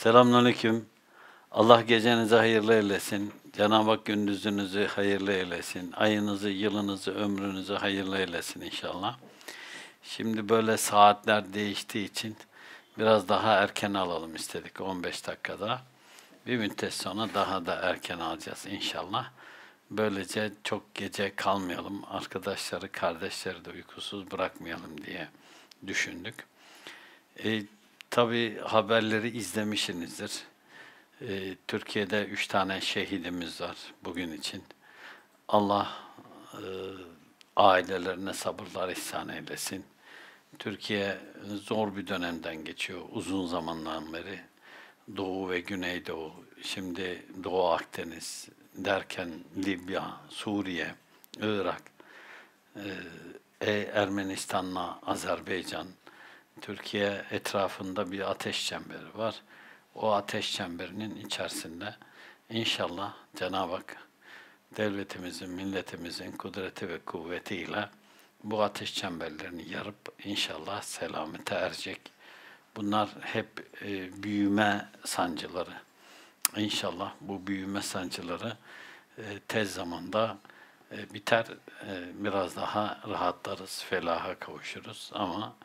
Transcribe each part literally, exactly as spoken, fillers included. Selamünaleyküm. Allah gecenizi hayırlı eylesin. Cenab-ı Hak gündüzünüzü hayırlı eylesin. Ayınızı, yılınızı, ömrünüzü hayırlı eylesin inşallah. Şimdi böyle saatler değiştiği için biraz daha erken alalım istedik, on beş dakikada. Bir müddet sonra daha da erken alacağız inşallah. Böylece çok gece kalmayalım, arkadaşları, kardeşleri de uykusuz bırakmayalım diye düşündük. E, tabii haberleri izlemişsinizdir. E, Türkiye'de üç tane şehidimiz var bugün için. Allah e, ailelerine sabırlar ihsan eylesin. Türkiye zor bir dönemden geçiyor uzun zamandan beri. Doğu ve Güneydoğu, şimdi Doğu Akdeniz derken Libya, Suriye, Irak, e, Ermenistan'la Azerbaycan, Türkiye etrafında bir ateş çemberi var. O ateş çemberinin içerisinde inşallah Cenab-ı Hak devletimizin, milletimizin kudreti ve kuvvetiyle bu ateş çemberlerini yarıp inşallah selamete erecek. Bunlar hep e, büyüme sancıları. İnşallah bu büyüme sancıları e, tez zamanda e, biter. E, biraz daha rahatlarız, felaha kavuşuruz ama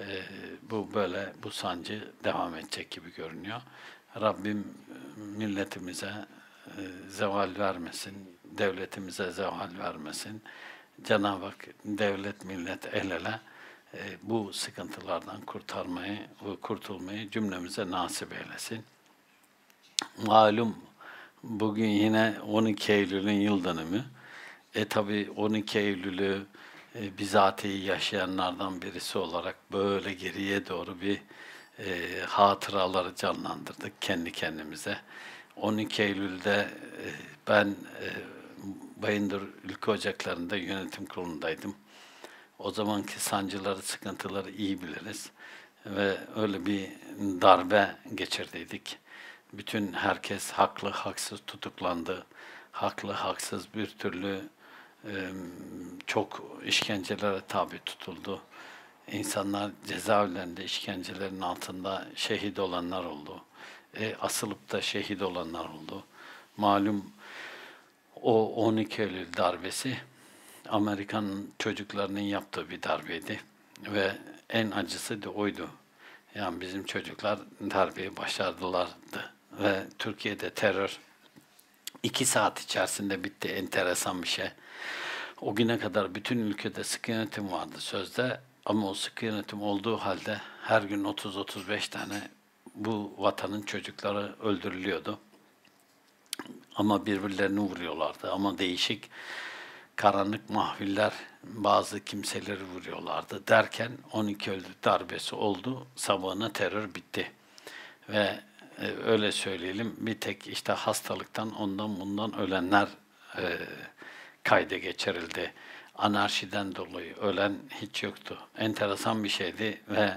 e, bu böyle, bu sancı devam edecek gibi görünüyor. Rabbim milletimize e, zeval vermesin, devletimize zeval vermesin. Cenab-ı Hak devlet, millet el ele e, bu sıkıntılardan kurtarmayı, kurtulmayı cümlemize nasip eylesin. Malum bugün yine on iki Eylül'ün yıl dönümü. E tabi on iki Eylül'ü e, bizatihi yaşayanlardan birisi olarak böyle geriye doğru bir e, hatıraları canlandırdık kendi kendimize. on iki Eylül'de e, ben e, Bayındır Ülke Ocakları'nda yönetim kurulundaydım. O zamanki sancıları, sıkıntıları iyi biliriz ve öyle bir darbe geçirdiydik. Bütün herkes haklı, haksız tutuklandı. Haklı, haksız bir türlü çok işkencelere tabi tutuldu. İnsanlar cezaevlerinde işkencelerin altında şehit olanlar oldu. E, asılıp da şehit olanlar oldu. Malum o on iki Eylül darbesi Amerikan çocuklarının yaptığı bir darbeydi ve en acısı da oydu. Yani bizim çocuklar darbeyi başardılardı. Ve Türkiye'de terör iki saat içerisinde bitti. Enteresan bir şey. O güne kadar bütün ülkede sıkı yönetim vardı sözde. Ama o sıkı yönetim olduğu halde her gün otuz otuz beş tane bu vatanın çocukları öldürülüyordu. Ama birbirlerini vuruyorlardı. Ama değişik karanlık mahviller bazı kimseleri vuruyorlardı derken on iki Eylül darbesi oldu. Sabahına terör bitti. Ve öyle söyleyelim, bir tek işte hastalıktan, ondan bundan ölenler e, kayda geçirildi. Anarşiden dolayı ölen hiç yoktu. Enteresan bir şeydi ve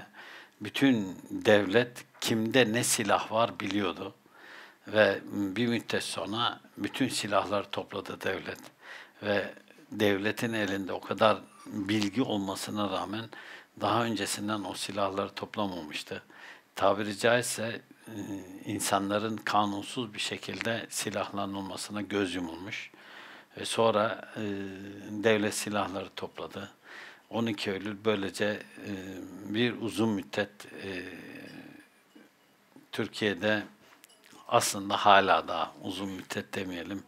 bütün devlet kimde ne silah var biliyordu. Ve bir müddet sonra bütün silahları topladı devlet. Ve devletin elinde o kadar bilgi olmasına rağmen daha öncesinden o silahları toplamamıştı. Tabiri caizse insanların kanunsuz bir şekilde silahlanılmasına göz yumulmuş. Ve sonra e, devlet silahları topladı. on iki Eylül böylece e, bir uzun müddet e, Türkiye'de aslında hala da, uzun müddet demeyelim,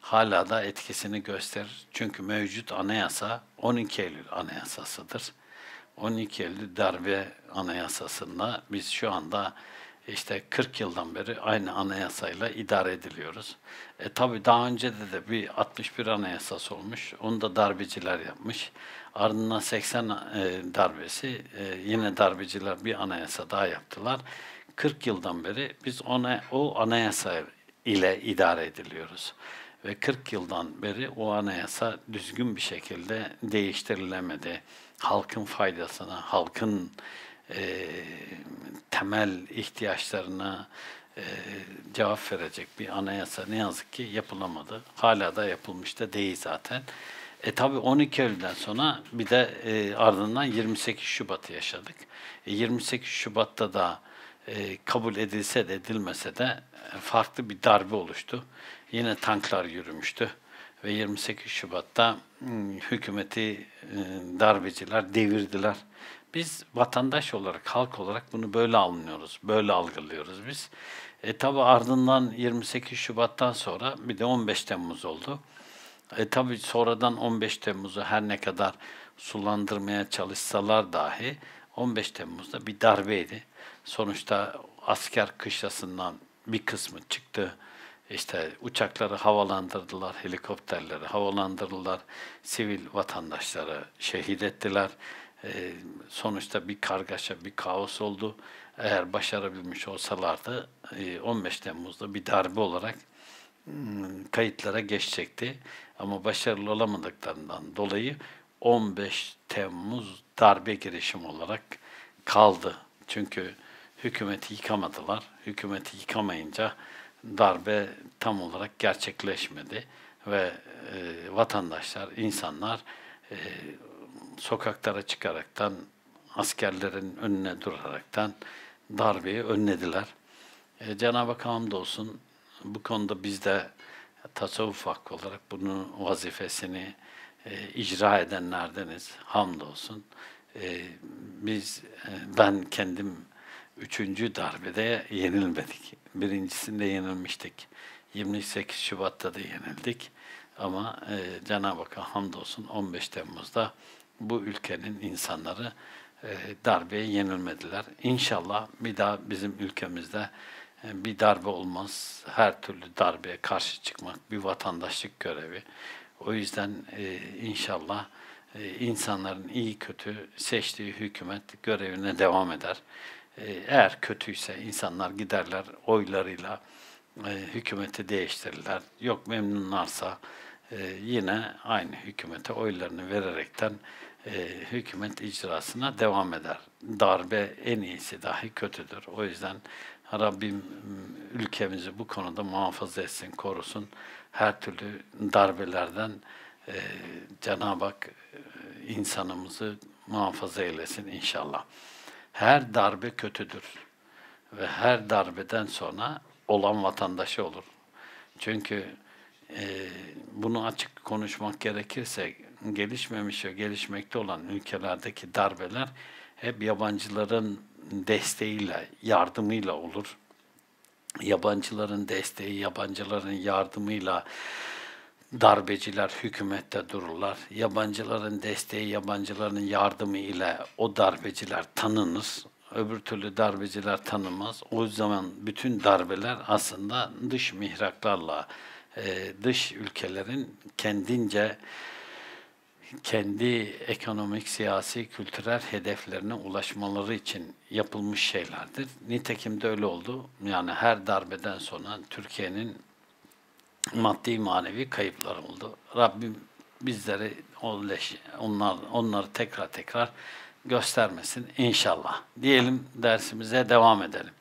hala da etkisini gösterir. Çünkü mevcut anayasa on iki Eylül anayasasıdır. on iki Eylül darbe anayasasında biz şu anda işte kırk yıldan beri aynı anayasayla idare ediliyoruz. E tabi daha önce de, de bir altmış bir anayasası olmuş. Onu da darbeciler yapmış. Ardından seksen darbesi, yine darbeciler bir anayasa daha yaptılar. kırk yıldan beri biz ona, o anayasa ile idare ediliyoruz. Ve kırk yıldan beri o anayasa düzgün bir şekilde değiştirilemedi. Halkın faydasına, halkın e, temel ihtiyaçlarına e, cevap verecek bir anayasa ne yazık ki yapılamadı. Hala da yapılmış da değil zaten. E tabi on iki Eylül'den sonra bir de e, ardından yirmi sekiz Şubat'ı yaşadık. E, yirmi sekiz Şubat'ta da e, kabul edilse de edilmese de farklı bir darbe oluştu. Yine tanklar yürümüştü ve yirmi sekiz Şubat'ta hükümeti e, darbeciler devirdiler. Biz vatandaş olarak, halk olarak bunu böyle anlıyoruz, böyle algılıyoruz biz. E tabi ardından yirmi sekiz Şubat'tan sonra bir de on beş Temmuz oldu. E tabi sonradan on beş Temmuz'u her ne kadar sulandırmaya çalışsalar dahi on beş Temmuz'da bir darbeydi. Sonuçta asker kışlasından bir kısmı çıktı. İşte uçakları havalandırdılar, helikopterleri havalandırdılar, sivil vatandaşları şehit ettiler. Ee, sonuçta bir kargaşa, bir kaos oldu. Eğer başarabilmiş olsalardı on beş Temmuz'da bir darbe olarak kayıtlara geçecekti. Ama başarılı olamadıklarından dolayı on beş Temmuz darbe girişimi olarak kaldı. Çünkü hükümeti yıkamadılar. Hükümeti yıkamayınca darbe tam olarak gerçekleşmedi ve e, vatandaşlar, insanlar e, sokaklara çıkaraktan, askerlerin önüne duraraktan darbeyi önlediler. E, Cenab-ı Hak hamdolsun bu konuda biz de tasavvuf hakkı olarak bunun vazifesini e, icra edenlerdeniz, hamdolsun. E, biz, e, ben kendim üçüncü darbede yenilmedik. Birincisinde yenilmiştik. yirmi sekiz Şubat'ta da yenildik. Ama e, Cenab-ı Hakk'a hamdolsun on beş Temmuz'da bu ülkenin insanları e, darbeye yenilmediler. İnşallah bir daha bizim ülkemizde e, bir darbe olmaz. Her türlü darbeye karşı çıkmak bir vatandaşlık görevi. O yüzden e, inşallah e, insanların iyi kötü seçtiği hükümet görevine devam eder. Eğer kötüyse insanlar giderler oylarıyla e, hükümeti değiştirirler. Yok memnunlarsa e, yine aynı hükümete oylarını vererekten e, hükümet icrasına devam eder. Darbe en iyisi dahi kötüdür. O yüzden Rabbim ülkemizi bu konuda muhafaza etsin, korusun. Her türlü darbelerden e, Cenab-ı Hak insanımızı muhafaza eylesin inşallah. Her darbe kötüdür ve her darbeden sonra olan vatandaşı olur. Çünkü e, bunu açık konuşmak gerekirse gelişmemiş ve gelişmekte olan ülkelerdeki darbeler hep yabancıların desteğiyle, yardımıyla olur. Yabancıların desteği, yabancıların yardımıyla darbeciler hükümette dururlar. Yabancıların desteği, yabancıların yardımı ile o darbeciler tanınır. Öbür türlü darbeciler tanınmaz. O zaman bütün darbeler aslında dış mihraklarla, dış ülkelerin kendince kendi ekonomik, siyasi, kültürel hedeflerine ulaşmaları için yapılmış şeylerdir. Nitekim de öyle oldu. Yani her darbeden sonra Türkiye'nin maddi manevi kayıplar oldu. Rabbim bizleri onlar, onları tekrar tekrar göstermesin inşallah. Diyelim, dersimize devam edelim.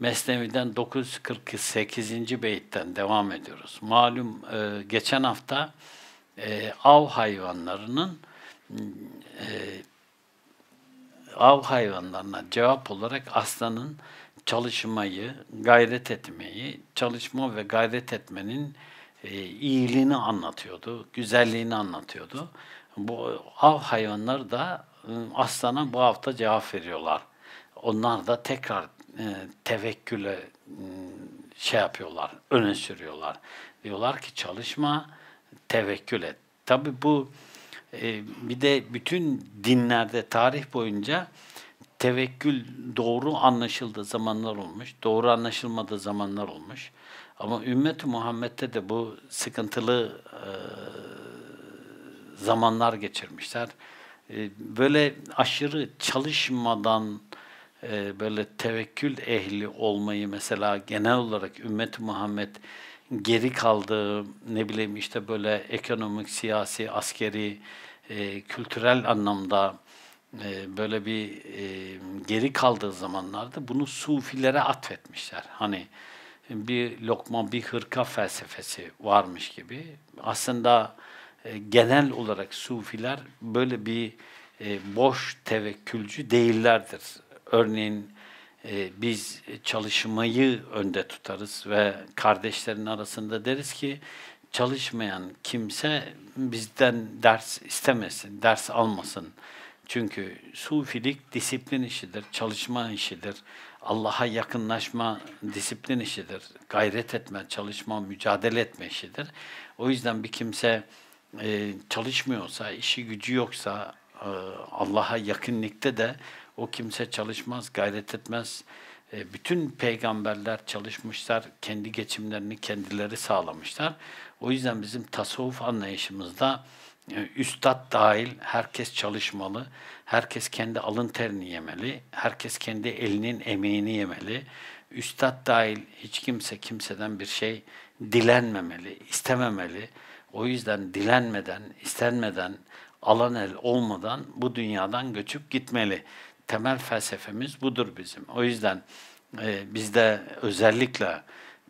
Mesnevi'den dokuz yüz kırk sekizinci beyitten devam ediyoruz. Malum e, geçen hafta e, av hayvanlarının e, av hayvanlarına cevap olarak aslanın çalışmayı, gayret etmeyi, çalışma ve gayret etmenin e, iyiliğini anlatıyordu, güzelliğini anlatıyordu. Bu av hayvanları da e, aslana bu hafta cevap veriyorlar. Onlar da tekrar e, tevekküle e, şey yapıyorlar, öne sürüyorlar. Diyorlar ki çalışma, tevekkül et. Tabii bu e, bir de bütün dinlerde tarih boyunca tevekkül doğru anlaşıldığı zamanlar olmuş, doğru anlaşılmadığı zamanlar olmuş. Ama Ümmet-i Muhammed'de de bu sıkıntılı e, zamanlar geçirmişler. E, böyle aşırı çalışmadan e, böyle tevekkül ehli olmayı mesela genel olarak Ümmet-i Muhammed geri kaldığı, ne bileyim işte böyle ekonomik, siyasi, askeri, e, kültürel anlamda böyle bir e, geri kaldığı zamanlarda bunu sufilere atfetmişler. Hani bir lokma, bir hırka felsefesi varmış gibi. Aslında e, genel olarak sufiler böyle bir e, boş tevekkülcü değillerdir. Örneğin biz çalışmayı önde tutarız ve kardeşlerin arasında deriz ki çalışmayan kimse bizden ders istemesin, ders almasın. Çünkü sufilik disiplin işidir, çalışma işidir. Allah'a yakınlaşma disiplin işidir. Gayret etme, çalışma, mücadele etme işidir. O yüzden bir kimse e, çalışmıyorsa, işi gücü yoksa e, Allah'a yakınlıkta da o kimse çalışmaz, gayret etmez. E, bütün peygamberler çalışmışlar, kendi geçimlerini kendileri sağlamışlar. O yüzden bizim tasavvuf anlayışımızda üstat dahil herkes çalışmalı, herkes kendi alın terini yemeli, herkes kendi elinin emeğini yemeli. Üstat dahil hiç kimse kimseden bir şey dilenmemeli, istememeli. O yüzden dilenmeden, istenmeden, alan el olmadan bu dünyadan göçüp gitmeli. Temel felsefemiz budur bizim. O yüzden e, bizde özellikle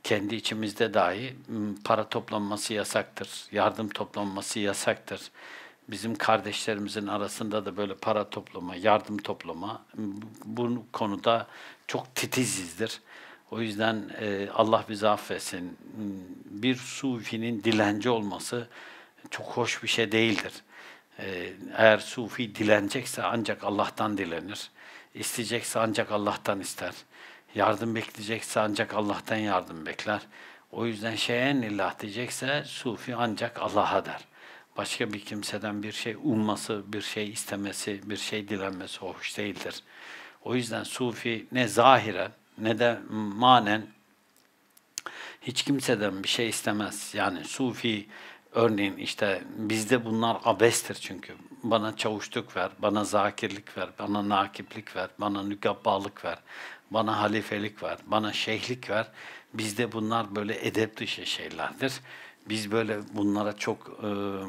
kendi içimizde dahi para toplanması yasaktır, yardım toplanması yasaktır. Bizim kardeşlerimizin arasında da böyle para toplama, yardım toplama, bu konuda çok titizizdir. O yüzden Allah bizi affetsin, bir sufinin dilenci olması çok hoş bir şey değildir. Eğer sufi dilenecekse ancak Allah'tan dilenir, isteyecekse ancak Allah'tan ister. Yardım bekleyecekse ancak Allah'tan yardım bekler. O yüzden şeyen illah diyecekse sufi ancak Allah'a der. Başka bir kimseden bir şey umması, bir şey istemesi, bir şey dilenmesi hoş değildir. O yüzden sufi ne zahiren ne de manen hiç kimseden bir şey istemez. Yani sufi örneğin işte bizde bunlar abestir çünkü. Bana çavuşluk ver, bana zakirlik ver, bana nakiplik ver, bana nükabbalık ver, bana halifelik ver, bana şeyhlik ver. Bizde bunlar böyle edep dışı şeylerdir. Biz böyle bunlara çok ıı,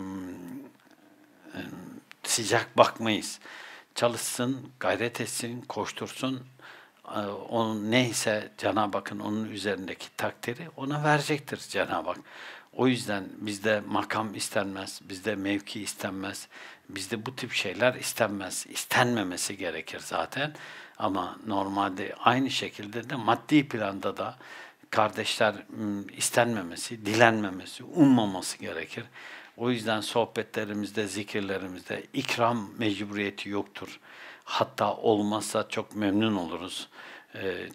sıcak bakmayız. Çalışsın, gayret etsin, koştursun. Onun neyse Cenab-ı Hakk'ın onun üzerindeki takdiri ona verecektir Cenab-ı Hak. O yüzden bizde makam istenmez, bizde mevki istenmez, bizde bu tip şeyler istenmez, istenmemesi gerekir zaten. Ama normalde aynı şekilde de maddi planda da kardeşler istenmemesi, dilenmemesi, ummaması gerekir. O yüzden sohbetlerimizde, zikirlerimizde ikram mecburiyeti yoktur. Hatta olmazsa çok memnun oluruz,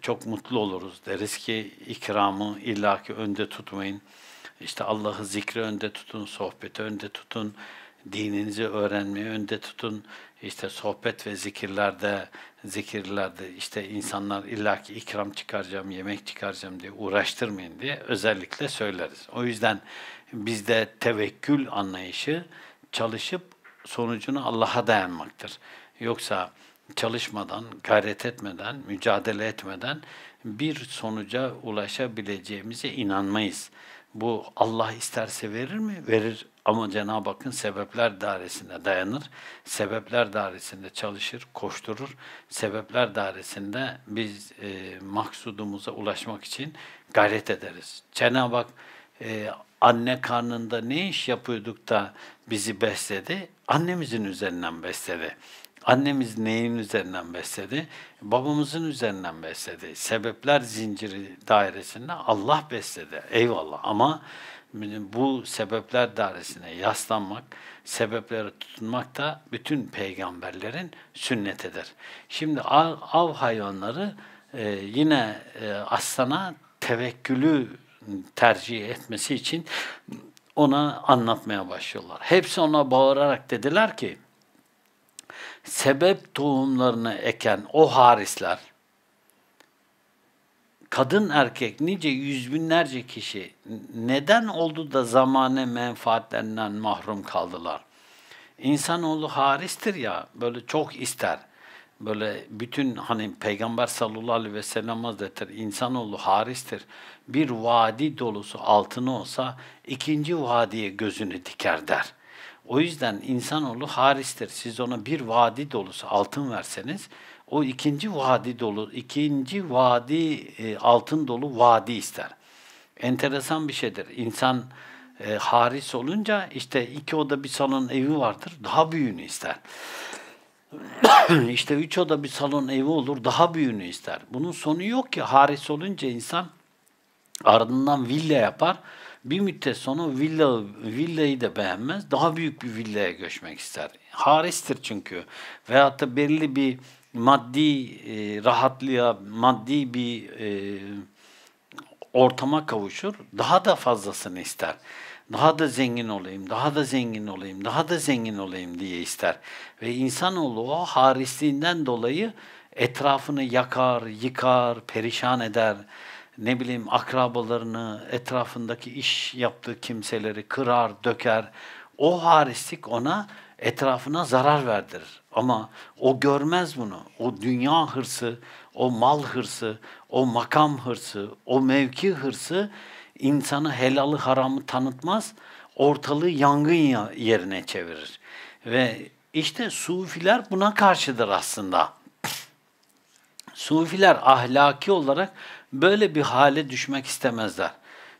çok mutlu oluruz. Deriz ki ikramı illaki önde tutmayın. İşte Allah'ı zikri önde tutun, sohbeti önde tutun, dininizi öğrenmeyi önde tutun. İşte sohbet ve zikirlerde, zikirlerde işte insanlar illaki ikram çıkaracağım, yemek çıkaracağım diye uğraştırmayın diye özellikle söyleriz. O yüzden bizde tevekkül anlayışı çalışıp sonucunu Allah'a dayanmaktır. Yoksa çalışmadan, gayret etmeden, mücadele etmeden bir sonuca ulaşabileceğimize inanmayız. Bu Allah isterse verir mi? Verir. Ama Cenab-ı Hakk'ın sebepler dairesine dayanır. Sebepler dairesinde çalışır, koşturur. Sebepler dairesinde biz e, maksudumuza ulaşmak için gayret ederiz. Cenab-ı Hak e, anne karnında ne iş yapıyorduk da bizi besledi? Annemizin üzerinden besledi. Annemiz neyin üzerinden besledi? Babamızın üzerinden besledi. Sebepler zinciri dairesinde Allah besledi. Eyvallah ama bu sebepler dairesine yaslanmak, sebeplere tutunmak da bütün peygamberlerin sünnetidir. Şimdi av, av hayvanları e, yine e, aslana tevekkülü tercih etmesi için ona anlatmaya başlıyorlar. Hepsi ona bağırarak dediler ki, sebep tohumlarını eken o harisler, kadın erkek nice yüz binlerce kişi neden oldu da zamane menfaatlerinden mahrum kaldılar? İnsanoğlu haristir ya, böyle çok ister. Böyle bütün hani Peygamber sallallahu aleyhi ve sellem Hazretleri insanoğlu haristir. Bir vadi dolusu altını olsa ikinci vadiye gözünü diker der. O yüzden insanoğlu haristir. Siz ona bir vadi dolusu altın verseniz, o ikinci vadi dolu, ikinci vadi e, altın dolu vadi ister. Enteresan bir şeydir. İnsan e, haris olunca işte iki oda bir salon evi vardır, daha büyüğünü ister. İşte üç oda bir salon evi olur, daha büyüğünü ister. Bunun sonu yok ki. Haris olunca insan ardından villa yapar. Bir müddet sonra villa, villayı da beğenmez. Daha büyük bir villaya göçmek ister. Haristir çünkü. Veyahut da belli bir maddi e, rahatlığa, maddi bir e, ortama kavuşur. Daha da fazlasını ister. Daha da zengin olayım, daha da zengin olayım, daha da zengin olayım diye ister. Ve insanoğlu o harisliğinden dolayı etrafını yakar, yıkar, perişan eder. Ne bileyim akrabalarını, etrafındaki iş yaptığı kimseleri kırar, döker. O harislik ona, etrafına zarar verdirir. Ama o görmez bunu. O dünya hırsı, o mal hırsı, o makam hırsı, o mevki hırsı insanı helalı haramı tanıtmaz, ortalığı yangın yerine çevirir. Ve işte sufiler buna karşıdır aslında. Sufiler ahlaki olarak böyle bir hale düşmek istemezler.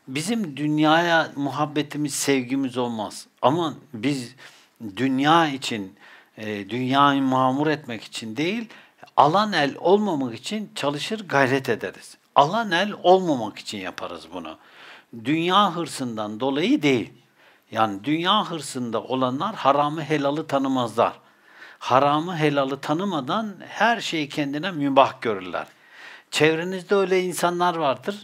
Bizim dünyaya muhabbetimiz, sevgimiz olmaz. Ama biz dünya için, dünyayı mamur etmek için değil, alan el olmamak için çalışır, gayret ederiz. Alan el olmamak için yaparız bunu. Dünya hırsından dolayı değil. Yani dünya hırsında olanlar haramı helalı tanımazlar. Haramı helalı tanımadan her şeyi kendine mübah görürler. Çevrenizde öyle insanlar vardır.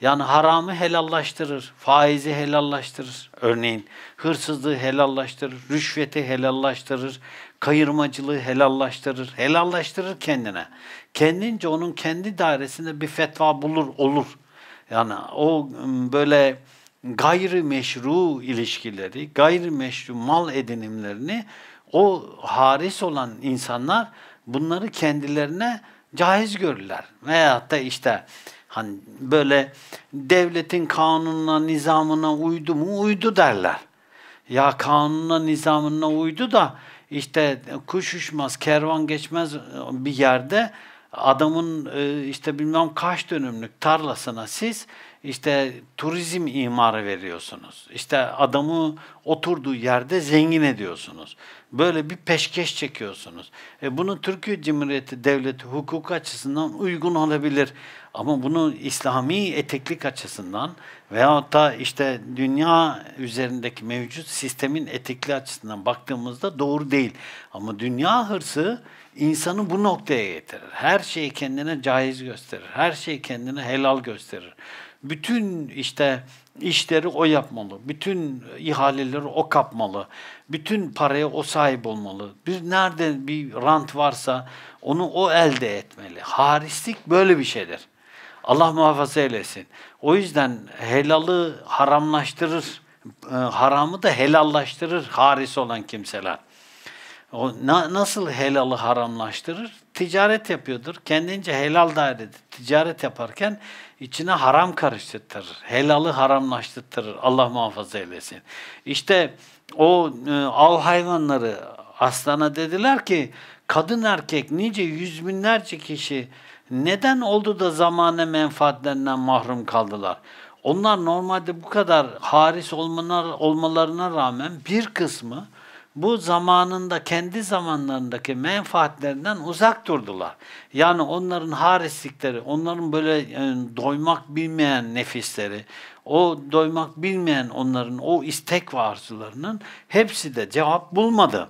Yani haramı helallaştırır, faizi helallaştırır. Örneğin hırsızlığı helallaştırır, rüşveti helallaştırır, kayırmacılığı helallaştırır, helallaştırır kendine. Kendince onun kendi dairesinde bir fetva bulur, olur. Yani o böyle gayrimeşru ilişkileri, gayrimeşru mal edinimlerini o haris olan insanlar bunları kendilerine caiz görürler. Veyahut da işte hani böyle devletin kanununa, nizamına uydu mu? Uydu derler. Ya kanununa, nizamına uydu da işte kuş uçmaz, kervan geçmez bir yerde adamın işte bilmem kaç dönümlük tarlasına siz işte turizm imarı veriyorsunuz. İşte adamı oturduğu yerde zengin ediyorsunuz. Böyle bir peşkeş çekiyorsunuz. E bunu Türkiye Cumhuriyeti Devleti hukuk açısından uygun olabilir. Ama bunu İslami eteklik açısından veyahut da işte dünya üzerindeki mevcut sistemin etekliği açısından baktığımızda doğru değil. Ama dünya hırsı insanı bu noktaya getirir. Her şeyi kendine caiz gösterir. Her şeyi kendine helal gösterir. Bütün işte işleri o yapmalı, bütün ihaleleri o kapmalı, bütün paraya o sahip olmalı. Bir nerede bir rant varsa onu o elde etmeli. Harislik böyle bir şeydir. Allah muhafaza eylesin. O yüzden helalı haramlaştırır, haramı da helallaştırır haris olan kimseler. O na, nasıl helalı haramlaştırır? Ticaret yapıyordur. Kendince helal dairede ticaret yaparken içine haram karıştırır. Helalı haramlaştırır. Allah muhafaza eylesin. İşte o e, av hayvanları aslana dediler ki kadın erkek nice yüz binlerce kişi neden oldu da zamane menfaatlerinden mahrum kaldılar? Onlar normalde bu kadar haris olmalarına, olmalarına rağmen bir kısmı bu zamanında, kendi zamanlarındaki menfaatlerinden uzak durdular. Yani onların harislikleri, onların böyle yani doymak bilmeyen nefisleri, o doymak bilmeyen onların o istek ve arzularının hepsi de cevap bulmadı.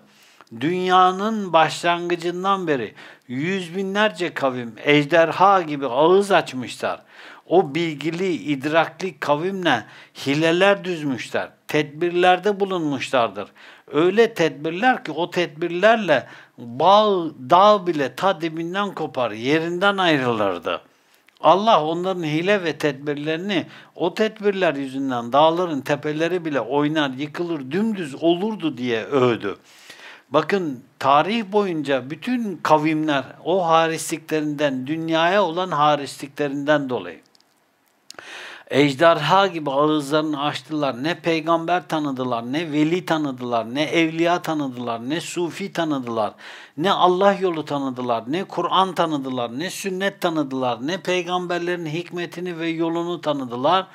Dünyanın başlangıcından beri yüz binlerce kavim ejderha gibi ağız açmışlar. O bilgili, idrakli kavimle hileler düzmüşler, tedbirlerde bulunmuşlardır. Öyle tedbirler ki o tedbirlerle bağ, dağ bile ta dibinden kopar, yerinden ayrılırdı. Allah onların hile ve tedbirlerini, o tedbirler yüzünden dağların tepeleri bile oynar, yıkılır, dümdüz olurdu diye övdü. Bakın tarih boyunca bütün kavimler o harisliklerinden, dünyaya olan harisliklerinden dolayı ejderha gibi ağızlarını açtılar. Ne peygamber tanıdılar, ne veli tanıdılar, ne evliya tanıdılar, ne sufi tanıdılar, ne Allah yolu tanıdılar, ne Kur'an tanıdılar, ne sünnet tanıdılar, ne peygamberlerin hikmetini ve yolunu tanıdılar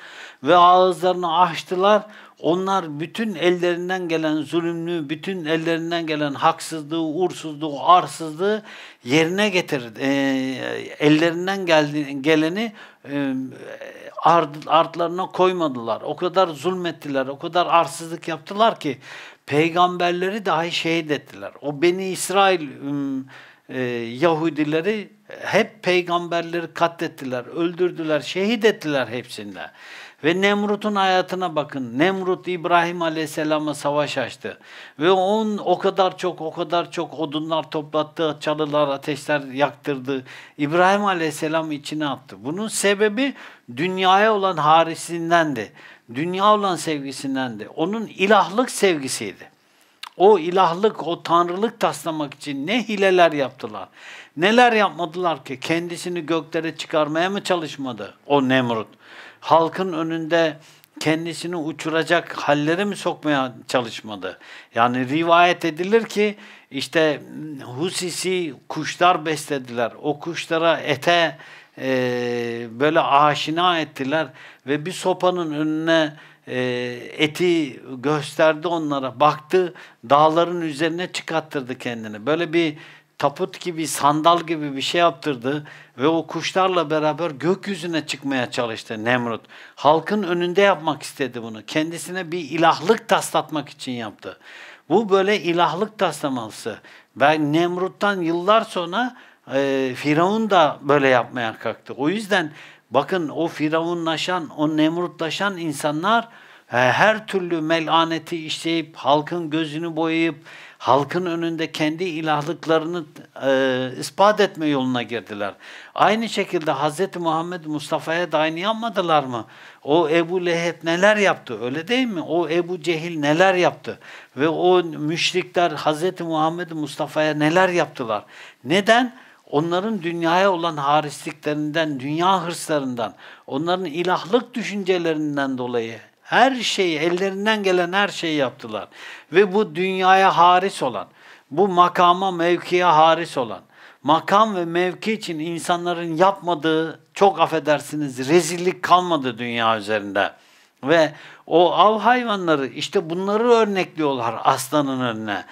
ve ağızlarını açtılar. Onlar bütün ellerinden gelen zulümlü, bütün ellerinden gelen haksızlığı, uğursuzluğu, arsızlığı yerine getirir. E, ellerinden geldi, geleni e, art, artlarına koymadılar. O kadar zulmettiler, o kadar arsızlık yaptılar ki peygamberleri dahi şehit ettiler. O Beni İsrail e, Yahudileri hep peygamberleri katlettiler, öldürdüler, şehit ettiler hepsinde. Ve Nemrut'un hayatına bakın. Nemrut İbrahim Aleyhisselam'a savaş açtı. Ve on o kadar çok, o kadar çok odunlar toplattı, çalılar, ateşler yaktırdı. İbrahim Aleyhisselam içine attı. Bunun sebebi dünyaya olan harisindendi. Dünya olan sevgisindendi. Onun ilahlık sevgisiydi. O ilahlık, o tanrılık taslamak için ne hileler yaptılar. Neler yapmadılar ki? Kendisini göklere çıkarmaya mı çalışmadı o Nemrut? Halkın önünde kendisini uçuracak hallere mi sokmaya çalışmadı? Yani rivayet edilir ki işte Husisi kuşlar beslediler. O kuşlara ete e, böyle aşina ettiler ve bir sopanın önüne e, eti gösterdi onlara. Baktı, dağların üzerine çıkarttırdı kendini. Böyle bir taput gibi, sandal gibi bir şey yaptırdı ve o kuşlarla beraber gökyüzüne çıkmaya çalıştı Nemrut. Halkın önünde yapmak istedi bunu. Kendisine bir ilahlık taslatmak için yaptı. Bu böyle ilahlık taslaması. Ben Nemrut'tan yıllar sonra e, Firavun da böyle yapmaya kalktı. O yüzden bakın o Firavunlaşan, o Nemrutlaşan insanlar e, her türlü melaneti işleyip, halkın gözünü boyayıp, halkın önünde kendi ilahlıklarını e, ispat etme yoluna girdiler. Aynı şekilde Hz. Muhammed Mustafa'ya da aynı yapmadılar mı? O Ebu Leheb neler yaptı, öyle değil mi? O Ebu Cehil neler yaptı? Ve o müşrikler Hz. Muhammed Mustafa'ya neler yaptılar? Neden? Onların dünyaya olan harisliklerinden, dünya hırslarından, onların ilahlık düşüncelerinden dolayı her şeyi, ellerinden gelen her şeyi yaptılar. Ve bu dünyaya haris olan, bu makama, mevkiye haris olan, makam ve mevki için insanların yapmadığı, çok affedersiniz, rezillik kalmadı dünya üzerinde. Ve o av hayvanları işte bunları örnekliyorlar aslanın önüne.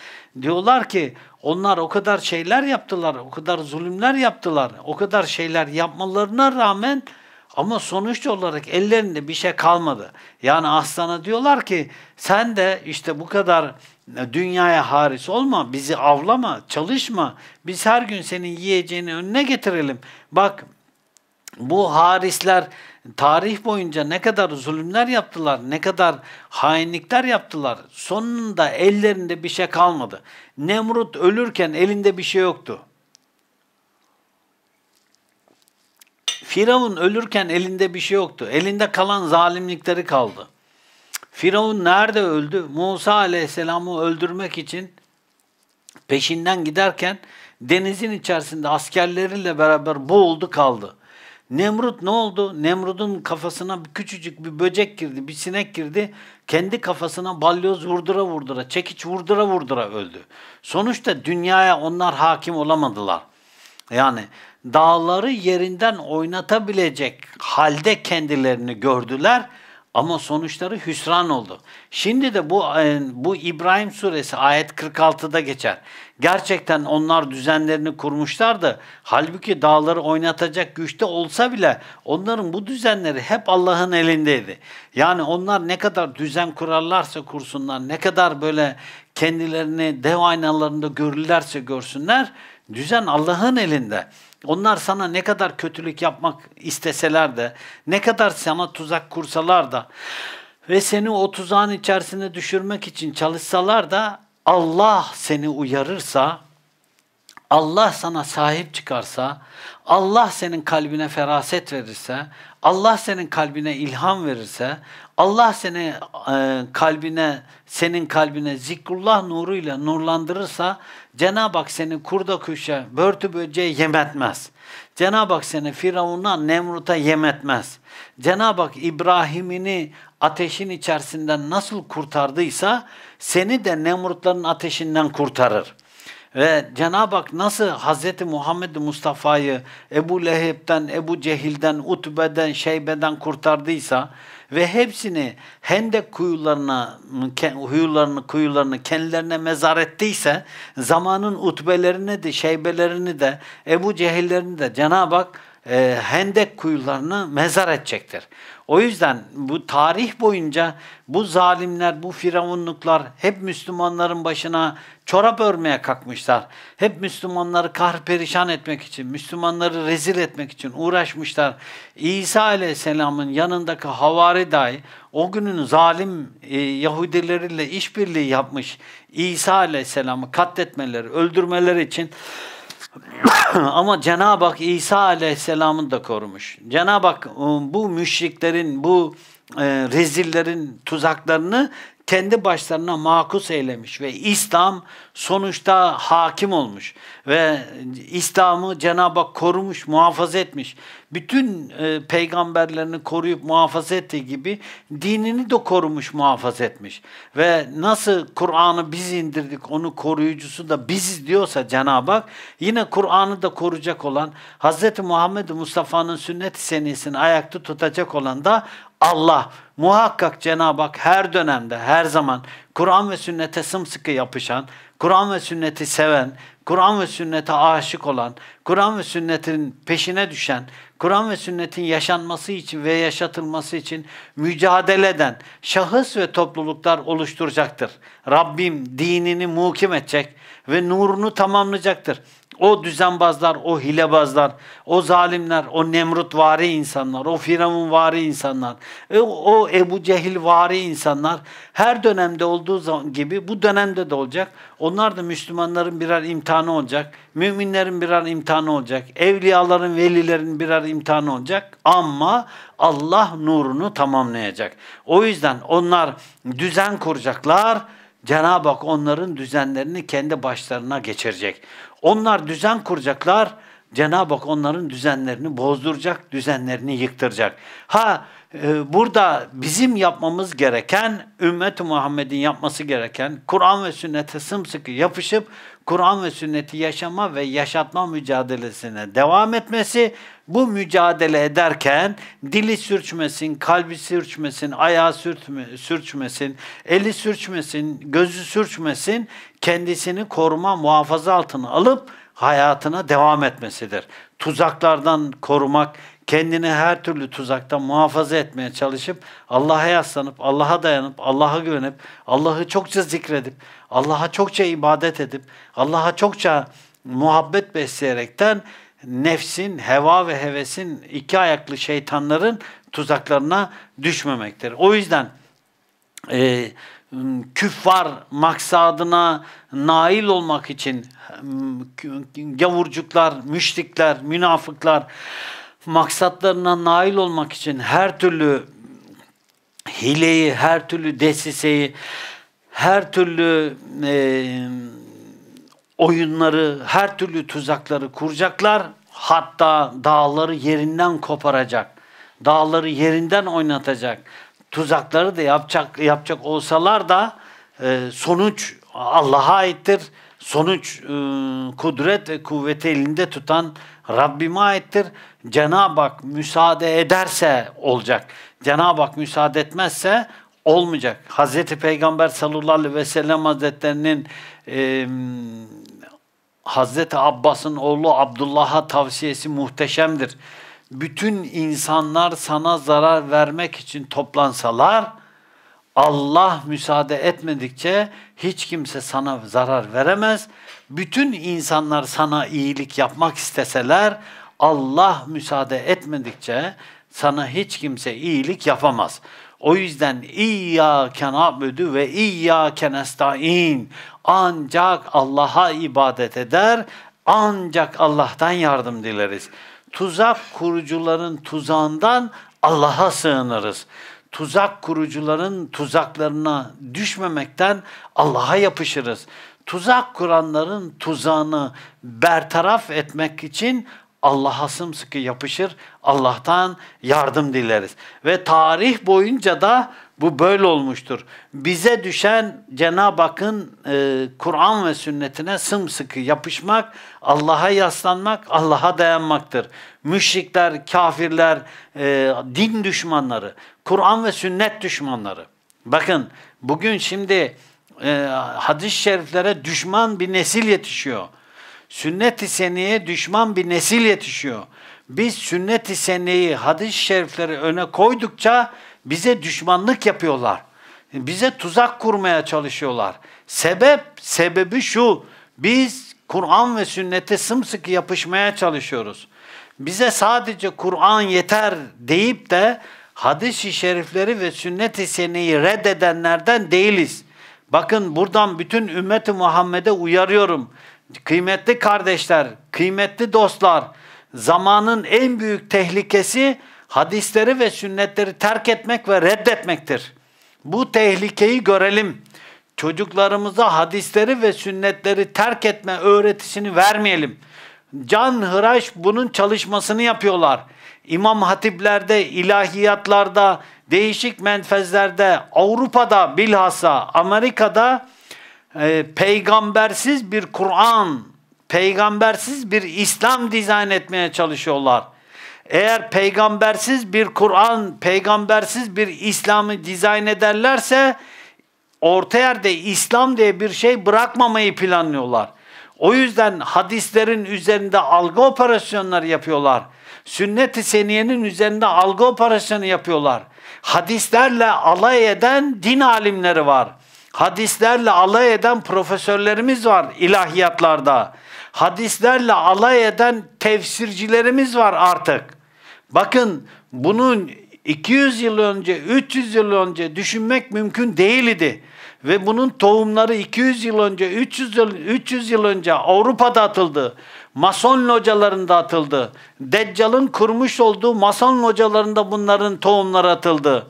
Diyorlar ki onlar o kadar şeyler yaptılar, o kadar zulümler yaptılar, o kadar şeyler yapmalarına rağmen ama sonuç olarak ellerinde bir şey kalmadı. Yani aslana diyorlar ki sen de işte bu kadar dünyaya haris olma, bizi avlama, çalışma. Biz her gün senin yiyeceğini önüne getirelim. Bak bu harisler tarih boyunca ne kadar zulümler yaptılar, ne kadar hainlikler yaptılar. Sonunda ellerinde bir şey kalmadı. Nemrut ölürken elinde bir şey yoktu. Firavun ölürken elinde bir şey yoktu. Elinde kalan zalimlikleri kaldı. Firavun nerede öldü? Musa Aleyhisselam'ı öldürmek için peşinden giderken denizin içerisinde askerleriyle beraber boğuldu kaldı. Nemrut ne oldu? Nemrut'un kafasına küçücük bir böcek girdi, bir sinek girdi. Kendi kafasına balyoz vurdura vurdura, çekiç vurdura vurdura öldü. Sonuçta dünyaya onlar hakim olamadılar. Yani dağları yerinden oynatabilecek halde kendilerini gördüler ama sonuçları hüsran oldu. Şimdi de bu, bu İbrahim suresi ayet kırk altıda geçer. Gerçekten onlar düzenlerini kurmuşlardı. Halbuki dağları oynatacak güçte olsa bile onların bu düzenleri hep Allah'ın elindeydi. Yani onlar ne kadar düzen kurarlarsa kursunlar, ne kadar böyle kendilerini dev aynalarında görürlerse görsünler, düzen Allah'ın elinde. Onlar sana ne kadar kötülük yapmak isteseler de, ne kadar sana tuzak kursalar da ve seni o tuzağın içerisine düşürmek için çalışsalar da, Allah seni uyarırsa, Allah sana sahip çıkarsa, Allah senin kalbine feraset verirse, Allah senin kalbine ilham verirse, Allah seni e, kalbine, senin kalbine zikrullah nuruyla nurlandırırsa, Cenab-ı Hak seni kurda kuşa, börtü böceğe yem etmez. Cenab-ı Hak seni Firavun'a, Nemrut'a yem etmez. Cenab-ı Hak İbrahim'ini ateşin içerisinden nasıl kurtardıysa, seni de Nemrut'ların ateşinden kurtarır. Ve Cenab-ı Hak nasıl Hazreti Muhammed Mustafa'yı Ebu Leheb'den, Ebu Cehil'den, Utbe'den, Şeybe'den kurtardıysa ve hepsini Hendek kuyularına, huyularını, kuyularını kendilerine mezar ettiyse, zamanın Utbelerini de, Şeybelerini de, Ebu Cehillerini de Cenab-ı Hak e, Hendek kuyularını mezar edecektir. O yüzden bu tarih boyunca bu zalimler, bu firavunluklar hep Müslümanların başına çorap örmeye kalkmışlar. Hep Müslümanları kahperişan etmek için, Müslümanları rezil etmek için uğraşmışlar. İsa Aleyhisselam'ın yanındaki havari dahi o günün zalim e, Yahudileriyle işbirliği yapmış, İsa Aleyhisselam'ı katletmeleri, öldürmeleri için. Ama Cenab-ı Hak İsa Aleyhisselam'ı da korumuş. Cenab-ı Hak bu müşriklerin, bu e, rezillerin tuzaklarını kendi başlarına makus eylemiş ve İslam sonuçta hakim olmuş ve İslam'ı Cenab-ı Hak korumuş, muhafaza etmiş. Bütün e, peygamberlerini koruyup muhafaza ettiği gibi dinini de korumuş, muhafaza etmiş. Ve nasıl Kur'an'ı biz indirdik, onun koruyucusu da biziz diyorsa Cenab-ı Hak, yine Kur'an'ı da koruyacak olan, Hz. Muhammed Mustafa'nın sünnet-i senisini ayakta tutacak olan da Allah. Muhakkak Cenab-ı Hak her dönemde, her zaman Kur'an ve sünnete sımsıkı yapışan, Kur'an ve sünneti seven, Kur'an ve sünnete aşık olan, Kur'an ve sünnetin peşine düşen, Kur'an ve sünnetin yaşanması için ve yaşatılması için mücadele eden şahıs ve topluluklar oluşturacaktır. Rabbim dinini mukim edecek ve nurunu tamamlayacaktır. O düzenbazlar, o hilebazlar, o zalimler, o Nemrutvari insanlar, o Firavunvari insanlar, o Ebu Cehilvari insanlar her dönemde olduğu gibi bu dönemde de olacak. Onlar da Müslümanların birer imtihanı olacak, müminlerin birer imtihanı olacak, evliyaların, velilerin birer imtihanı olacak ama Allah nurunu tamamlayacak. O yüzden onlar düzen kuracaklar, Cenab-ı Hak onların düzenlerini kendi başlarına geçirecek. Onlar düzen kuracaklar, Cenab-ı Hak onların düzenlerini bozduracak, düzenlerini yıktıracak. Ha e, burada bizim yapmamız gereken, Ümmet-i Muhammed'in yapması gereken, Kur'an ve sünnete sımsıkı yapışıp Kur'an ve sünneti yaşama ve yaşatma mücadelesine devam etmesi, bu mücadele ederken dili sürçmesin, kalbi sürçmesin, ayağı sürtme, sürçmesin, eli sürçmesin, gözü sürçmesin, kendisini koruma, muhafaza altına alıp hayatına devam etmesidir. Tuzaklardan korumak, kendini her türlü tuzaktan muhafaza etmeye çalışıp, Allah'a yaslanıp, Allah'a dayanıp, Allah'a güvenip, Allah'ı çokça zikredip, Allah'a çokça ibadet edip, Allah'a çokça muhabbet besleyerekten nefsin, heva ve hevesin, iki ayaklı şeytanların tuzaklarına düşmemektir. O yüzden e, küffar maksadına nail olmak için gavurcuklar, müşrikler, münafıklar maksatlarına nail olmak için her türlü hileyi, her türlü desiseyi, her türlü e, oyunları, her türlü tuzakları kuracaklar. Hatta dağları yerinden koparacak, dağları yerinden oynatacak tuzakları da yapacak, yapacak olsalar da e, sonuç Allah'a aittir. Sonuç e, kudret ve kuvveti elinde tutan Rabbime aittir. Cenab-ı Hak müsaade ederse olacak. Cenab-ı Hak müsaade etmezse olmayacak. Hz. Peygamber sallallahu aleyhi ve sellem Hazretlerinin e, Hz. Abbas'ın oğlu Abdullah'a tavsiyesi muhteşemdir. Bütün insanlar sana zarar vermek için toplansalar, Allah müsaade etmedikçe hiç kimse sana zarar veremez. Bütün insanlar sana iyilik yapmak isteseler, Allah müsaade etmedikçe sana hiç kimse iyilik yapamaz. O yüzden İyyâke na'budu ve İyyâke nestaîn, ancak Allah'a ibadet eder, ancak Allah'tan yardım dileriz. Tuzak kurucuların tuzağından Allah'a sığınırız. Tuzak kurucuların tuzaklarına düşmemekten Allah'a yapışırız. Tuzak kuranların tuzağını bertaraf etmek için Allah'a sımsıkı yapışır, Allah'tan yardım dileriz. Ve tarih boyunca da bu böyle olmuştur. Bize düşen Cenab-ı Hakk'ın e, Kur'an ve sünnetine sımsıkı yapışmak, Allah'a yaslanmak, Allah'a dayanmaktır. Müşrikler, kafirler, e, din düşmanları, Kur'an ve sünnet düşmanları. Bakın bugün şimdi e, hadis-i şeriflere düşman bir nesil yetişiyor. Sünnet-i seniyeye düşman bir nesil yetişiyor. Biz sünnet-i seniyeyi, hadis-i şerifleri öne koydukça bize düşmanlık yapıyorlar. Bize tuzak kurmaya çalışıyorlar. Sebep, sebebi şu. Biz Kur'an ve sünnete sımsıkı yapışmaya çalışıyoruz. Bize sadece Kur'an yeter deyip de hadis-i şerifleri ve sünnet-i seniyeyi reddedenlerden değiliz. Bakın buradan bütün ümmeti Muhammed'e uyarıyorum. Kıymetli kardeşler, kıymetli dostlar, zamanın en büyük tehlikesi hadisleri ve sünnetleri terk etmek ve reddetmektir. Bu tehlikeyi görelim. Çocuklarımıza hadisleri ve sünnetleri terk etme öğretisini vermeyelim. Canhıraş bunun çalışmasını yapıyorlar. İmam hatiplerde, ilahiyatlarda, değişik menfezlerde, Avrupa'da bilhassa, Amerika'da E, peygambersiz bir Kur'an, peygambersiz bir İslam dizayn etmeye çalışıyorlar. Eğer peygambersiz bir Kur'an, peygambersiz bir İslam'ı dizayn ederlerse orta yerde İslam diye bir şey bırakmamayı planlıyorlar. O yüzden hadislerin üzerinde algı operasyonları yapıyorlar. Sünnet-i seniyenin üzerinde algı operasyonu yapıyorlar. Hadislerle alay eden din alimleri var. Hadislerle alay eden profesörlerimiz var ilahiyatlarda. Hadislerle alay eden tefsircilerimiz var artık. Bakın bunun iki yüz yıl önce, üç yüz yıl önce düşünmek mümkün değildi. Ve bunun tohumları iki yüz yıl önce, üç yüz yıl, üç yüz yıl önce Avrupa'da atıldı. Mason localarında atıldı. Deccal'ın kurmuş olduğu mason localarında bunların tohumları atıldı.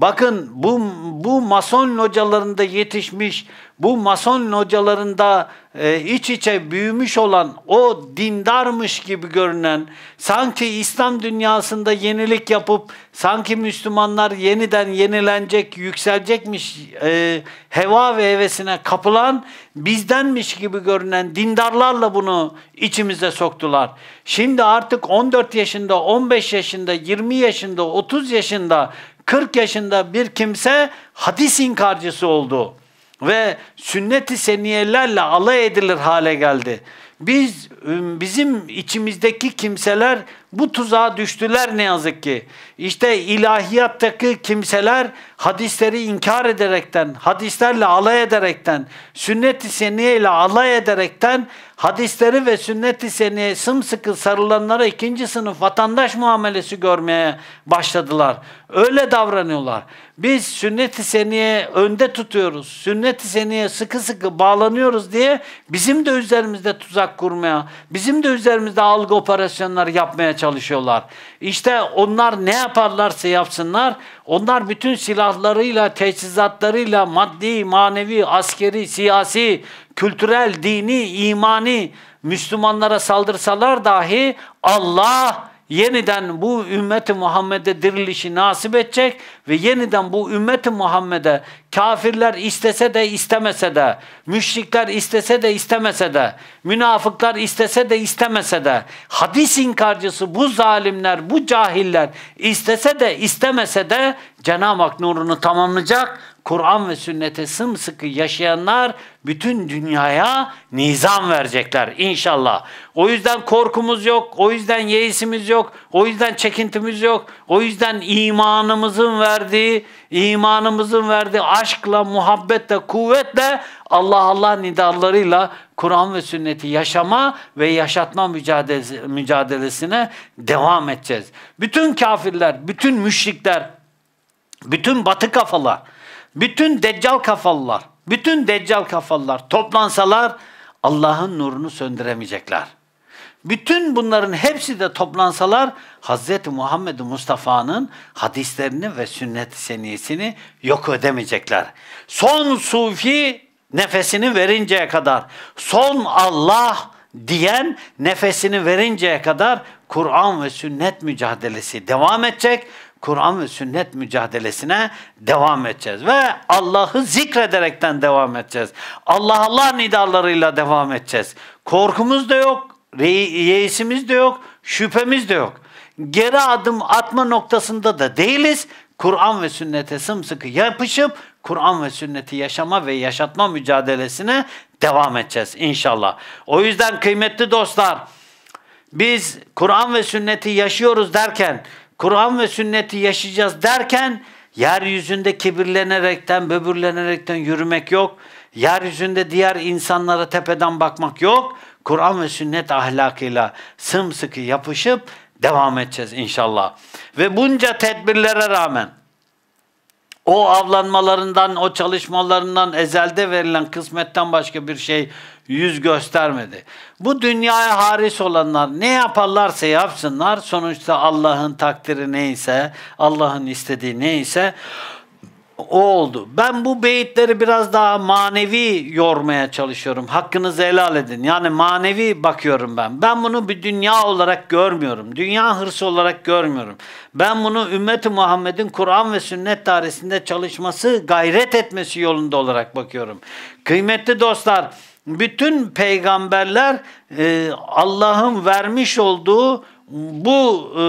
Bakın bu, bu mason localarında yetişmiş, bu mason localarında e, iç içe büyümüş olan o dindarmış gibi görünen, sanki İslam dünyasında yenilik yapıp, sanki Müslümanlar yeniden yenilenecek, yükselecekmiş e, heva ve hevesine kapılan, bizdenmiş gibi görünen dindarlarla bunu içimize soktular. Şimdi artık on dört yaşında, on beş yaşında, yirmi yaşında, otuz yaşında, kırk yaşında bir kimse hadis inkarcısı oldu ve sünnet-i seniyelerle alay edilir hale geldi. Biz, bizim içimizdeki kimseler bu tuzağa düştüler ne yazık ki. İşte ilahiyattaki kimseler hadisleri inkar ederekten, hadislerle alay ederekten, sünnet-i seniyeyle alay ederekten hadisleri ve sünnet-i seniyeye sımsıkı sarılanlara ikinci sınıf vatandaş muamelesi görmeye başladılar. Öyle davranıyorlar. Biz sünnet-i seniyeye önde tutuyoruz, sünnet-i seniyeye sıkı sıkı bağlanıyoruz diye bizim de üzerimizde tuzak kurmaya, bizim de üzerimizde algı operasyonları yapmaya çalışıyorlar. İşte onlar ne yaparlarsa yapsınlar, onlar bütün silahlarıyla, teçhizatlarıyla, maddi, manevi, askeri, siyasi, kültürel, dini, imani Müslümanlara saldırsalar dahi Allah yeniden bu ümmeti Muhammed'e dirilişi nasip edecek ve yeniden bu ümmeti Muhammed'e kafirler istese de istemese de, müşrikler istese de istemese de, münafıklar istese de istemese de, hadis inkarcısı bu zalimler, bu cahiller istese de istemese de Cenab-ı Hak nurunu tamamlayacak. Kur'an ve sünnete sımsıkı yaşayanlar bütün dünyaya nizam verecekler inşallah. O yüzden korkumuz yok, o yüzden yeisimiz yok, o yüzden çekintimiz yok, o yüzden imanımızın verdiği, imanımızın verdiği aşkla, muhabbetle, kuvvetle, Allah Allah nidalarıyla Kur'an ve sünneti yaşama ve yaşatma mücadelesi, mücadelesine devam edeceğiz. Bütün kafirler, bütün müşrikler, bütün batı kafalar, bütün deccal kafalılar, bütün deccal kafalılar toplansalar Allah'ın nurunu söndüremeyecekler. Bütün bunların hepsi de toplansalar Hz. Muhammed Mustafa'nın hadislerini ve sünnet-i seniyesini yok edemeyecekler. Son sufi nefesini verinceye kadar, son Allah diyen nefesini verinceye kadar Kur'an ve sünnet mücadelesi devam edecek. Kur'an ve sünnet mücadelesine devam edeceğiz. Ve Allah'ı zikrederekten devam edeceğiz. Allah Allah nidalarıyla devam edeceğiz. Korkumuz da yok, yeisimiz de yok, şüphemiz de yok. Geri adım atma noktasında da değiliz. Kur'an ve sünnete sımsıkı yapışıp Kur'an ve sünneti yaşama ve yaşatma mücadelesine devam edeceğiz inşallah. O yüzden kıymetli dostlar, biz Kur'an ve sünneti yaşıyoruz derken, Kur'an ve sünneti yaşayacağız derken yeryüzünde kibirlenerekten, böbürlenerekten yürümek yok. Yeryüzünde diğer insanlara tepeden bakmak yok. Kur'an ve sünnet ahlakıyla sımsıkı yapışıp devam edeceğiz inşallah. Ve bunca tedbirlere rağmen o avlanmalarından, o çalışmalarından, ezelde verilen kısmetten başka bir şey yüz göstermedi. Bu dünyaya haris olanlar ne yaparlarsa yapsınlar, sonuçta Allah'ın takdiri neyse, Allah'ın istediği neyse o oldu. Ben bu beyitleri biraz daha manevi yormaya çalışıyorum. Hakkınızı helal edin. Yani manevi bakıyorum ben. Ben bunu bir dünya olarak görmüyorum. Dünya hırsı olarak görmüyorum. Ben bunu Ümmet-i Muhammed'in Kur'an ve sünnet dairesinde çalışması, gayret etmesi yolunda olarak bakıyorum. Kıymetli dostlar, bütün peygamberler e, Allah'ın vermiş olduğu bu e,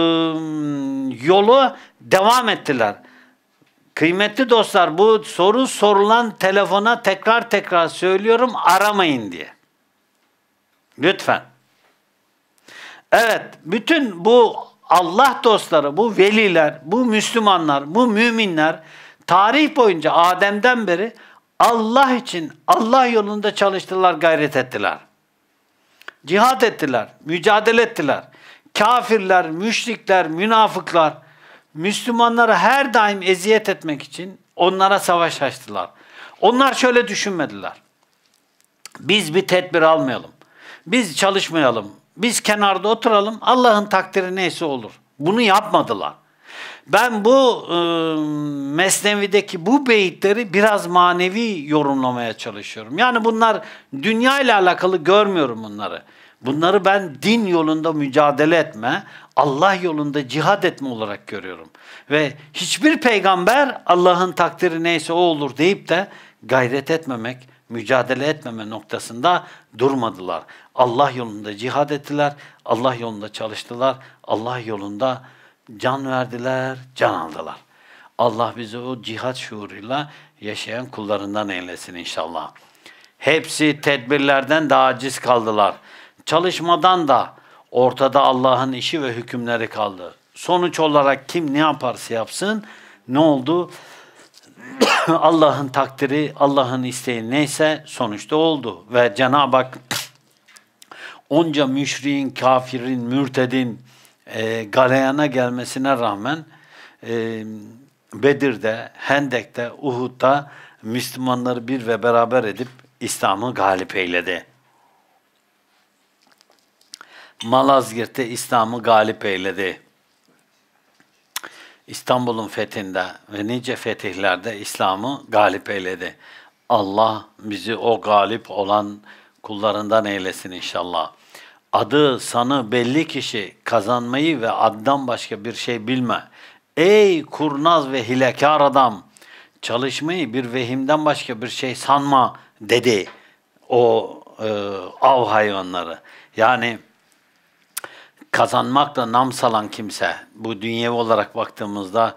yolu devam ettiler. Kıymetli dostlar, bu soru sorulan telefona tekrar tekrar söylüyorum, aramayın diye. Lütfen. Evet, bütün bu Allah dostları, bu veliler, bu Müslümanlar, bu müminler tarih boyunca Adem'den beri Allah için, Allah yolunda çalıştılar, gayret ettiler. Cihad ettiler, mücadele ettiler. Kafirler, müşrikler, münafıklar, Müslümanlara her daim eziyet etmek için onlara savaş açtılar. Onlar şöyle düşünmediler: biz bir tedbir almayalım, biz çalışmayalım, biz kenarda oturalım, Allah'ın takdiri neyse olur. Bunu yapmadılar. Ben bu e, Mesnevi'deki bu beyitleri biraz manevi yorumlamaya çalışıyorum. Yani bunlar dünya ile alakalı görmüyorum bunları. Bunları ben din yolunda mücadele etme, Allah yolunda cihad etme olarak görüyorum. Ve hiçbir peygamber Allah'ın takdiri neyse o olur deyip de gayret etmemek, mücadele etmeme noktasında durmadılar. Allah yolunda cihad ettiler, Allah yolunda çalıştılar, Allah yolunda can verdiler, can aldılar. Allah bizi o cihat şuuruyla yaşayan kullarından eylesin inşallah. Hepsi tedbirlerden daha aciz kaldılar. Çalışmadan da ortada Allah'ın işi ve hükümleri kaldı. Sonuç olarak kim ne yaparsa yapsın, ne oldu? Allah'ın takdiri, Allah'ın isteği neyse sonuçta oldu. Ve Cenab-ı Hak onca müşriğin, kafirin, mürtedin e, galeyana gelmesine rağmen e, Bedir'de, Hendek'te, Uhud'da Müslümanları bir ve beraber edip İslam'ı galip eyledi. Malazgirt'te İslam'ı galip eyledi. İstanbul'un fethinde ve nice fetihlerde İslam'ı galip eyledi. Allah bizi o galip olan kullarından eylesin inşallah. Adı sanı belli kişi, kazanmayı ve addan başka bir şey bilme. Ey kurnaz ve hilekar adam, çalışmayı bir vehimden başka bir şey sanma dedi o e, av hayvanları. Yani kazanmakla nam salan kimse, bu dünyevi olarak baktığımızda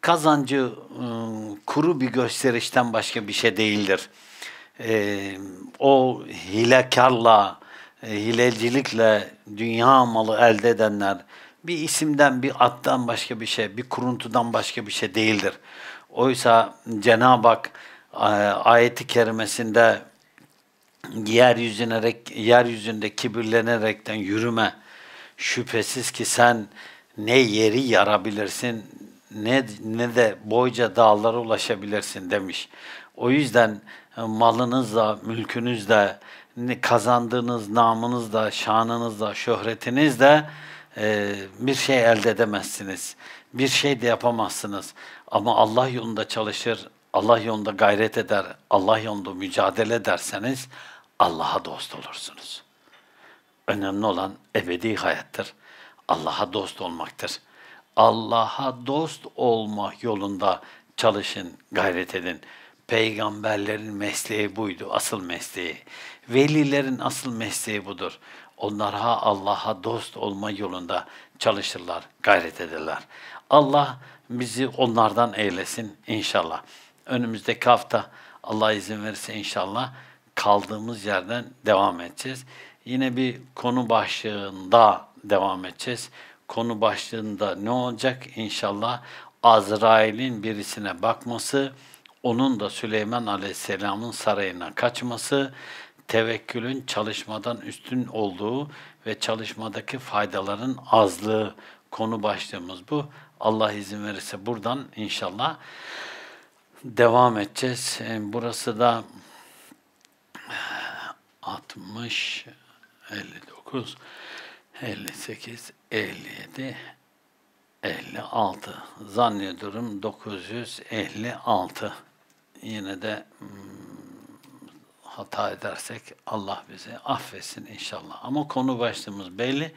kazancı ıı, kuru bir gösterişten başka bir şey değildir. E, o hilekarla, e, hilecilikle dünya malı elde edenler bir isimden, bir attan başka bir şey, bir kuruntudan başka bir şey değildir. Oysa Cenab-ı Hak e, ayeti kerimesinde yeryüzüne, yeryüzünde kibirlenerekten yürüme, şüphesiz ki sen ne yeri yarabilirsin ne, ne de boyca dağlara ulaşabilirsin demiş. O yüzden malınızla, mülkünüzle, kazandığınız namınızla, şanınızla, şöhretinizle e, bir şey elde edemezsiniz. Bir şey de yapamazsınız. Ama Allah yolunda çalışır, Allah yolunda gayret eder, Allah yolunda mücadele ederseniz Allah'a dost olursunuz. Önemli olan ebedi hayattır. Allah'a dost olmaktır. Allah'a dost olma yolunda çalışın, gayret edin. Peygamberlerin mesleği buydu, asıl mesleği. Velilerin asıl mesleği budur. Onlar ha Allah'a dost olma yolunda çalışırlar, gayret ederler. Allah bizi onlardan eylesin inşallah. Önümüzdeki hafta Allah izin verirse inşallah kaldığımız yerden devam edeceğiz. Yine bir konu başlığında devam edeceğiz. Konu başlığında ne olacak? İnşallah Azrail'in birisine bakması, onun da Süleyman Aleyhisselam'ın sarayına kaçması, tevekkülün çalışmadan üstün olduğu ve çalışmadaki faydaların azlığı konu başlığımız bu. Allah izin verirse buradan inşallah devam edeceğiz. Burası da altmış, elli dokuz, elli sekiz, elli yedi, elli altı. Zannediyorum dokuz yüz elli altı. Yine de hata edersek Allah bizi affetsin inşallah. Ama konu başlığımız belli.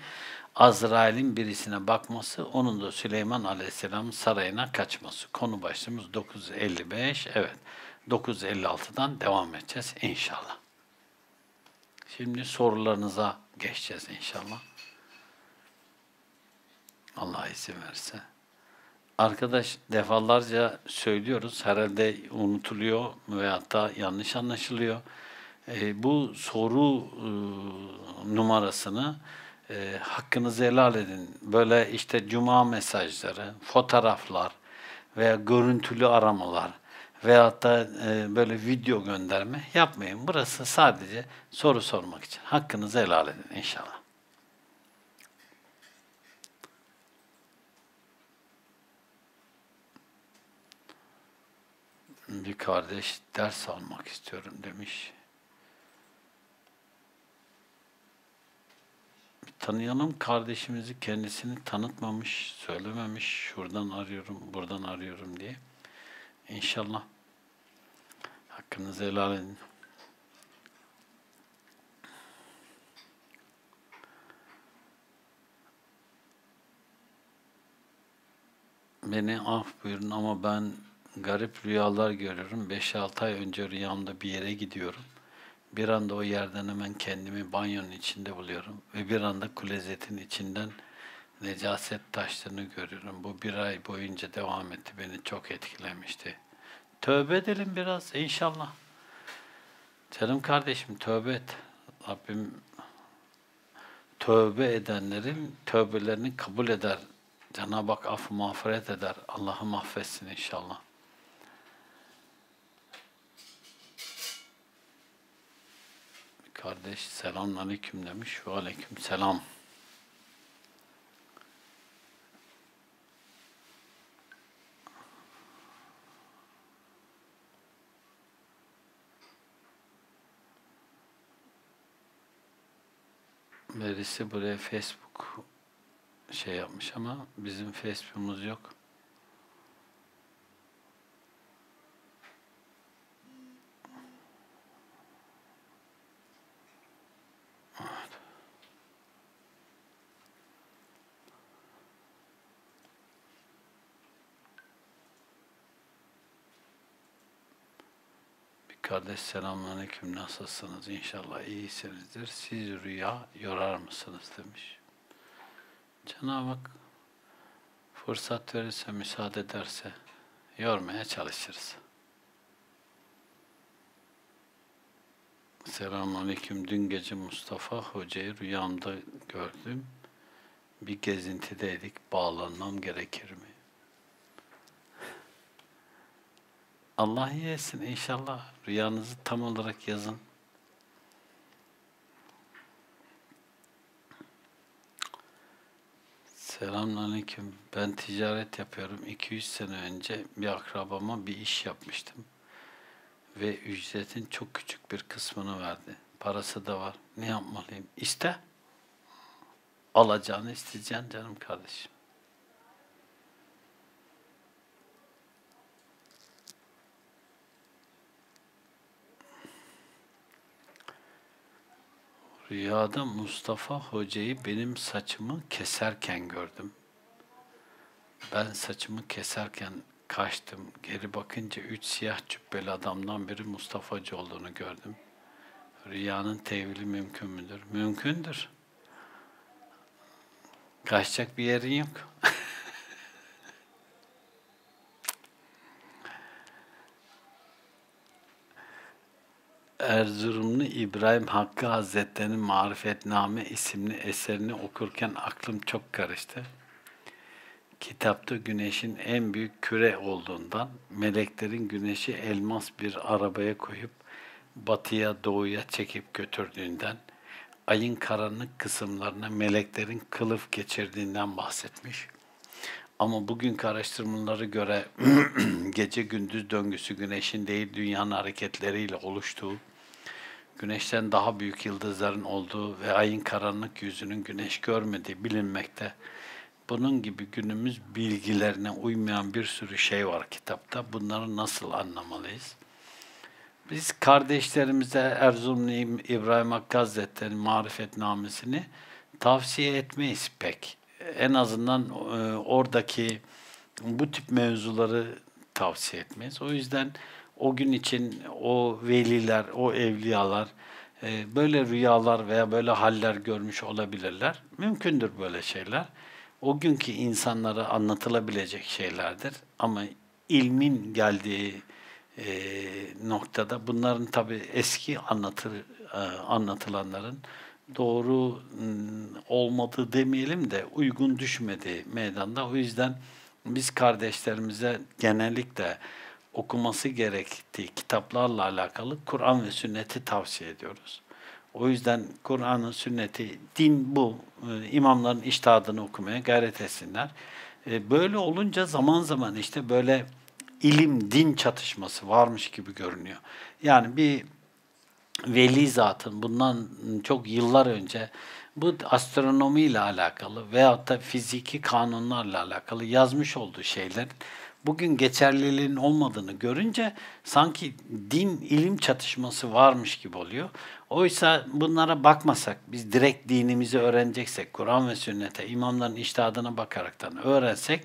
Azrail'in birisine bakması, onun da Süleyman Aleyhisselam sarayına kaçması. Konu başlığımız dokuz yüz elli beş. Evet, dokuz yüz elli altıdan devam edeceğiz inşallah. Şimdi sorularınıza geçeceğiz inşallah. Allah izin verirse. Arkadaş, defalarca söylüyoruz, herhalde unutuluyor veyahut da yanlış anlaşılıyor. E, bu soru e, numarasını e, hakkınızı helal edin. Böyle işte cuma mesajları, fotoğraflar veya görüntülü aramalar veyahut da e, böyle video gönderme yapmayın. Burası sadece soru sormak için. Hakkınızı helal edin inşallah. Bir kardeş ders almak istiyorum demiş. Tanıyalım kardeşimizi, kendisini tanıtmamış, söylememiş. Şuradan arıyorum, buradan arıyorum diye. İnşallah. Hakkınızı helal edin. Beni af buyurun ama ben garip rüyalar görüyorum. beş altı ay önce rüyamda bir yere gidiyorum. Bir anda o yerden hemen kendimi banyonun içinde buluyorum. Ve bir anda klozetin içinden necaset taşlarını görüyorum. Bu bir ay boyunca devam etti. Beni çok etkilemişti. Tövbe edelim biraz inşallah. Canım kardeşim, tövbe et. Rabbim tövbe edenlerin tövbelerini kabul eder. Cenab-ı Hak affı mağfiret eder. Allah'ım affetsin inşallah. Kardeş selamünaleyküm demiş. Ve aleyküm selam. Birisi buraya Facebook şey yapmış ama bizim Facebook'umuz yok. Kardeş selamünaleyküm, nasılsınız? İnşallah iyisinizdir. Siz rüya yorar mısınız demiş. Cenab-ı Hak fırsat verirse, müsaade ederse yormaya çalışırız. Selamünaleyküm. Dün gece Mustafa Hoca'yı rüyamda gördüm. Bir gezintideydik. Bağlanmam gerekir mi? Allah yesin inşallah. Rüyanızı tam olarak yazın. Selamünaleyküm. Ben ticaret yapıyorum. iki yüz sene önce bir akrabama bir iş yapmıştım. Ve ücretin çok küçük bir kısmını verdi. Parası da var. Ne yapmalıyım? İste. Alacağını isteyeceksin canım kardeşim. Rüyada Mustafa Hoca'yı benim saçımı keserken gördüm. Ben saçımı keserken kaçtım. Geri bakınca üç siyah cübbeli adamdan biri Mustafa Hoca olduğunu gördüm. Rüyanın tevili mümkün müdür? Mümkündür. Kaçacak bir yerin yok. Erzurumlu İbrahim Hakkı Hazretleri'nin Marifetname isimli eserini okurken aklım çok karıştı. Kitapta güneşin en büyük küre olduğundan, meleklerin güneşi elmas bir arabaya koyup batıya doğuya çekip götürdüğünden, ayın karanlık kısımlarına meleklerin kılıf geçirdiğinden bahsetmiş. Ama bugünkü araştırmalara göre gece gündüz döngüsü güneşin değil dünyanın hareketleriyle oluştuğu, güneşten daha büyük yıldızların olduğu ve ayın karanlık yüzünün güneş görmediği bilinmekte. Bunun gibi günümüz bilgilerine uymayan bir sürü şey var kitapta. Bunları nasıl anlamalıyız? Biz kardeşlerimize Erzurumlu İbrahim Hakkı Hazretleri'nin marifetnamesini tavsiye etmeyiz pek. En azından e, oradaki bu tip mevzuları tavsiye etmeyiz. O yüzden o gün için o veliler, o evliyalar e, böyle rüyalar veya böyle haller görmüş olabilirler. Mümkündür böyle şeyler. O günkü insanlara anlatılabilecek şeylerdir. Ama ilmin geldiği e, noktada bunların tabii eski anlatır, e, anlatılanların doğru olmadığı demeyelim de uygun düşmediği meydanda. O yüzden biz kardeşlerimize genellikle okuması gerektiği kitaplarla alakalı Kur'an ve sünneti tavsiye ediyoruz. O yüzden Kur'an'ın sünneti, din bu. İmamların içtihadını okumaya gayret etsinler. Böyle olunca zaman zaman işte böyle ilim din çatışması varmış gibi görünüyor. Yani bir veli zatın bundan çok yıllar önce bu astronomi ile alakalı veyahut da fiziki kanunlarla alakalı yazmış olduğu şeyler bugün geçerliliğinin olmadığını görünce sanki din ilim çatışması varmış gibi oluyor. Oysa bunlara bakmasak, biz direkt dinimizi öğreneceksek, Kur'an ve sünnete, imamların içtihadına bakaraktan öğrensek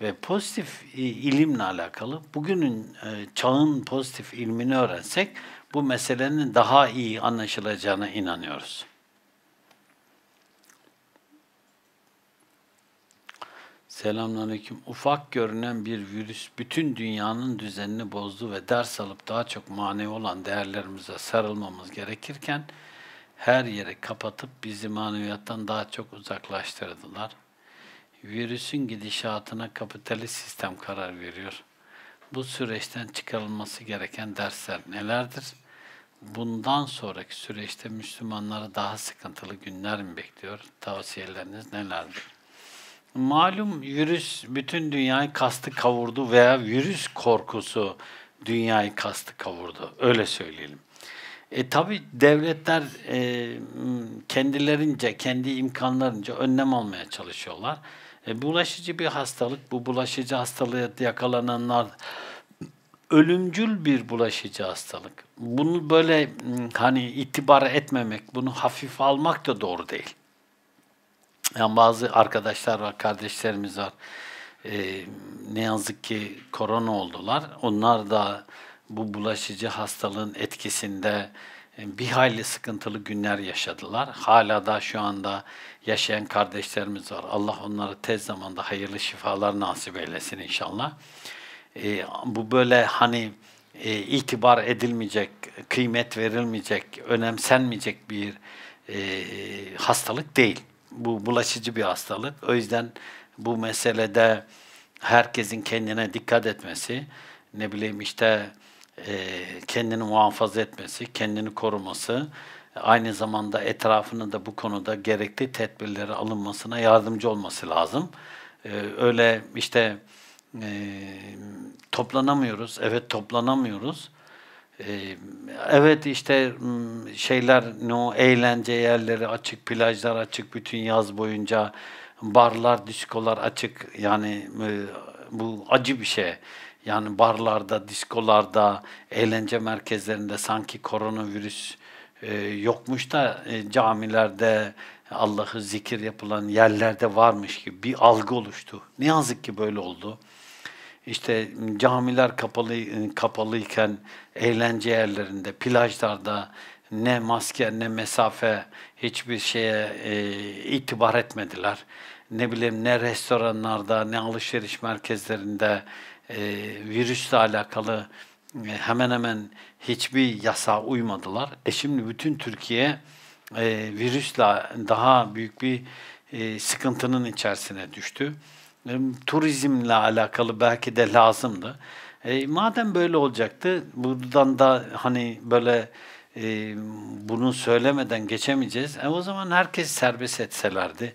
ve pozitif ilimle alakalı bugünün çağın pozitif ilmini öğrensek bu meselenin daha iyi anlaşılacağına inanıyoruz. Selamünaleyküm. Ufak görünen bir virüs bütün dünyanın düzenini bozdu ve ders alıp daha çok manevi olan değerlerimize sarılmamız gerekirken her yeri kapatıp bizi maneviyattan daha çok uzaklaştırdılar. Virüsün gidişatına kapitalist sistem karar veriyor. Bu süreçten çıkarılması gereken dersler nelerdir? Bundan sonraki süreçte Müslümanları daha sıkıntılı günler mi bekliyor? Tavsiyeleriniz nelerdir? Malum virüs bütün dünyayı kastı kavurdu veya virüs korkusu dünyayı kastı kavurdu. Öyle söyleyelim. E tabi devletler e, kendilerince, kendi imkanlarınca önlem almaya çalışıyorlar. E, bulaşıcı bir hastalık, bu bulaşıcı hastalığa yakalananlar ölümcül bir bulaşıcı hastalık. Bunu böyle hani itibar etmemek, bunu hafife almak da doğru değil. Yani bazı arkadaşlar var, kardeşlerimiz var. Ee, ne yazık ki korona oldular. Onlar da bu bulaşıcı hastalığın etkisinde bir hayli sıkıntılı günler yaşadılar. Hala da şu anda yaşayan kardeşlerimiz var. Allah onlara tez zamanda hayırlı şifalar nasip eylesin inşallah. Ee, bu böyle hani e, itibar edilmeyecek, kıymet verilmeyecek, önemsenmeyecek bir e, hastalık değil. Bu bulaşıcı bir hastalık. O yüzden bu meselede herkesin kendine dikkat etmesi, ne bileyim işte e, kendini muhafaza etmesi, kendini koruması, aynı zamanda etrafının da bu konuda gerekli tedbirleri alınmasına yardımcı olması lazım. E, öyle işte e, toplanamıyoruz, evet toplanamıyoruz. Evet işte şeyler, no, eğlence yerleri açık, plajlar açık bütün yaz boyunca, barlar, diskolar açık. Yani bu acı bir şey. Yani barlarda, diskolarda, eğlence merkezlerinde sanki koronavirüs e, yokmuş da e, camilerde, Allah'ı zikir yapılan yerlerde varmış gibi bir algı oluştu. Ne yazık ki böyle oldu. İşte camiler kapalı kapalıyken eğlence yerlerinde, plajlarda ne maske ne mesafe hiçbir şeye e, itibar etmediler. Ne bileyim ne restoranlarda ne alışveriş merkezlerinde e, virüsle alakalı e, hemen hemen hiçbir yasağa uymadılar. E şimdi bütün Türkiye e, virüsle daha büyük bir e, sıkıntının içerisine düştü. E, turizmle alakalı belki de lazımdı. E, madem böyle olacaktı, buradan da hani böyle e, bunu söylemeden geçemeyeceğiz. E, o zaman herkes serbest etselerdi.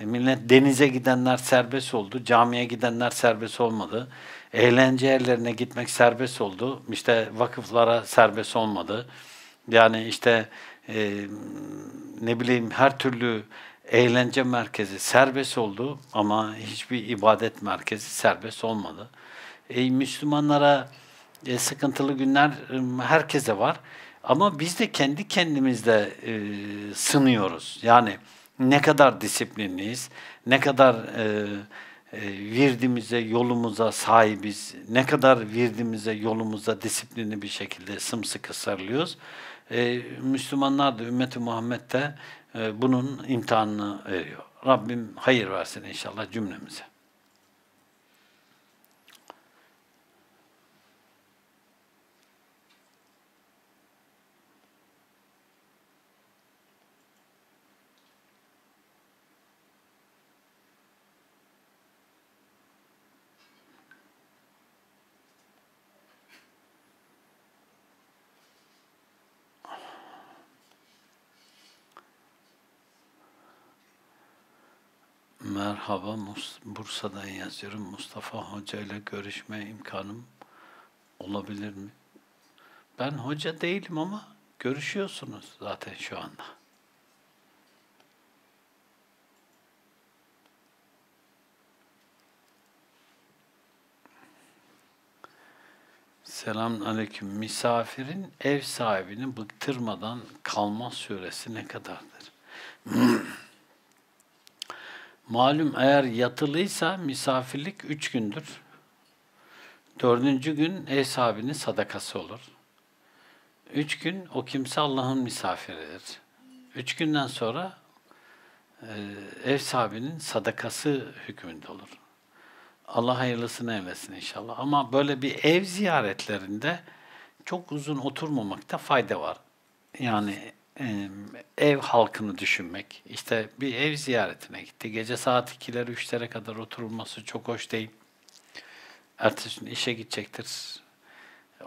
Millet denize gidenler serbest oldu, camiye gidenler serbest olmadı, eğlence yerlerine gitmek serbest oldu, işte vakıflara serbest olmadı. Yani işte e, ne bileyim her türlü eğlence merkezi serbest oldu ama hiçbir ibadet merkezi serbest olmadı. E, Müslümanlara e, sıkıntılı günler e, herkese var ama biz de kendi kendimizle e, sınıyoruz. Yani ne kadar disiplinliyiz, ne kadar e, e, virdimize, yolumuza sahibiz, ne kadar virdimize, yolumuza disiplinli bir şekilde sımsıkı sarılıyoruz. E, Müslümanlar da, Ümmet-i Muhammed de e, bunun imtihanını veriyor. Rabbim hayır versin inşallah cümlemize. Merhaba, Bursa'dan yazıyorum. Mustafa Hoca ile görüşme imkanım olabilir mi? Ben hoca değilim ama görüşüyorsunuz zaten şu anda. Selamünaleyküm. Misafirin ev sahibini bıktırmadan kalma süresi ne kadardır? Malum eğer yatılıysa misafirlik üç gündür. Dördüncü gün ev sahibinin sadakası olur. Üç gün o kimse Allah'ın misafiridir. Üç günden sonra e, ev sahibinin sadakası hükmünde olur. Allah hayırlısını eylesin inşallah. Ama böyle bir ev ziyaretlerinde çok uzun oturmamakta fayda var. Yani Ee, ev halkını düşünmek, işte bir ev ziyaretine gitti. Gece saat ikilere üçlere kadar oturulması çok hoş değil. Ertesi gün işe gidecektir.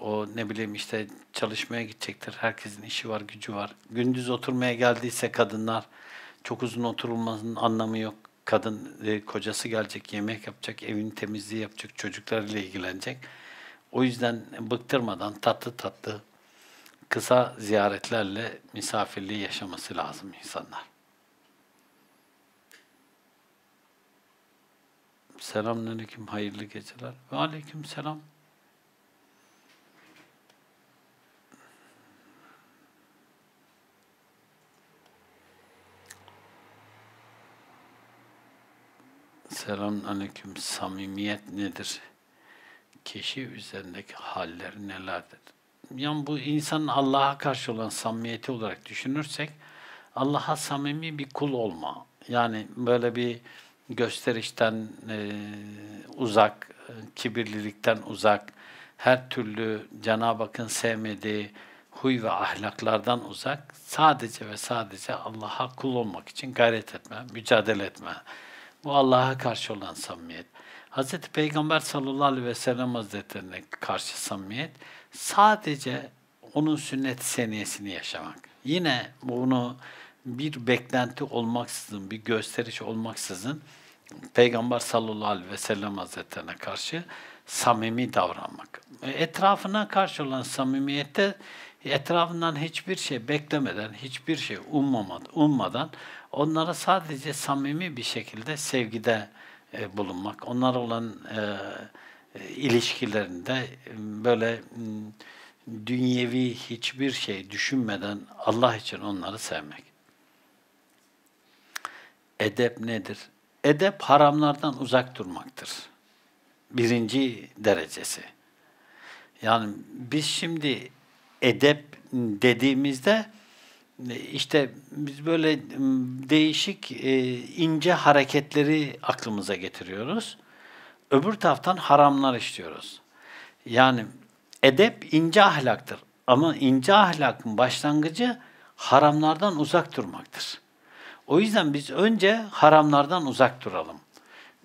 O ne bileyim işte çalışmaya gidecektir. Herkesin işi var, gücü var. Gündüz oturmaya geldiyse kadınlar, çok uzun oturulmanın anlamı yok. Kadın e, kocası gelecek, yemek yapacak, evin temizliği yapacak, çocuklarıyla ilgilenecek. O yüzden bıktırmadan tatlı tatlı kısa ziyaretlerle misafirliği yaşaması lazım insanlar. Selamünaleyküm, hayırlı geceler. Ve aleyküm selam. Selamünaleyküm, samimiyet nedir? Kişi üzerindeki halleri nelerdir? Yani bu insanın Allah'a karşı olan samimiyeti olarak düşünürsek, Allah'a samimi bir kul olma. Yani böyle bir gösterişten e, uzak, kibirlilikten uzak, her türlü Cenab-ı Hakk'ın sevmediği huy ve ahlaklardan uzak, sadece ve sadece Allah'a kul olmak için gayret etme, mücadele etme. Bu Allah'a karşı olan samimiyet. Hz. Peygamber sallallahu aleyhi ve sellem Hazretlerine karşı samimiyet, sadece onun sünnet-i seniyesini yaşamak. Yine bunu bir beklenti olmaksızın, bir gösteriş olmaksızın Peygamber sallallahu aleyhi ve sellem Hazretlerine karşı samimi davranmak. Etrafına karşı olan samimiyette etrafından hiçbir şey beklemeden, hiçbir şey ummadan onlara sadece samimi bir şekilde sevgide e, bulunmak. Onlara olan e, ilişkilerinde böyle dünyevi hiçbir şey düşünmeden Allah için onları sevmek. Edep nedir? Edep haramlardan uzak durmaktır. Birinci derecesi. Yani biz şimdi edep dediğimizde işte biz böyle değişik ince hareketleri aklımıza getiriyoruz. Öbür taraftan haramlar işliyoruz. Yani edep ince ahlaktır. Ama ince ahlakın başlangıcı haramlardan uzak durmaktır. O yüzden biz önce haramlardan uzak duralım.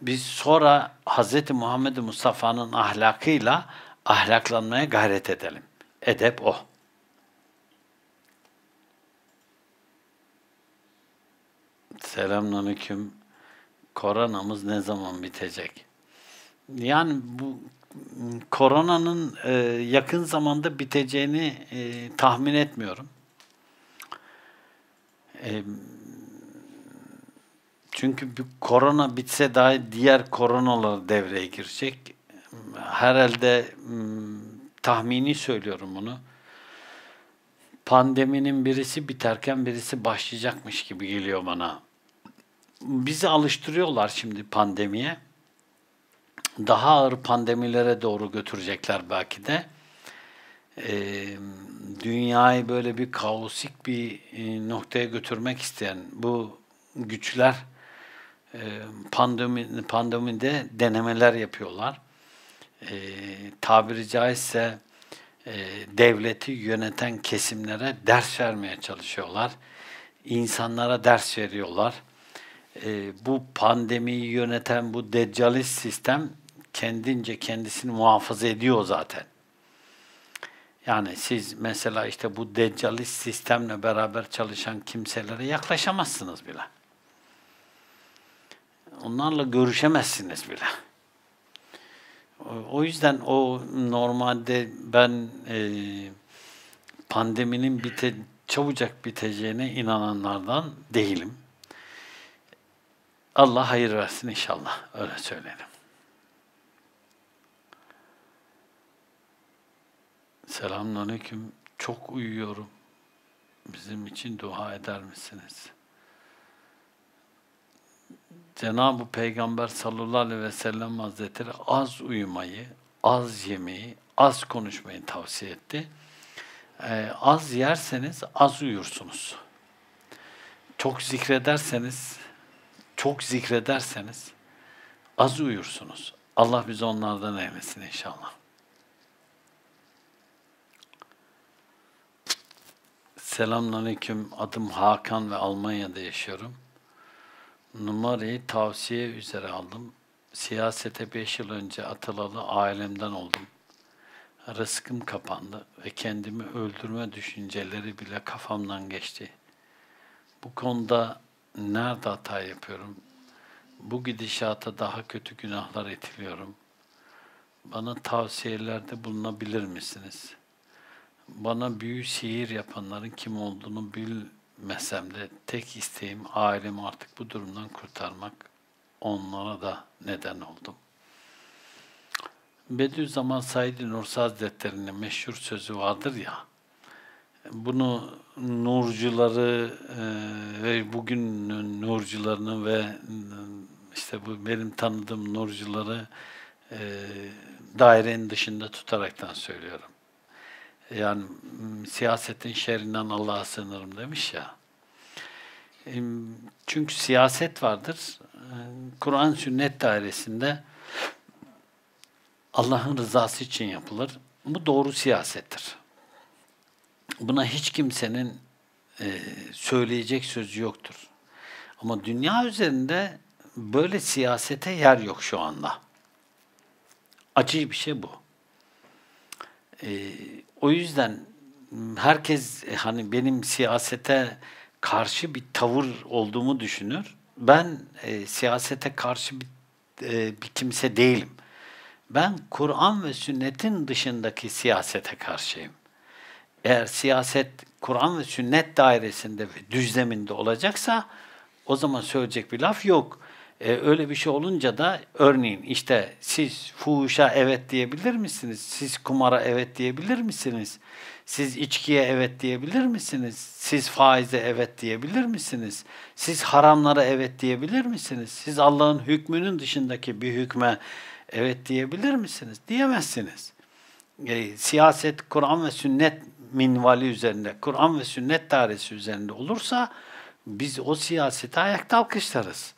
Biz sonra Hz. Muhammed Mustafa'nın ahlakıyla ahlaklanmaya gayret edelim. Edep o. Selamünaleyküm. Koronamız ne zaman bitecek? Yani bu koronanın e, yakın zamanda biteceğini e, tahmin etmiyorum. E, çünkü bir korona bitse dahi diğer koronalar devreye girecek. Herhalde tahmini söylüyorum bunu. Pandeminin birisi biterken birisi başlayacakmış gibi geliyor bana. Bizi alıştırıyorlar şimdi pandemiye. Daha ağır pandemilere doğru götürecekler belki de. Ee, dünyayı böyle bir kaosik bir noktaya götürmek isteyen bu güçler pandemi, pandemide denemeler yapıyorlar. Ee, tabiri caizse e, devleti yöneten kesimlere ders vermeye çalışıyorlar. İnsanlara ders veriyorlar. Ee, bu pandemiyi yöneten bu deccalist sistem kendince kendisini muhafaza ediyor zaten. Yani siz mesela işte bu deccalist sistemle beraber çalışan kimselere yaklaşamazsınız bile. Onlarla görüşemezsiniz bile. O yüzden o normalde ben e, pandeminin bite, çabucak biteceğine inananlardan değilim. Allah hayır versin inşallah, öyle söyleyelim. Selamünaleyküm. Çok uyuyorum. Bizim için dua eder misiniz? Cenab-ı Peygamber sallallahu aleyhi ve sellem Hazretleri az uyumayı, az yemeği, az konuşmayı tavsiye etti. Ee, az yerseniz az uyursunuz. Çok zikrederseniz, çok zikrederseniz az uyursunuz. Allah bizi onlardan eylesin inşallah. Selamünaleyküm. Adım Hakan ve Almanya'da yaşıyorum. Numarayı tavsiye üzere aldım. Siyasete beş yıl önce atılalı ailemden oldum. Rızkım kapandı ve kendimi öldürme düşünceleri bile kafamdan geçti. Bu konuda nerede hata yapıyorum? Bu gidişata daha kötü günahlar itiliyorum. Bana tavsiyelerde bulunabilir misiniz? Bana büyü sihir yapanların kim olduğunu bilmesem de tek isteğim ailemi artık bu durumdan kurtarmak. Onlara da neden oldum. Bediüzzaman Said Nursi Hazretleri'nin meşhur sözü vardır ya, bunu nurcuları ve bugünün nurcularını ve işte bu benim tanıdığım nurcuları dairenin dışında tutaraktan söylüyorum. Yani siyasetin şerrinden Allah'a sığınırım demiş ya. Çünkü siyaset vardır. Kur'an sünnet dairesinde Allah'ın rızası için yapılır. Bu doğru siyasettir. Buna hiç kimsenin e, söyleyecek sözü yoktur. Ama dünya üzerinde böyle siyasete yer yok şu anda. Acı bir şey bu. E, o yüzden herkes hani benim siyasete karşı bir tavır olduğumu düşünür. Ben e, siyasete karşı bir, e, bir kimse değilim. Ben Kur'an ve sünnetin dışındaki siyasete karşıyım. Eğer siyaset Kur'an ve sünnet dairesinde ve düzleminde olacaksa o zaman söyleyecek bir laf yok. E, öyle bir şey olunca da örneğin işte siz fuhuşa evet diyebilir misiniz? Siz kumara evet diyebilir misiniz? Siz içkiye evet diyebilir misiniz? Siz faize evet diyebilir misiniz? Siz haramlara evet diyebilir misiniz? Siz Allah'ın hükmünün dışındaki bir hükme evet diyebilir misiniz? Diyemezsiniz. E, siyaset Kur'an ve sünnet minvali üzerinde, Kur'an ve sünnet dairesi üzerinde olursa biz o siyasete ayakta alkışlarız.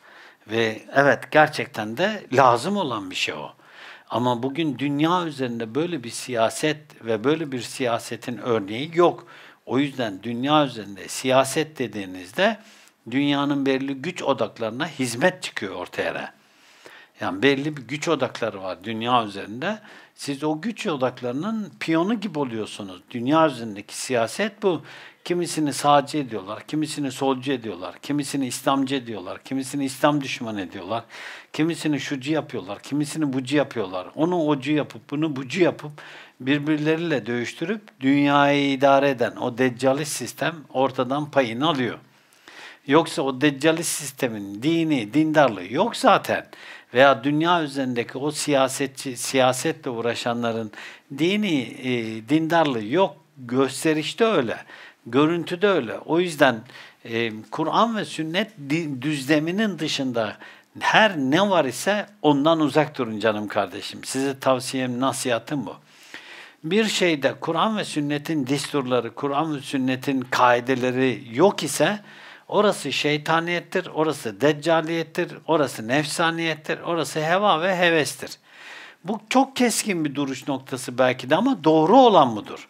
Ve evet, gerçekten de lazım olan bir şey o. Ama bugün dünya üzerinde böyle bir siyaset ve böyle bir siyasetin örneği yok. O yüzden dünya üzerinde siyaset dediğinizde dünyanın belli güç odaklarına hizmet çıkıyor ortaya. Yani belli bir güç odakları var dünya üzerinde. Siz o güç odaklarının piyonu gibi oluyorsunuz. Dünya üzerindeki siyaset bu. Kimisini sağcı ediyorlar, kimisini solcu ediyorlar, kimisini İslamcı ediyorlar, kimisini İslam düşmanı ediyorlar, kimisini şucu yapıyorlar, kimisini bucu yapıyorlar. Onu ocu yapıp, bunu bucu yapıp birbirleriyle dövüştürüp dünyayı idare eden o deccalist sistem ortadan payını alıyor. Yoksa o deccalist sistemin dini, dindarlığı yok zaten. Veya dünya üzerindeki o siyasetçi, siyasetle uğraşanların dini, e, dindarlığı yok. Gösterişte öyle, görüntüde öyle. O yüzden e, Kur'an ve sünnet düzleminin dışında her ne var ise ondan uzak durun canım kardeşim. Size tavsiyem, nasihatim bu. Bir şeyde Kur'an ve sünnetin disturları, Kur'an ve sünnetin kaideleri yok ise orası şeytaniyettir, orası deccaliyettir, orası nefsaniyettir, orası heva ve hevestir. Bu çok keskin bir duruş noktası belki de, ama doğru olan budur.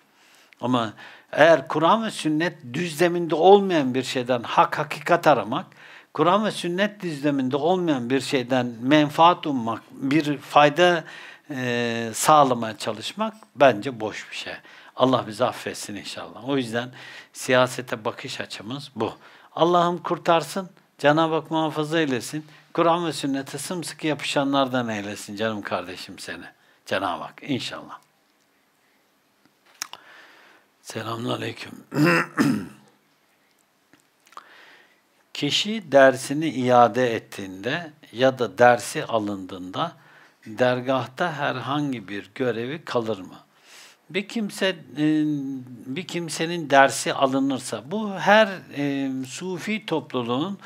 Ama eğer Kur'an ve sünnet düzleminde olmayan bir şeyden hak hakikat aramak, Kur'an ve sünnet düzleminde olmayan bir şeyden menfaat ummak, bir fayda e, sağlamaya çalışmak bence boş bir şey. Allah bizi affetsin inşallah. O yüzden siyasete bakış açımız bu. Allah'ım kurtarsın, Cenab-ı Hak muhafaza eylesin, Kur'an ve sünnete sımsıkı yapışanlardan eylesin canım kardeşim seni. Cenab-ı Hak inşallah. Selamünaleyküm. Kişi dersini iade ettiğinde ya da dersi alındığında dergahta herhangi bir görevi kalır mı? Bir kimse bir kimsenin dersi alınırsa, bu her e, sufi topluluğun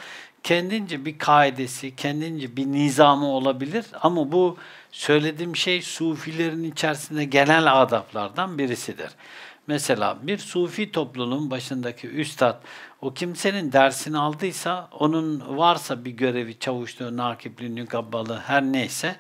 kendince bir kaidesi, kendince bir nizamı olabilir, ama bu söylediğim şey sufilerin içerisinde genel adaplardan birisidir. Mesela bir sufi topluluğun başındaki üstad, o kimsenin dersini aldıysa, onun varsa bir görevi, çavuşluğu, nakipliği, gabbalı her neyse,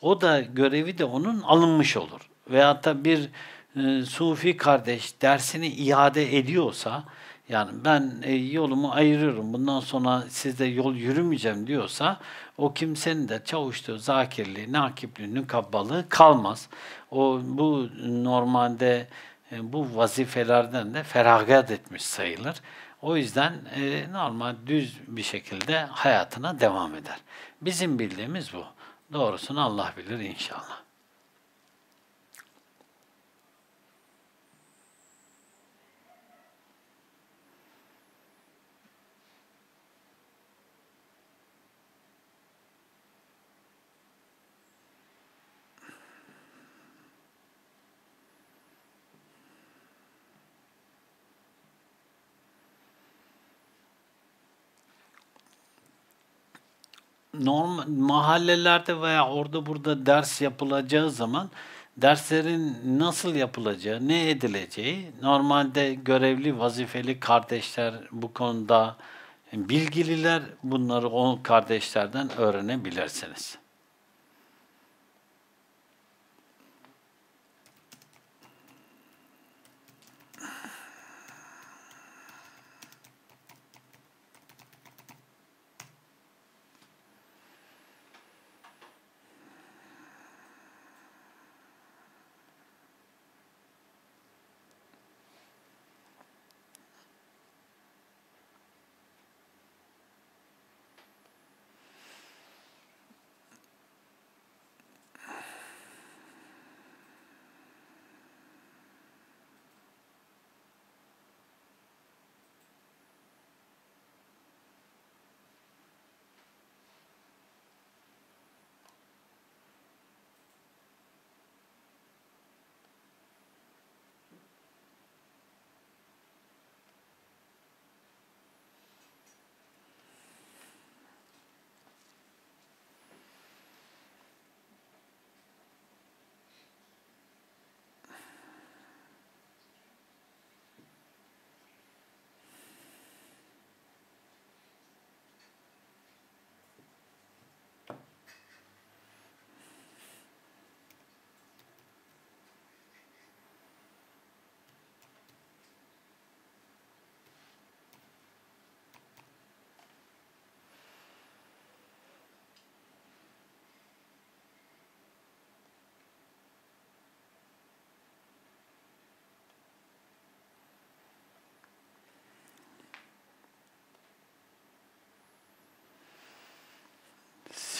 o da görevi de onun alınmış olur. Veyahut da bir e, sufi kardeş dersini iade ediyorsa, yani ben e, yolumu ayırıyorum, bundan sonra sizde yol yürümeyeceğim diyorsa, o kimsenin de çavuştuğu zakirliği, nakipliği, nükabbalığı kalmaz. O, bu normalde e, bu vazifelerden de feragat etmiş sayılır. O yüzden e, normal düz bir şekilde hayatına devam eder. Bizim bildiğimiz bu. Doğrusunu Allah bilir inşallah. Normal, mahallelerde veya orada burada ders yapılacağı zaman derslerin nasıl yapılacağı, ne edileceği, normalde görevli, vazifeli kardeşler bu konuda bilgililer, bunları o kardeşlerden öğrenebilirsiniz.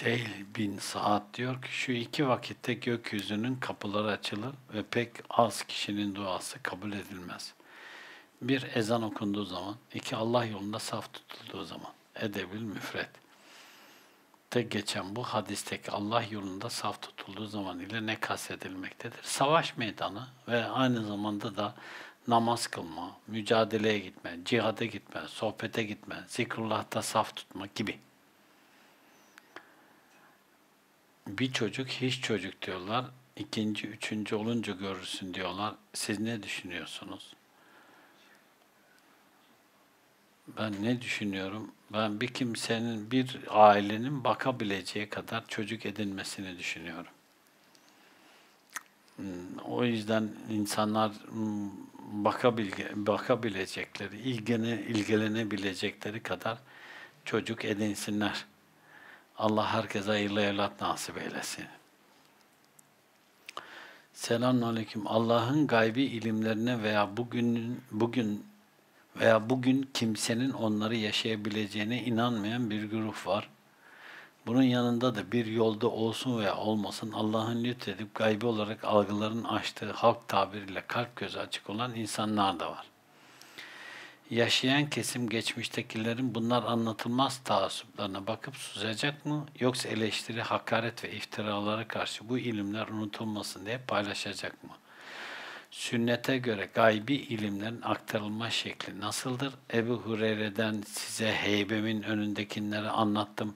Şeyh bin Saad diyor ki şu iki vakitte gökyüzünün kapıları açılır ve pek az kişinin duası kabul edilmez. Bir, ezan okunduğu zaman. iki, Allah yolunda saf tutulduğu zaman. Edebil müfred. Tek geçen bu hadisteki Allah yolunda saf tutulduğu zaman ile ne kastedilmektedir? Savaş meydanı ve aynı zamanda da namaz kılma, mücadeleye gitme, cihada gitme, sohbete gitme, zikrullah'ta saf tutma gibi. Bir çocuk hiç çocuk diyorlar, ikinci, üçüncü olunca görürsün diyorlar. Siz ne düşünüyorsunuz? Ben ne düşünüyorum? Ben bir kimsenin, bir ailenin bakabileceği kadar çocuk edinmesini düşünüyorum. O yüzden insanlar bakabilecekleri, ilgilenebilecekleri kadar çocuk edinsinler. Allah herkese hayırlı evlat nasip eylesin. Selamünaleyküm. Allah'ın gaybi ilimlerine veya bugünün bugün veya bugün kimsenin onları yaşayabileceğine inanmayan bir grup var. Bunun yanında da bir yolda olsun veya olmasın Allah'ın lütfedip gaybi olarak algıların açtığı halk tabiriyle kalp gözü açık olan insanlar da var. Yaşayan kesim geçmiştekilerin bunlar anlatılmaz taassuplarına bakıp susacak mı? Yoksa eleştiri, hakaret ve iftiralara karşı bu ilimler unutulmasın diye paylaşacak mı? Sünnete göre gaybi ilimlerin aktarılma şekli nasıldır? Ebu Hureyre'den size heybemin önündekileri anlattım,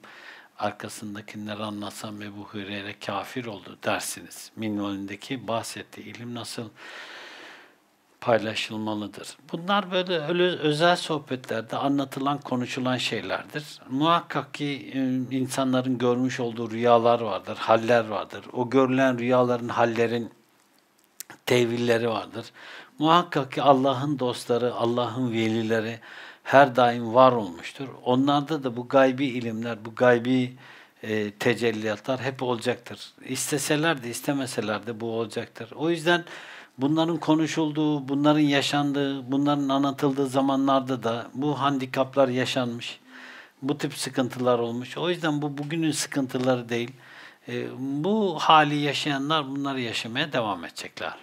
arkasındakileri anlatsam Ebu Hureyre kafir oldu dersiniz. Minvalindeki bahsettiği ilim nasıl paylaşılmalıdır? Bunlar böyle özel sohbetlerde anlatılan, konuşulan şeylerdir. Muhakkak ki insanların görmüş olduğu rüyalar vardır, haller vardır. O görülen rüyaların, hallerin tevilleri vardır. Muhakkak ki Allah'ın dostları, Allah'ın velileri her daim var olmuştur. Onlarda da bu gaybi ilimler, bu gaybi e, tecelliyatlar hep olacaktır. İsteseler de istemeseler de bu olacaktır. O yüzden bunların konuşulduğu, bunların yaşandığı, bunların anlatıldığı zamanlarda da bu handikaplar yaşanmış, bu tip sıkıntılar olmuş. O yüzden bu bugünün sıkıntıları değil. E, bu hali yaşayanlar bunları yaşamaya devam edecekler.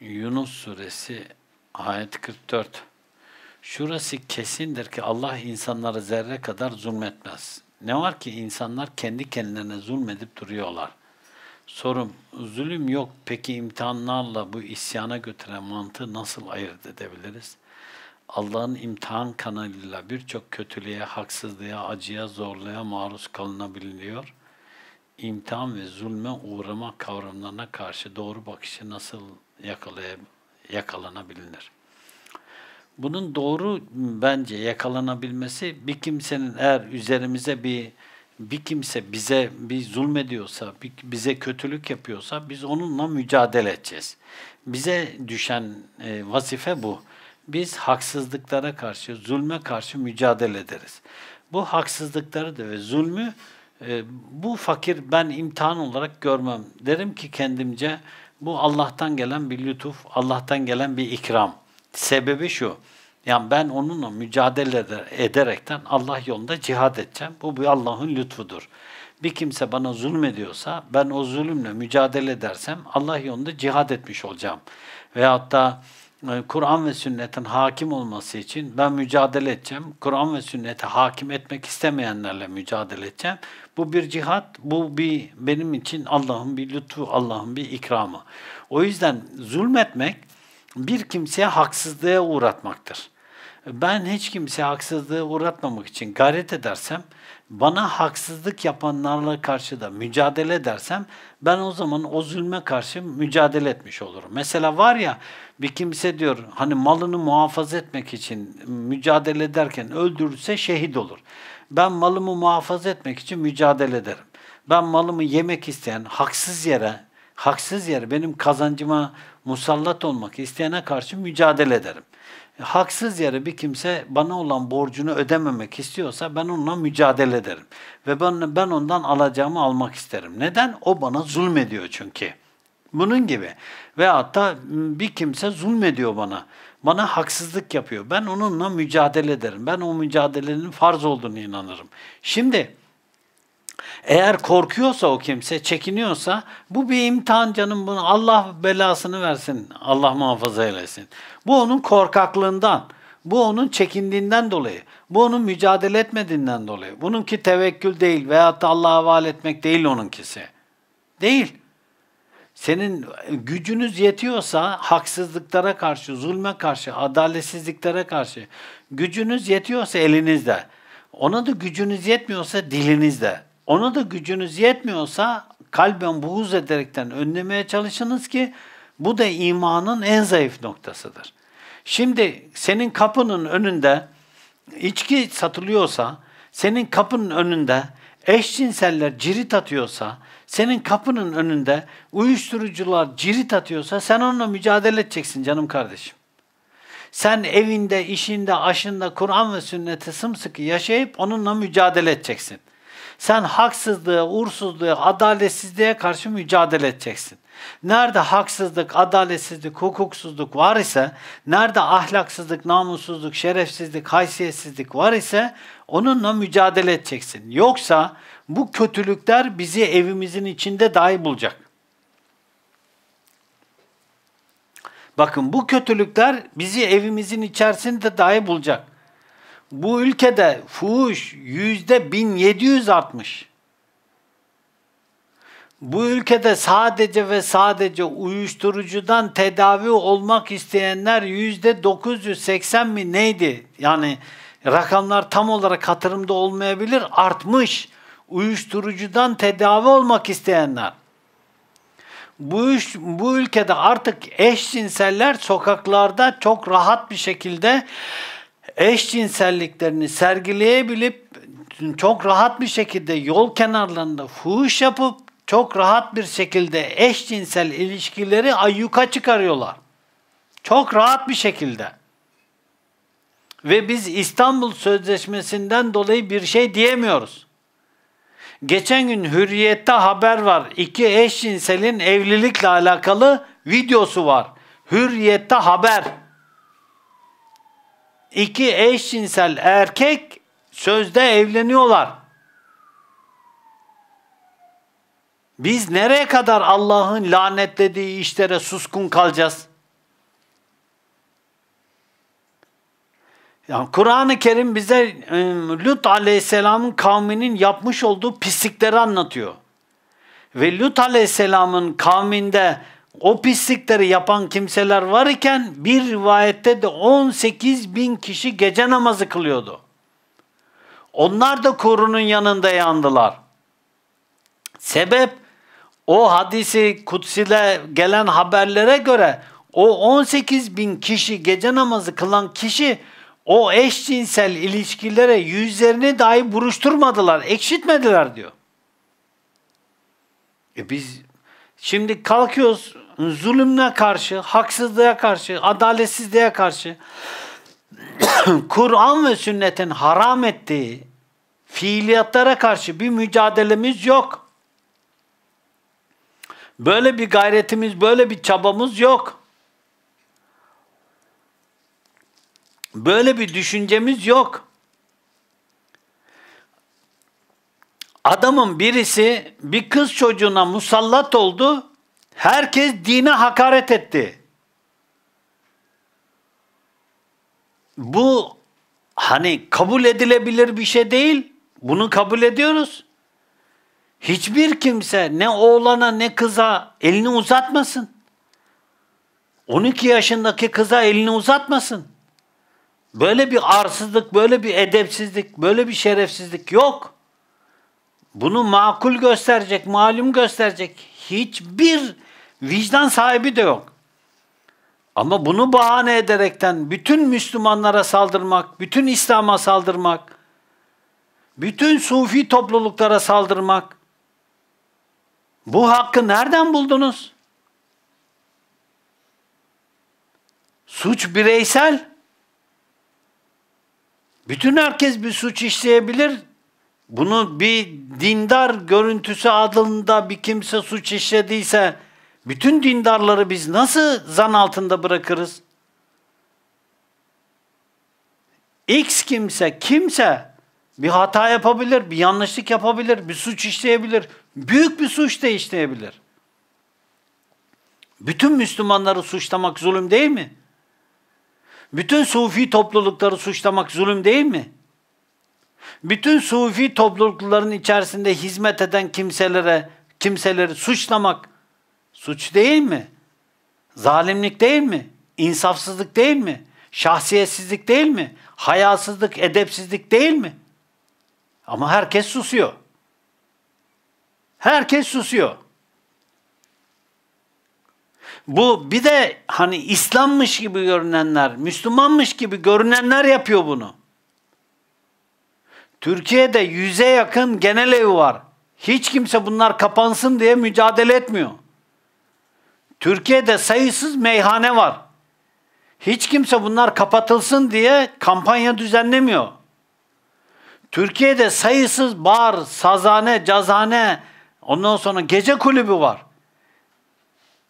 Yunus suresi ayet kırk dört. Şurası kesindir ki Allah insanlara zerre kadar zulmetmez. Ne var ki insanlar kendi kendilerine zulmedip duruyorlar. Sorum, zulüm yok. Peki imtihanlarla bu isyana götüren mantığı nasıl ayırt edebiliriz? Allah'ın imtihan kanalıyla birçok kötülüğe, haksızlığa, acıya, zorluğa maruz kalınabiliyor. İmtihan ve zulme uğrama kavramlarına karşı doğru bakışı nasıl yakalanabilir? Bunun doğru bence yakalanabilmesi, bir kimsenin eğer üzerimize bir bir kimse bize bir zulmediyorsa, bir, bize kötülük yapıyorsa biz onunla mücadele edeceğiz. Bize düşen e, vazife bu. Biz haksızlıklara karşı, zulme karşı mücadele ederiz. Bu haksızlıkları da ve zulmü e, bu fakir ben imtihan olarak görmem. Derim ki kendimce bu Allah'tan gelen bir lütuf, Allah'tan gelen bir ikram. Sebebi şu, yani ben onunla mücadele ederekten Allah yolunda cihad edeceğim. Bu bir Allah'ın lütfudur. Bir kimse bana zulmediyorsa ben o zulümle mücadele edersem Allah yolunda cihad etmiş olacağım. Veyahut da Kur'an ve sünnetin hakim olması için ben mücadele edeceğim. Kur'an ve sünnete hakim etmek istemeyenlerle mücadele edeceğim. Bu bir cihat, bu bir benim için Allah'ın bir lütfu, Allah'ın bir ikramı. O yüzden zulmetmek bir kimseye haksızlığa uğratmaktır. Ben hiç kimseye haksızlığa uğratmamak için gayret edersem, bana haksızlık yapanlarla karşı da mücadele edersem, ben o zaman o zulme karşı mücadele etmiş olurum. Mesela var ya, bir kimse diyor, hani malını muhafaza etmek için mücadele ederken öldürürse şehit olur. Ben malımı muhafaza etmek için mücadele ederim. Ben malımı yemek isteyen, haksız yere, haksız yere benim kazancıma musallat olmak isteyene karşı mücadele ederim. Haksız yere bir kimse bana olan borcunu ödememek istiyorsa ben onunla mücadele ederim. Ve ben, ben ondan alacağımı almak isterim. Neden? O bana zulmediyor çünkü. Bunun gibi. Ve hatta bir kimse zulmediyor bana. bana haksızlık yapıyor. Ben onunla mücadele ederim. Ben o mücadelenin farz olduğunu inanırım. Şimdi eğer korkuyorsa o kimse, çekiniyorsa bu bir imtihan canım, bunu Allah belasını versin, Allah muhafaza eylesin. Bu onun korkaklığından, bu onun çekindiğinden dolayı, bu onun mücadele etmediğinden dolayı. Bununki tevekkül değil veyahut da Allah'a havale etmek değil onunkisi. Değil. Senin gücünüz yetiyorsa haksızlıklara karşı, zulme karşı, adaletsizliklere karşı gücünüz yetiyorsa elinizde, ona da gücünüz yetmiyorsa dilinizde, ona da gücünüz yetmiyorsa kalben buğuz ederekten önlemeye çalışınız ki bu da imanın en zayıf noktasıdır. Şimdi senin kapının önünde içki satılıyorsa, senin kapının önünde eşcinseller cirit atıyorsa, senin kapının önünde uyuşturucular cirit atıyorsa sen onunla mücadele edeceksin canım kardeşim. Sen evinde, işinde, aşında Kur'an ve sünneti sımsıkı yaşayıp onunla mücadele edeceksin. Sen haksızlığa, uğursuzluğa, adaletsizliğe karşı mücadele edeceksin. Nerede haksızlık, adaletsizlik, hukuksuzluk var ise, nerede ahlaksızlık, namussuzluk, şerefsizlik, haysiyetsizlik var ise onunla mücadele edeceksin. Yoksa bu kötülükler bizi evimizin içinde dahi bulacak. Bakın bu kötülükler bizi evimizin içerisinde dahi bulacak. Bu ülkede fuhuş yüzde bin yedi yüz artmış. Bu ülkede sadece ve sadece uyuşturucudan tedavi olmak isteyenler yüzde dokuz yüz seksen mi neydi? Yani rakamlar tam olarak hatırımda olmayabilir, artmış. Uyuşturucudan tedavi olmak isteyenler. Bu, bu ülkede artık eşcinseller sokaklarda çok rahat bir şekilde eşcinselliklerini sergileyebilip çok rahat bir şekilde yol kenarlarında fuhuş yapıp çok rahat bir şekilde eşcinsel ilişkileri ayyuka çıkarıyorlar. Çok rahat bir şekilde. Ve biz İstanbul Sözleşmesi'nden dolayı bir şey diyemiyoruz. Geçen gün Hürriyet'te haber var. İki eşcinselin evlilikle alakalı videosu var. Hürriyet'te haber. İki eşcinsel erkek sözde evleniyorlar. Biz nereye kadar Allah'ın lanetlediği işlere suskun kalacağız? Yani Kur'an-ı Kerim bize Lut Aleyhisselam'ın kavminin yapmış olduğu pislikleri anlatıyor. Ve Lut Aleyhisselam'ın kavminde o pislikleri yapan kimseler var iken bir rivayette de on sekiz bin kişi gece namazı kılıyordu. Onlar da kurunun yanında yandılar. Sebep o hadisi kutsiyle gelen haberlere göre o on sekiz bin kişi gece namazı kılan kişi o eşcinsel ilişkilere yüzlerini dahi buruşturmadılar, ekşitmediler diyor. E biz şimdi kalkıyoruz zulümle karşı, haksızlığa karşı, adaletsizliğe karşı Kur'an ve sünnetin haram ettiği fiiliyatlara karşı bir mücadelemiz yok. Böyle bir gayretimiz, böyle bir çabamız yok. Böyle bir düşüncemiz yok. Adamın birisi bir kız çocuğuna musallat oldu. Herkes dine hakaret etti. Bu hani kabul edilebilir bir şey değil. Bunu kabul ediyoruz. Hiçbir kimse ne oğlana ne kıza elini uzatmasın. on iki yaşındaki kıza elini uzatmasın. Böyle bir arsızlık, böyle bir edepsizlik, böyle bir şerefsizlik yok. Bunu makul gösterecek, malum gösterecek hiçbir vicdan sahibi de yok. Ama bunu bahane ederekten bütün Müslümanlara saldırmak, bütün İslam'a saldırmak, bütün Sufi topluluklara saldırmak, bu hakkı nereden buldunuz? Suç bireysel. Bütün herkes bir suç işleyebilir. Bunu bir dindar görüntüsü adında bir kimse suç işlediyse bütün dindarları biz nasıl zan altında bırakırız? X kimse, kimse bir hata yapabilir, bir yanlışlık yapabilir, bir suç işleyebilir. Büyük bir suç da işleyebilir. Bütün Müslümanları suçlamak zulüm değil mi? Bütün Sufi toplulukları suçlamak zulüm değil mi? Bütün Sufi toplulukların içerisinde hizmet eden kimselere, kimseleri suçlamak suç değil mi? Zalimlik değil mi? İnsafsızlık değil mi? Şahsiyetsizlik değil mi? Hayasızlık, edepsizlik değil mi? Ama herkes susuyor. Herkes susuyor. Bu bir de hani İslam'mış gibi görünenler, Müslüman'mış gibi görünenler yapıyor bunu. Türkiye'de yüze yakın genel evi var. Hiç kimse bunlar kapansın diye mücadele etmiyor. Türkiye'de sayısız meyhane var. Hiç kimse bunlar kapatılsın diye kampanya düzenlemiyor. Türkiye'de sayısız bar, sazane, cazane, ondan sonra gece kulübü var.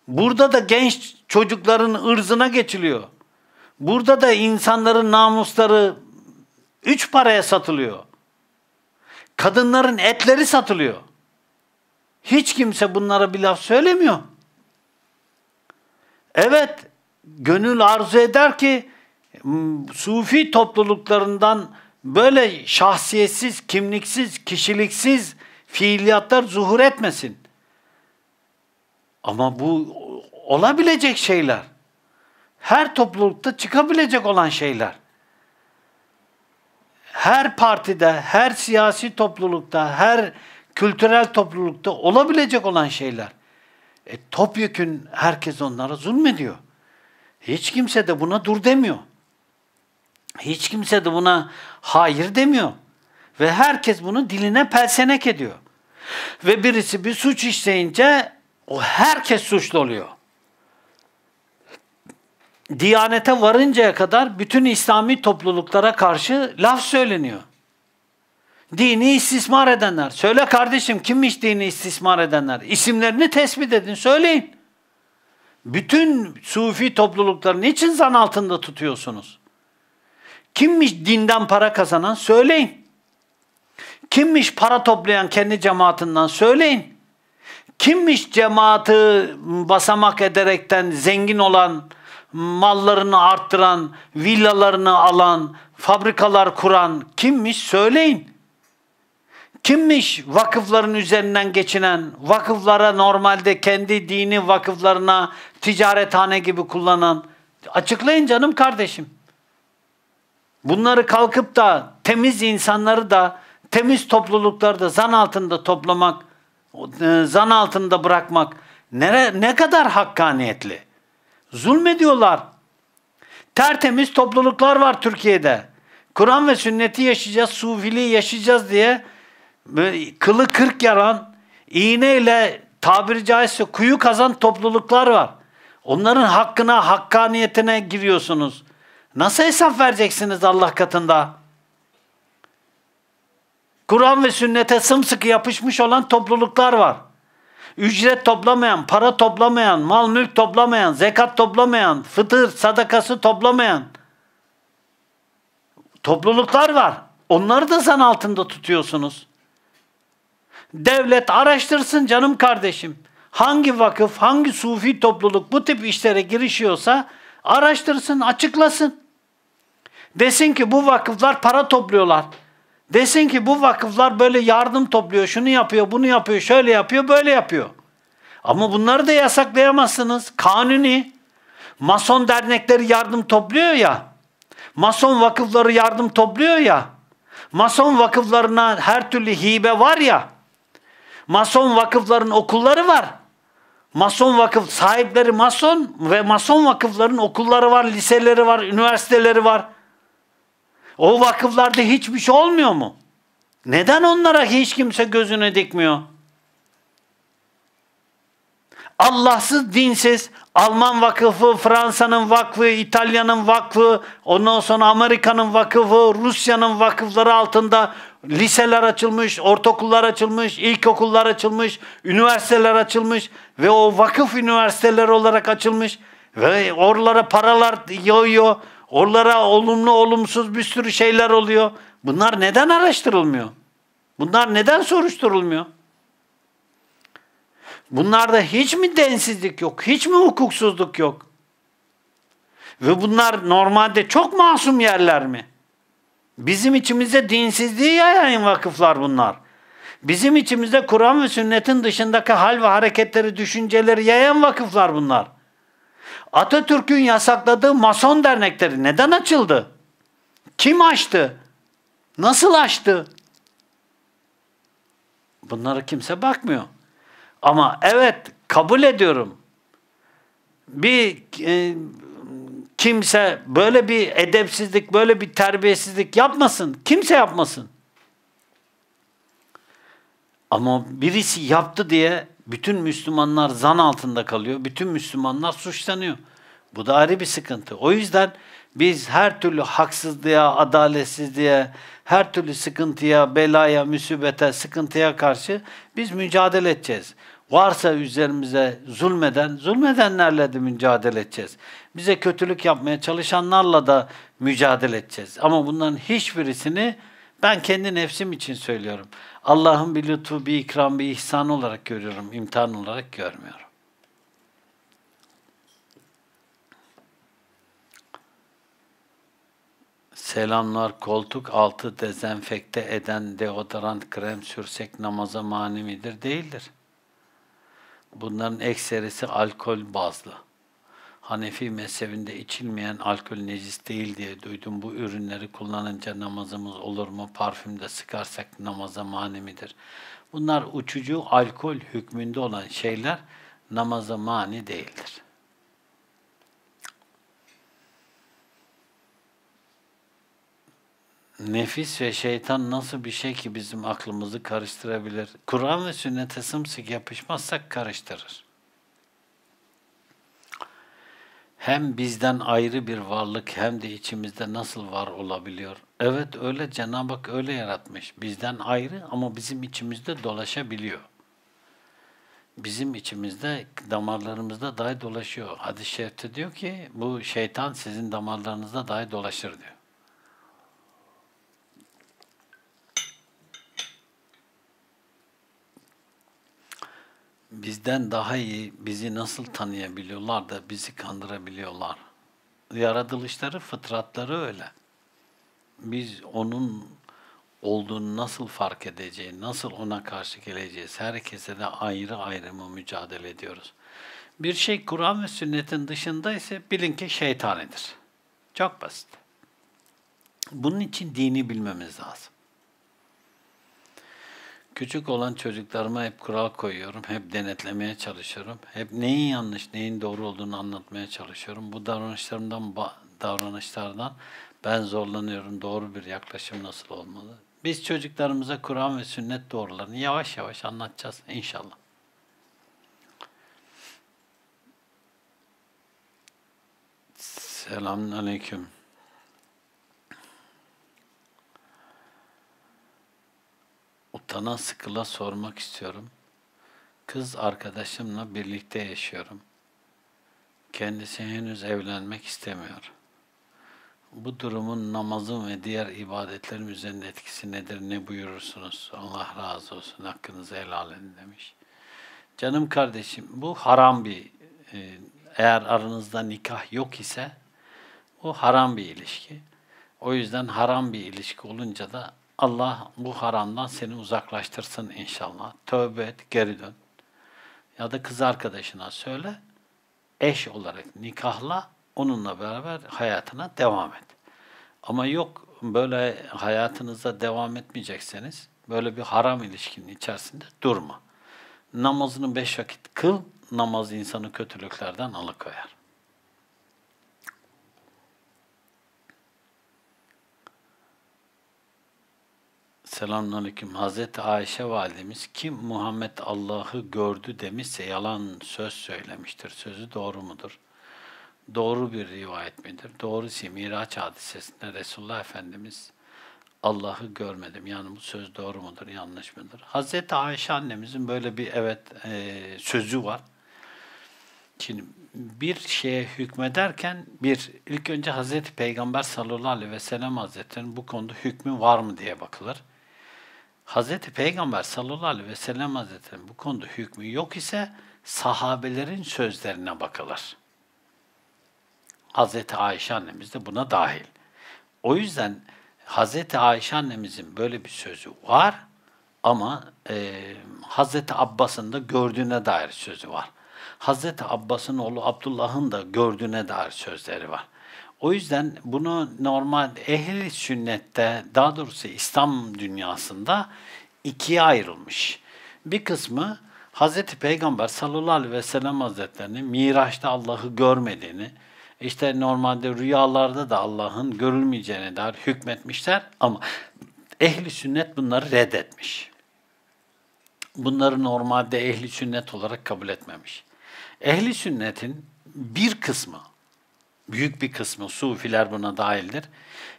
Burada da genç çocukların ırzına geçiliyor. Burada da insanların namusları üç paraya satılıyor. Kadınların etleri satılıyor. Hiç kimse bunlara bir laf söylemiyor. Evet, gönül arzu eder ki Sufi topluluklarından böyle şahsiyetsiz, kimliksiz, kişiliksiz fiiliyatlar zuhur etmesin. Ama bu olabilecek şeyler. Her toplulukta çıkabilecek olan şeyler. Her partide, her siyasi toplulukta, her kültürel toplulukta olabilecek olan şeyler. E, topyekün herkes onlara zulmediyor. Hiç kimse de buna dur demiyor. Hiç kimse de buna hayır demiyor. Ve herkes bunu diline pelsenek ediyor. Ve birisi bir suç işleyince o herkes suçlu oluyor. Diyanete varıncaya kadar bütün İslami topluluklara karşı laf söyleniyor. Dini istismar edenler. Söyle kardeşim, kimmiş dini istismar edenler? İsimlerini tespit edin, söyleyin. Bütün Sufi topluluklarını niçin zan altında tutuyorsunuz? Kimmiş dinden para kazanan? Söyleyin. Kimmiş para toplayan kendi cemaatinden? Söyleyin. Kimmiş cemaati basamak ederekten zengin olan, mallarını arttıran, villalarını alan, fabrikalar kuran? Kimmiş? Söyleyin. Kimmiş vakıfların üzerinden geçinen, vakıflara normalde kendi dini vakıflarına ticarethane gibi kullanan? Açıklayın canım kardeşim. Bunları kalkıp da temiz insanları da, temiz toplulukları da zan altında toplamak, zan altında bırakmak nere, ne kadar hakkaniyetli? Zulmediyorlar. Tertemiz topluluklar var Türkiye'de. Kur'an ve sünneti yaşayacağız, sufiliği yaşayacağız diye kılı kırk yaran, iğneyle tabiri caizse kuyu kazan topluluklar var. Onların hakkına, hakkaniyetine giriyorsunuz. Nasıl hesap vereceksiniz Allah katında? Kur'an ve sünnete sımsıkı yapışmış olan topluluklar var. Ücret toplamayan, para toplamayan, mal mülk toplamayan, zekat toplamayan, fıtır sadakası toplamayan topluluklar var. Onları da zan altında tutuyorsunuz. Devlet araştırsın canım kardeşim. Hangi vakıf, hangi sufi topluluk bu tip işlere girişiyorsa araştırsın, açıklasın. Desin ki bu vakıflar para topluyorlar. Desin ki bu vakıflar böyle yardım topluyor, şunu yapıyor, bunu yapıyor, şöyle yapıyor, böyle yapıyor. Ama bunları da yasaklayamazsınız. Kanuni. Mason dernekleri yardım topluyor ya, Mason vakıfları yardım topluyor ya, Mason vakıflarına her türlü hibe var ya, Mason vakıfların okulları var. Mason vakıf sahipleri Mason ve Mason vakıfların okulları var, liseleri var, üniversiteleri var. O vakıflarda hiçbir şey olmuyor mu? Neden onlara hiç kimse gözüne dikmiyor? Allahsız, dinsiz, Alman vakıfı, Fransa'nın vakfı, İtalya'nın vakfı, ondan sonra Amerika'nın vakıfı, Rusya'nın vakıfları altında liseler açılmış, ortaokullar açılmış, ilkokullar açılmış, üniversiteler açılmış ve o vakıf üniversiteleri olarak açılmış ve oralara paralar yağıyor. Onlara olumlu olumsuz bir sürü şeyler oluyor. Bunlar neden araştırılmıyor? Bunlar neden soruşturulmuyor? Bunlarda hiç mi densizlik yok? Hiç mi hukuksuzluk yok? Ve bunlar normalde çok masum yerler mi? Bizim içimizde dinsizliği yayan vakıflar bunlar. Bizim içimizde Kur'an ve sünnetin dışındaki hal ve hareketleri, düşünceleri yayan vakıflar bunlar. Atatürk'ün yasakladığı mason dernekleri neden açıldı? Kim açtı? Nasıl açtı? Bunlara kimse bakmıyor. Ama evet, kabul ediyorum. Bir e, kimse böyle bir edepsizlik, böyle bir terbiyesizlik yapmasın. Kimse yapmasın. Ama birisi yaptı diye bütün Müslümanlar zan altında kalıyor. Bütün Müslümanlar suçlanıyor. Bu da ayrı bir sıkıntı. O yüzden biz her türlü haksızlığa, adaletsizliğe, her türlü sıkıntıya, belaya, musibete, sıkıntıya karşı biz mücadele edeceğiz. Varsa üzerimize zulmeden, zulmedenlerle de mücadele edeceğiz. Bize kötülük yapmaya çalışanlarla da mücadele edeceğiz. Ama bunların hiçbirisini ben kendi nefsim için söylüyorum. Allah'ın bir lütfu, bir ikram, bir ihsan olarak görüyorum, imtihan olarak görmüyorum. Selamlar, koltuk altı dezenfekte eden deodorant, krem sürsek namaza mani midir? Değildir. Bunların ekserisi alkol bazlı. Hanefi mezhebinde içilmeyen alkol necis değil diye duydum. Bu ürünleri kullanınca namazımız olur mu? Parfümde sıkarsak namaza mani midir? Bunlar uçucu alkol hükmünde olan şeyler, namaza mani değildir. Nefis ve şeytan nasıl bir şey ki bizim aklımızı karıştırabilir? Kur'an ve sünnete sımsıkı yapışmazsak karıştırır. Hem bizden ayrı bir varlık hem de içimizde nasıl var olabiliyor? Evet öyle, Cenab-ı Hak öyle yaratmış. Bizden ayrı ama bizim içimizde dolaşabiliyor. Bizim içimizde, damarlarımızda dahi dolaşıyor. Hadis-i şerifte diyor ki bu şeytan sizin damarlarınızda dahi dolaşır diyor. Bizden daha iyi bizi nasıl tanıyabiliyorlar da bizi kandırabiliyorlar? Yaratılışları, fıtratları öyle. Biz onun olduğunu nasıl fark edeceğiz, nasıl ona karşı geleceğiz? Herkese de ayrı ayrı mı mücadele ediyoruz? Bir şey Kur'an ve sünnetin dışında ise bilin ki şeytanidir. Çok basit. Bunun için dini bilmemiz lazım. Küçük olan çocuklarıma hep kural koyuyorum, hep denetlemeye çalışıyorum. Hep neyin yanlış, neyin doğru olduğunu anlatmaya çalışıyorum. Bu davranışlarımdan, davranışlardan ben zorlanıyorum. Doğru bir yaklaşım nasıl olmalı? Biz çocuklarımıza Kur'an ve sünnet doğrularını yavaş yavaş anlatacağız inşallah. Selamünaleyküm. Utana sıkıla sormak istiyorum. Kız arkadaşımla birlikte yaşıyorum. Kendisi henüz evlenmek istemiyor. Bu durumun namazım ve diğer ibadetlerim üzerinde etkisi nedir? Ne buyurursunuz? Allah razı olsun. Hakkınızı helal edin demiş. Canım kardeşim, bu haram bir, eğer aranızda nikah yok ise bu haram bir ilişki. O yüzden haram bir ilişki olunca da Allah bu haramdan seni uzaklaştırsın inşallah. Tövbe et, geri dön. Ya da kız arkadaşına söyle, eş olarak nikahla, onunla beraber hayatına devam et. Ama yok, böyle hayatınıza devam etmeyecekseniz, böyle bir haram ilişkinin içerisinde durma. Namazını beş vakit kıl, namaz insanı kötülüklerden alıkoyar. Selamünaleyküm. Hazreti Ayşe validemiz kim Muhammed Allah'ı gördü demişse yalan söz söylemiştir. Sözü doğru mudur? Doğru bir rivayet midir? Doğrusu Miraç hadisesinde Resulullah Efendimiz Allah'ı görmedim. Yani bu söz doğru mudur, yanlış mıdır? Hazreti Ayşe annemizin böyle bir evet e, sözü var. Şimdi bir şeye hükmederken bir, ilk önce Hazreti Peygamber sallallahu aleyhi ve sellem Hazretleri'nin bu konuda hükmü var mı diye bakılır. Hazreti Peygamber sallallahu aleyhi ve sellem Hazretleri'nin bu konuda hükmü yok ise sahabelerin sözlerine bakılır. Hazreti Ayşe annemiz de buna dahil. O yüzden Hazreti Ayşe annemizin böyle bir sözü var ama e, Hazreti Abbas'ın da gördüğüne dair sözü var. Hazreti Abbas'ın oğlu Abdullah'ın da gördüğüne dair sözleri var. O yüzden bunu normal ehli sünnette, daha doğrusu İslam dünyasında ikiye ayrılmış. Bir kısmı Hazreti Peygamber sallallahu aleyhi ve sellem Hazretleri'nin Miraç'ta Allah'ı görmediğini, İşte normalde rüyalarda da Allah'ın görülmeyeceğine dair hükmetmişler ama ehli sünnet bunları reddetmiş. Bunları normalde ehli sünnet olarak kabul etmemiş. Ehli sünnetin bir kısmı, büyük bir kısmı, sufiler buna dahildir.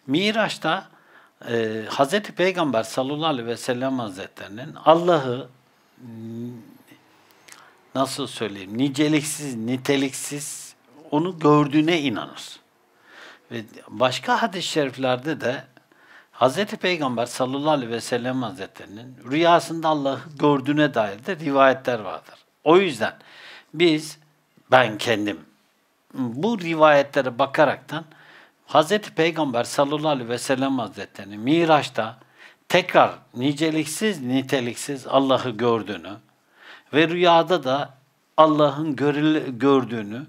Miraç'ta e, Hz. Peygamber sallallahu aleyhi ve sellem Hazretlerinin Allah'ı nasıl söyleyeyim, niceliksiz, niteliksiz, onu gördüğüne inanır. Ve başka hadis-i şeriflerde de Hz. Peygamber sallallahu aleyhi ve sellem Hazretleri'nin rüyasında Allah'ı gördüğüne dair de rivayetler vardır. O yüzden biz, ben kendim bu rivayetlere bakaraktan Hz. Peygamber sallallahu aleyhi ve sellem Hazretleri'nin Miraç'ta tekrar niceliksiz niteliksiz Allah'ı gördüğünü ve rüyada da Allah'ın gördüğünü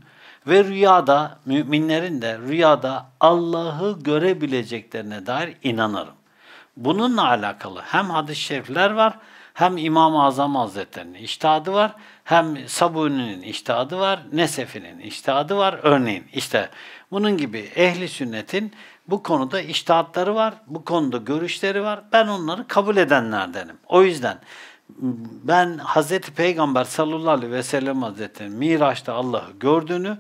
ve rüyada, müminlerin de rüyada Allah'ı görebileceklerine dair inanırım. Bununla alakalı hem hadis-i şerifler var, hem İmam-ı Azam Hazretleri'nin içtihadı var, hem Sabuni'nin içtihadı var, Nesefi'nin içtihadı var, örneğin. İşte bunun gibi ehli sünnetin bu konuda içtihatları var, bu konuda görüşleri var. Ben onları kabul edenlerdenim. O yüzden ben Hazreti Peygamber sallallahu aleyhi ve sellem Hazretleri'nin Miraç'ta Allah'ı gördüğünü,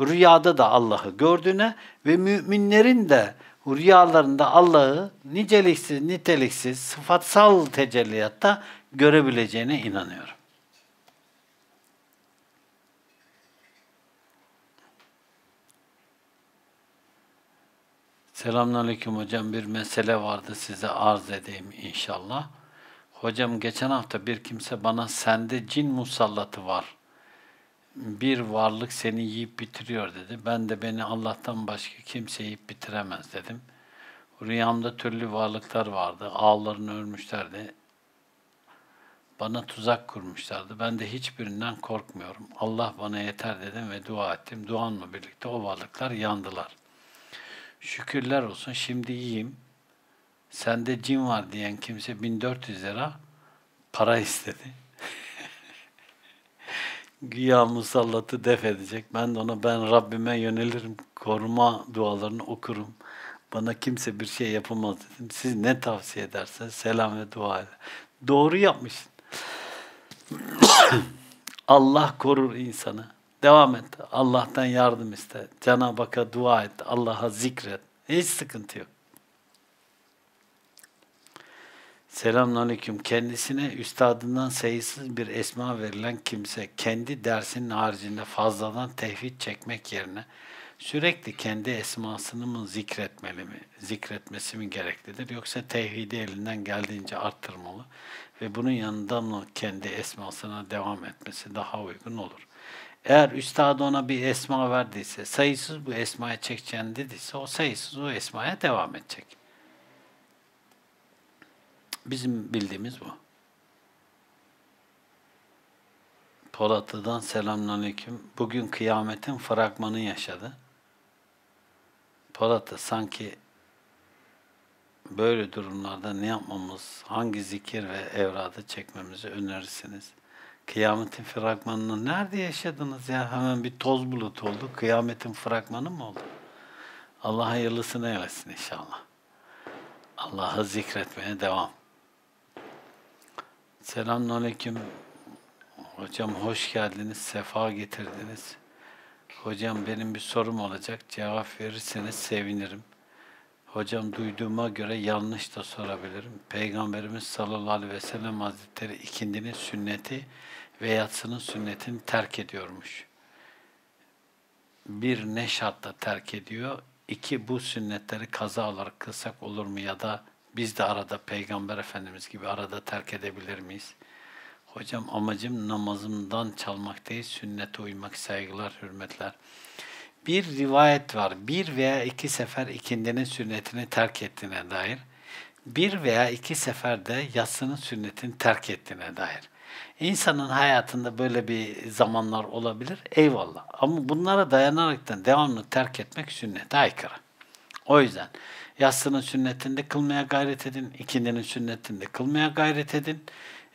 rüyada da Allah'ı gördüğüne ve müminlerin de rüyalarında Allah'ı niceliksiz, niteliksiz, sıfatsal tecelliyatta görebileceğine inanıyorum. Selamünaleyküm hocam. Bir mesele vardı, size arz edeyim inşallah. Hocam geçen hafta bir kimse bana sende cin musallatı var, bir varlık seni yiyip bitiriyor dedi. Ben de beni Allah'tan başka kimse yiyip bitiremez dedim. Rüyamda türlü varlıklar vardı, ağlarını örmüşlerdi, bana tuzak kurmuşlardı. Ben de hiçbirinden korkmuyorum, Allah bana yeter dedim ve dua ettim. Duamla birlikte o varlıklar yandılar. Şükürler olsun, şimdi iyiyim. Sende cin var diyen kimse bin dört yüz lira para istedi. Güya musallatı def edecek. Ben de ona ben Rabbime yönelirim, koruma dualarını okurum, bana kimse bir şey yapamaz dedim. Siz ne tavsiye ederseniz selam ve dua edin. Doğru yapmışsın. Allah korur insanı. Devam et. Allah'tan yardım iste. Cenab-ı Hakk'a dua et. Allah'a zikret. Hiç sıkıntı yok. Selamünaleyküm. Kendisine üstadından sayısız bir esma verilen kimse kendi dersinin haricinde fazladan tevhid çekmek yerine sürekli kendi esmasını mı zikretmeli mi, zikretmesi mi gereklidir? Yoksa tevhidi elinden geldiğince arttırmalı ve bunun yanında mı kendi esmasına devam etmesi daha uygun olur? Eğer üstad ona bir esma verdiyse, sayısız bu esmaya çekeceğini dediyse o sayısız o esmaya devam edecek. Bizim bildiğimiz bu. Polatlı'dan selamünaleyküm. Bugün kıyametin fragmanı yaşadı. Polatlı, sanki böyle durumlarda ne yapmamız, hangi zikir ve evradı çekmemizi önerirsiniz? Kıyametin fragmanını nerede yaşadınız ya? Hemen bir toz bulut oldu. Kıyametin fragmanı mı oldu? Allah hayırlısını eylesin inşallah. Allah'ı zikretmeye devam. Selamünaleyküm. Hocam hoş geldiniz, sefa getirdiniz. Hocam benim bir sorum olacak, cevap verirseniz sevinirim. Hocam duyduğuma göre yanlış da sorabilirim. Peygamberimiz sallallahu aleyhi ve sellem Hazretleri ikindinin sünneti ve yatsının sünnetini terk ediyormuş. bir ne şartla terk ediyor? İki, bu sünnetleri kaza olarak kılsak olur mu ya da biz de arada Peygamber Efendimiz gibi arada terk edebilir miyiz? Hocam amacım namazımdan çalmak değil, sünnete uymak, saygılar, hürmetler. Bir rivayet var, bir veya iki sefer ikindinin sünnetini terk ettiğine dair, bir veya iki sefer de yatsının sünnetini terk ettiğine dair. İnsanın hayatında böyle bir zamanlar olabilir, eyvallah. Ama bunlara dayanaraktan devamlı terk etmek sünnete aykırı. O yüzden yatsının sünnetinde kılmaya gayret edin, ikindinin sünnetinde kılmaya gayret edin.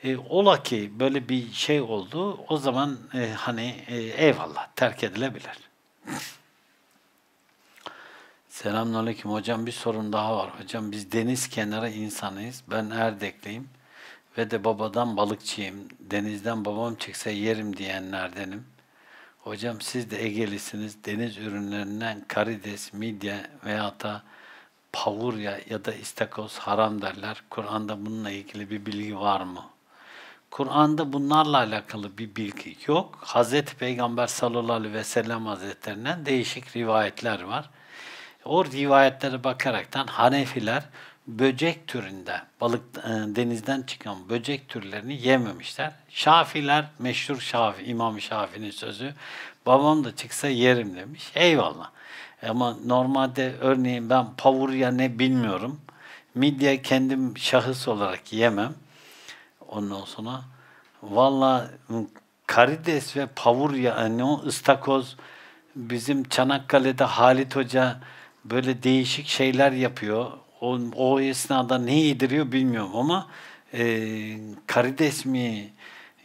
E, ola ki böyle bir şey oldu, o zaman e, hani e, eyvallah terk edilebilir. Selamünaleyküm hocam, bir sorun daha var. Hocam biz deniz kenarı insanıyız. Ben Erdekliyim ve de babadan balıkçıyım. Denizden babam çekse yerim diyenlerdenim. Hocam siz de Egelisiniz. Deniz ürünlerinden karides, midye veyahut da pavurya ya da istakoz haram derler. Kur'an'da bununla ilgili bir bilgi var mı? Kur'an'da bunlarla alakalı bir bilgi yok. Hz. Peygamber sallallahu aleyhi ve sellem hazretlerinden değişik rivayetler var. O rivayetlere bakaraktan Hanefiler böcek türünde, balık denizden çıkan böcek türlerini yememişler. Şafiler, meşhur Şafi, İmam Şafi'nin sözü, babam da çıksa yerim demiş. Eyvallah. Ama normalde örneğin ben pavurya ne bilmiyorum. Midye kendim şahıs olarak yemem. Ondan sonra valla karides ve pavurya, yani o ıstakoz, bizim Çanakkale'de Halit Hoca böyle değişik şeyler yapıyor. O, o esnada ne yediriyor bilmiyorum ama e, karides mi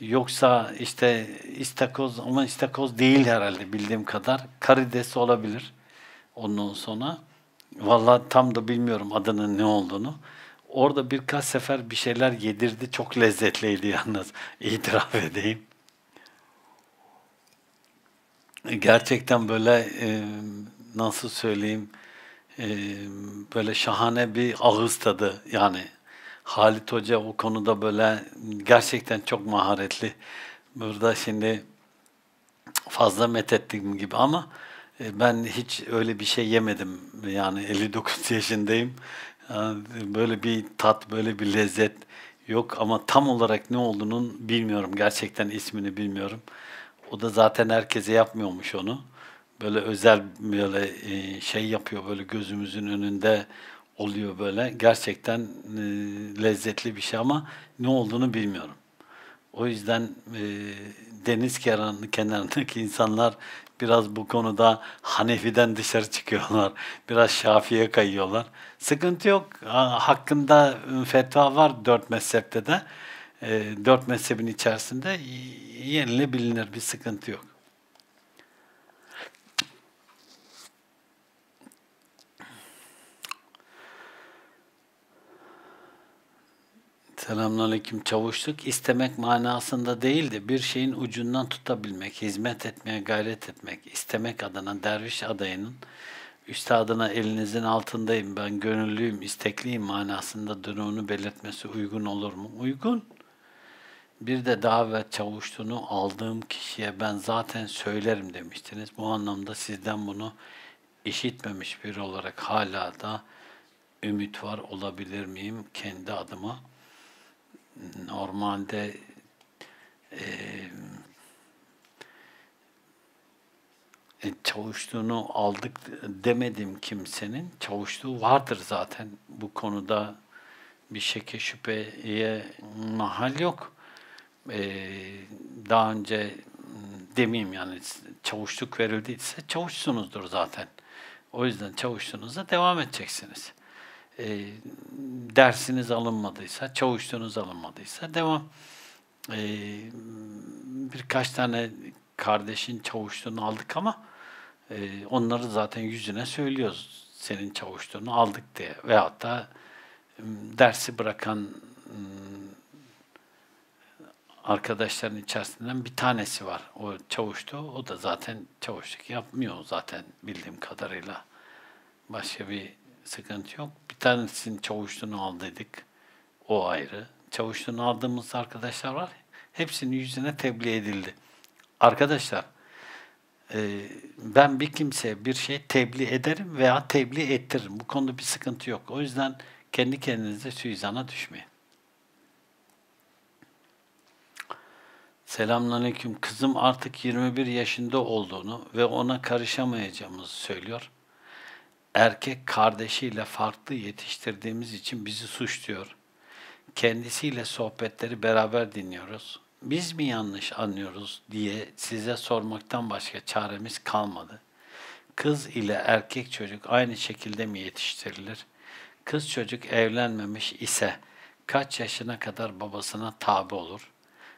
yoksa işte istakoz, ama istakoz değil herhalde bildiğim kadar. Karides olabilir. Ondan sonra vallahi tam da bilmiyorum adının ne olduğunu. Orada birkaç sefer bir şeyler yedirdi. Çok lezzetliydi yalnız. İtiraf edeyim. Gerçekten böyle e, nasıl söyleyeyim e, böyle şahane bir ağız tadı. Yani Halit Hoca o konuda böyle gerçekten çok maharetli. Burada şimdi fazla methettiğim gibi ama e, ben hiç öyle bir şey yemedim. Yani elli dokuz yaşındayım. Böyle bir tat, böyle bir lezzet yok ama tam olarak ne olduğunu bilmiyorum. Gerçekten ismini bilmiyorum. O da zaten herkese yapmıyormuş onu. Böyle özel böyle şey yapıyor, böyle gözümüzün önünde oluyor böyle. Gerçekten lezzetli bir şey ama ne olduğunu bilmiyorum. O yüzden deniz kenarındaki insanlar biraz bu konuda Hanefi'den dışarı çıkıyorlar. Biraz Şafi'ye kayıyorlar. Sıkıntı yok. Hakkında fetva var dört mezhepte de. Dört mezhebin içerisinde yenile bilinir. Bir sıkıntı yok. Selamünaleyküm. Çavuşluk istemek manasında değil de bir şeyin ucundan tutabilmek, hizmet etmeye gayret etmek, istemek adına derviş adayının üstadına elinizin altındayım, ben gönüllüyüm, istekliyim manasında durumunu belirtmesi uygun olur mu? Uygun. Bir de davet çavuşluğunu aldığım kişiye ben zaten söylerim demiştiniz. Bu anlamda sizden bunu işitmemiş biri olarak hala da ümit var olabilir miyim kendi adıma? Normalde e, çavuşluğunu aldık demedim kimsenin. Çavuşluğu vardır zaten. Bu konuda bir şeke şüpheye mahal yok. E, daha önce demeyeyim yani çavuşluk verildiyse çavuşsunuzdur zaten. O yüzden çavuşluğunuza devam edeceksiniz. E, dersiniz alınmadıysa, çavuşluğunuz alınmadıysa devam. E, birkaç tane kardeşin çavuşluğunu aldık ama e, onları zaten yüzüne söylüyoruz. Senin çavuşluğunu aldık diye. Veyahut da dersi bırakan arkadaşların içerisinden bir tanesi var. O çavuşluğu, o da zaten çavuşluk yapmıyor zaten bildiğim kadarıyla. Başka bir sıkıntı yok. Bir tanesinin çavuşluğunu aldıydık. O ayrı. Çavuşluğunu aldığımız arkadaşlar var. Hepsinin yüzüne tebliğ edildi. Arkadaşlar, ben bir kimseye bir şey tebliğ ederim veya tebliğ ettiririm. Bu konuda bir sıkıntı yok. O yüzden kendi kendinize suizana düşmeyin. Selamünaleyküm. Kızım artık yirmi bir yaşında olduğunu ve ona karışamayacağımızı söylüyor. Erkek kardeşiyle farklı yetiştirdiğimiz için bizi suçluyor. Kendisiyle sohbetleri beraber dinliyoruz. Biz mi yanlış anlıyoruz diye size sormaktan başka çaremiz kalmadı. Kız ile erkek çocuk aynı şekilde mi yetiştirilir? Kız çocuk evlenmemiş ise kaç yaşına kadar babasına tabi olur?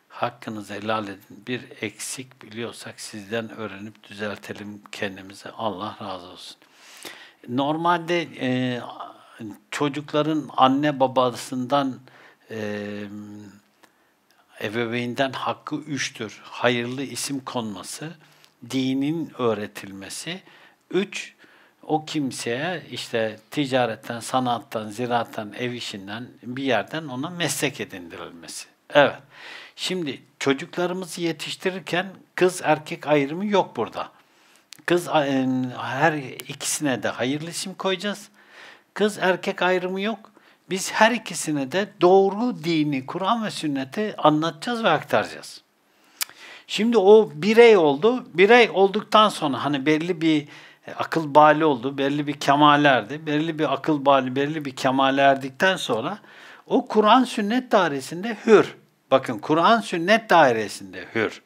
Hakkınızı helal edin. Bir eksik biliyorsak sizden öğrenip düzeltelim kendimizi. Allah razı olsun. Normalde e, çocukların anne babasından e, ebeveyinden hakkı üçtür. Hayırlı isim konması, dinin öğretilmesi. Üç, o kimseye işte ticaretten, sanattan, ziraattan, ev işinden bir yerden ona meslek edindirilmesi. Evet. Şimdi çocuklarımızı yetiştirirken kız erkek ayrımı yok burada. Kız her ikisine de hayırlı isim koyacağız. Kız erkek ayrımı yok. Biz her ikisine de doğru dini, Kur'an ve sünneti anlatacağız ve aktaracağız. Şimdi o birey oldu. Birey olduktan sonra hani belli bir akıl bali oldu, belli bir kemal erdi. Belli bir akıl bali, belli bir kemal erdikten sonra o Kur'an sünnet dairesinde hür. Bakın Kur'an sünnet dairesinde hür.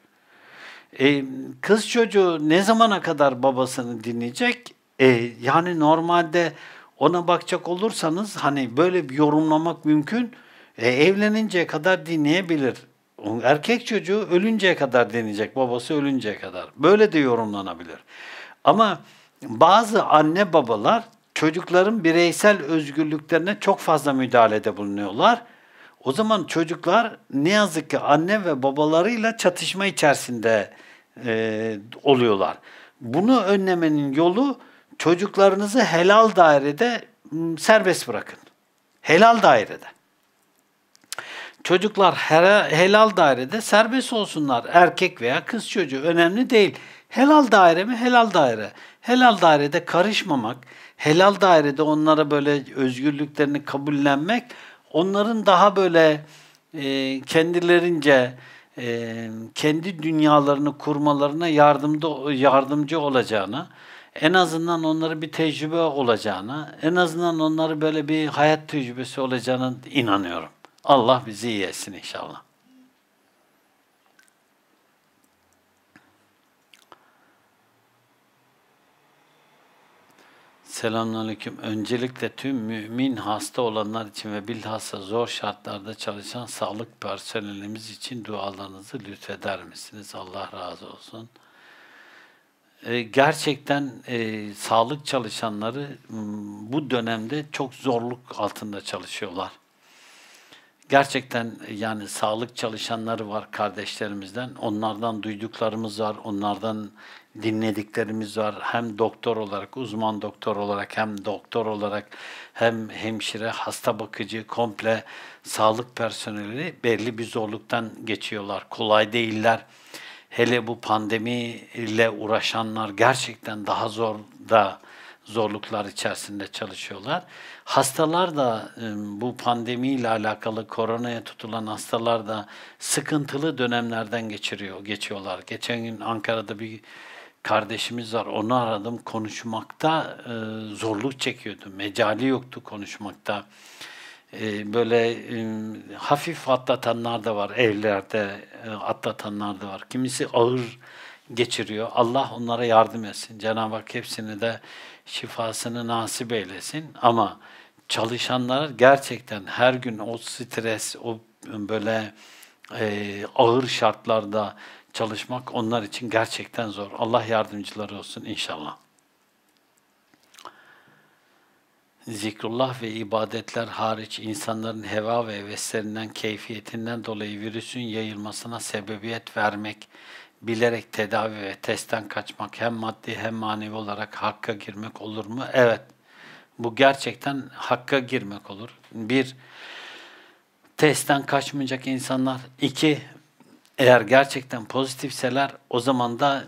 Ee, kız çocuğu ne zamana kadar babasını dinleyecek? Ee, yani normalde ona bakacak olursanız hani böyle bir yorumlamak mümkün. Ee, evleninceye kadar dinleyebilir. Erkek çocuğu ölünceye kadar dinleyecek. Babası ölünceye kadar. Böyle de yorumlanabilir. Ama bazı anne babalar çocukların bireysel özgürlüklerine çok fazla müdahalede bulunuyorlar. O zaman çocuklar ne yazık ki anne ve babalarıyla çatışma içerisinde e, oluyorlar. Bunu önlemenin yolu çocuklarınızı helal dairede serbest bırakın. Helal dairede. Çocuklar helal dairede serbest olsunlar. Erkek veya kız çocuğu önemli değil. Helal daire mi? Helal daire. Helal dairede karışmamak, helal dairede onlara böyle özgürlüklerini kabullenmek, onların daha böyle e, kendilerince e, kendi dünyalarını kurmalarına yardımda, yardımcı olacağını, en azından onlara bir tecrübe olacağını, en azından onlara böyle bir hayat tecrübesi olacağına inanıyorum. Allah bizi iyi etsin inşallah. Selamünaleyküm. Öncelikle tüm mümin hasta olanlar için ve bilhassa zor şartlarda çalışan sağlık personelimiz için dualarınızı lütfeder misiniz? Allah razı olsun. Ee, gerçekten e, sağlık çalışanları bu dönemde çok zorluk altında çalışıyorlar. Gerçekten yani sağlık çalışanları var kardeşlerimizden. Onlardan duyduklarımız var, onlardan dinlediklerimiz var. Hem doktor olarak, uzman doktor olarak, hem doktor olarak, hem hemşire, hasta bakıcı, komple sağlık personeli belli bir zorluktan geçiyorlar. Kolay değiller. Hele bu pandemiyle uğraşanlar gerçekten daha zor da zorluklar içerisinde çalışıyorlar. Hastalar da bu pandemiyle alakalı koronaya tutulan hastalar da sıkıntılı dönemlerden geçiriyor, geçiyorlar. Geçen gün Ankara'da bir kardeşimiz var. Onu aradım. Konuşmakta e, zorluk çekiyordu. Mecali yoktu konuşmakta. E, böyle e, hafif atlatanlar da var. Evlerde e, atlatanlar da var. Kimisi ağır geçiriyor. Allah onlara yardım etsin. Cenab-ı Hak hepsini de şifasını nasip eylesin. Ama çalışanlar gerçekten her gün o stres, o böyle e, ağır şartlarda çalışmak onlar için gerçekten zor. Allah yardımcıları olsun inşallah. Zikrullah ve ibadetler hariç insanların heva ve heveslerinden, keyfiyetinden dolayı virüsün yayılmasına sebebiyet vermek, bilerek tedavi ve testten kaçmak hem maddi hem manevi olarak hakka girmek olur mu? Evet. Bu gerçekten hakka girmek olur. Bir, testten kaçmayacak insanlar. İki, eğer gerçekten pozitifseler o zaman da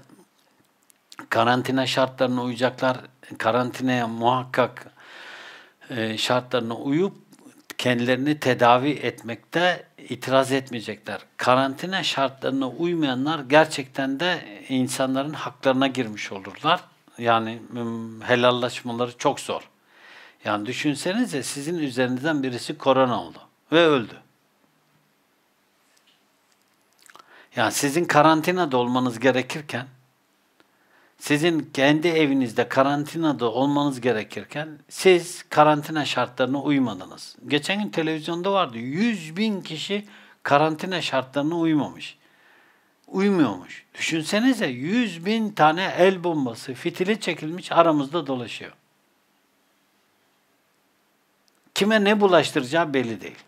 karantina şartlarına uyacaklar. Karantinaya muhakkak e, şartlarına uyup kendilerini tedavi etmekte itiraz etmeyecekler. Karantina şartlarına uymayanlar gerçekten de insanların haklarına girmiş olurlar. Yani helallaşmaları çok zor. Yani düşünsenize sizin üzerinizden birisi korona oldu ve öldü. Yani sizin karantinada olmanız gerekirken, sizin kendi evinizde karantinada olmanız gerekirken siz karantina şartlarına uymadınız. Geçen gün televizyonda vardı, yüz bin kişi karantina şartlarına uymamış. Uymuyormuş. Düşünsenize yüz bin tane el bombası, fitili çekilmiş aramızda dolaşıyor. Kime ne bulaştıracağı belli değil.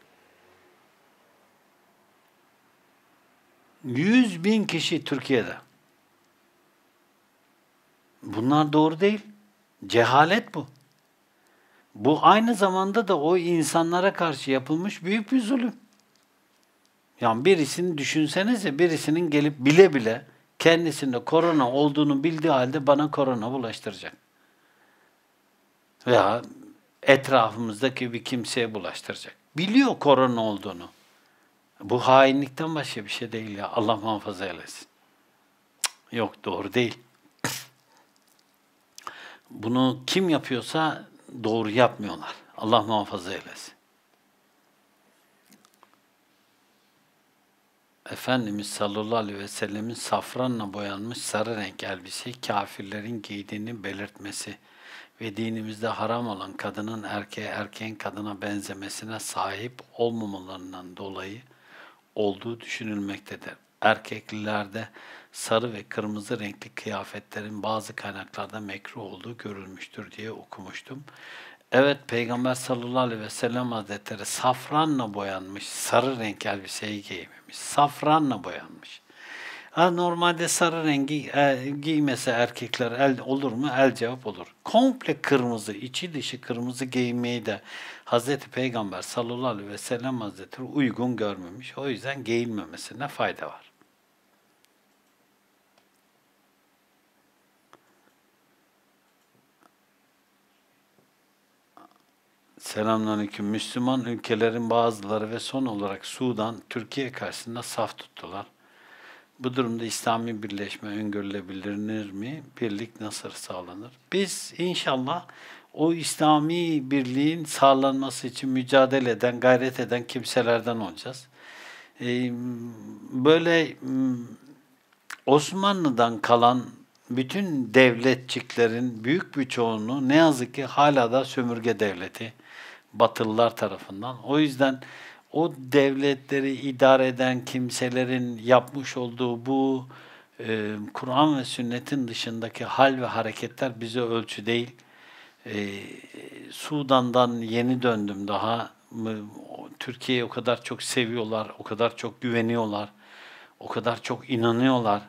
yüz bin kişi Türkiye'de. Bunlar doğru değil. Cehalet bu. Bu aynı zamanda da o insanlara karşı yapılmış büyük bir zulüm. Yani birisini düşünsenize, birisinin gelip bile bile kendisinde korona olduğunu bildiği halde bana korona bulaştıracak. Veya etrafımızdaki bir kimseye bulaştıracak. Biliyor korona olduğunu. Bu hainlikten başka bir şey değil ya. Allah muhafaza eylesin. Yok, doğru değil. Bunu kim yapıyorsa doğru yapmıyorlar. Allah muhafaza eylesin. Efendimiz sallallahu aleyhi ve sellemin safranla boyanmış sarı renk elbise kafirlerin giydiğini belirtmesi ve dinimizde haram olan kadının erkeğe, erkeğin kadına benzemesine sahip olmamalarından dolayı olduğu düşünülmektedir. Erkeklilerde sarı ve kırmızı renkli kıyafetlerin bazı kaynaklarda mekruh olduğu görülmüştür diye okumuştum. Evet, Peygamber sallallahu aleyhi ve sellem Hazretleri safranla boyanmış sarı renk elbiseyi giymemiş. Safranla boyanmış. Ha, normalde sarı rengi e, giymese erkekler el, olur mu? El cevap olur. Komple kırmızı, içi dışı kırmızı giymeyi de Hazreti Peygamber sallallahu aleyhi ve sellem Hazretleri uygun görmemiş. O yüzden giyinmemesine fayda var. Selamünaleyküm. Müslüman ülkelerin bazıları ve son olarak Sudan, Türkiye karşısında saf tuttular. Bu durumda İslami birleşme öngörülebilir mi? Birlik nasıl sağlanır? Biz inşallah o İslami birliğin sağlanması için mücadele eden, gayret eden kimselerden olacağız. Böyle Osmanlı'dan kalan bütün devletçiklerin büyük bir çoğunluğu ne yazık ki hala da sömürge devleti, Batılılar tarafından. O yüzden o devletleri idare eden kimselerin yapmış olduğu bu e, Kur'an ve sünnetin dışındaki hal ve hareketler bize ölçü değil. E, Sudan'dan yeni döndüm daha. Türkiye'yi o kadar çok seviyorlar, o kadar çok güveniyorlar, o kadar çok inanıyorlar.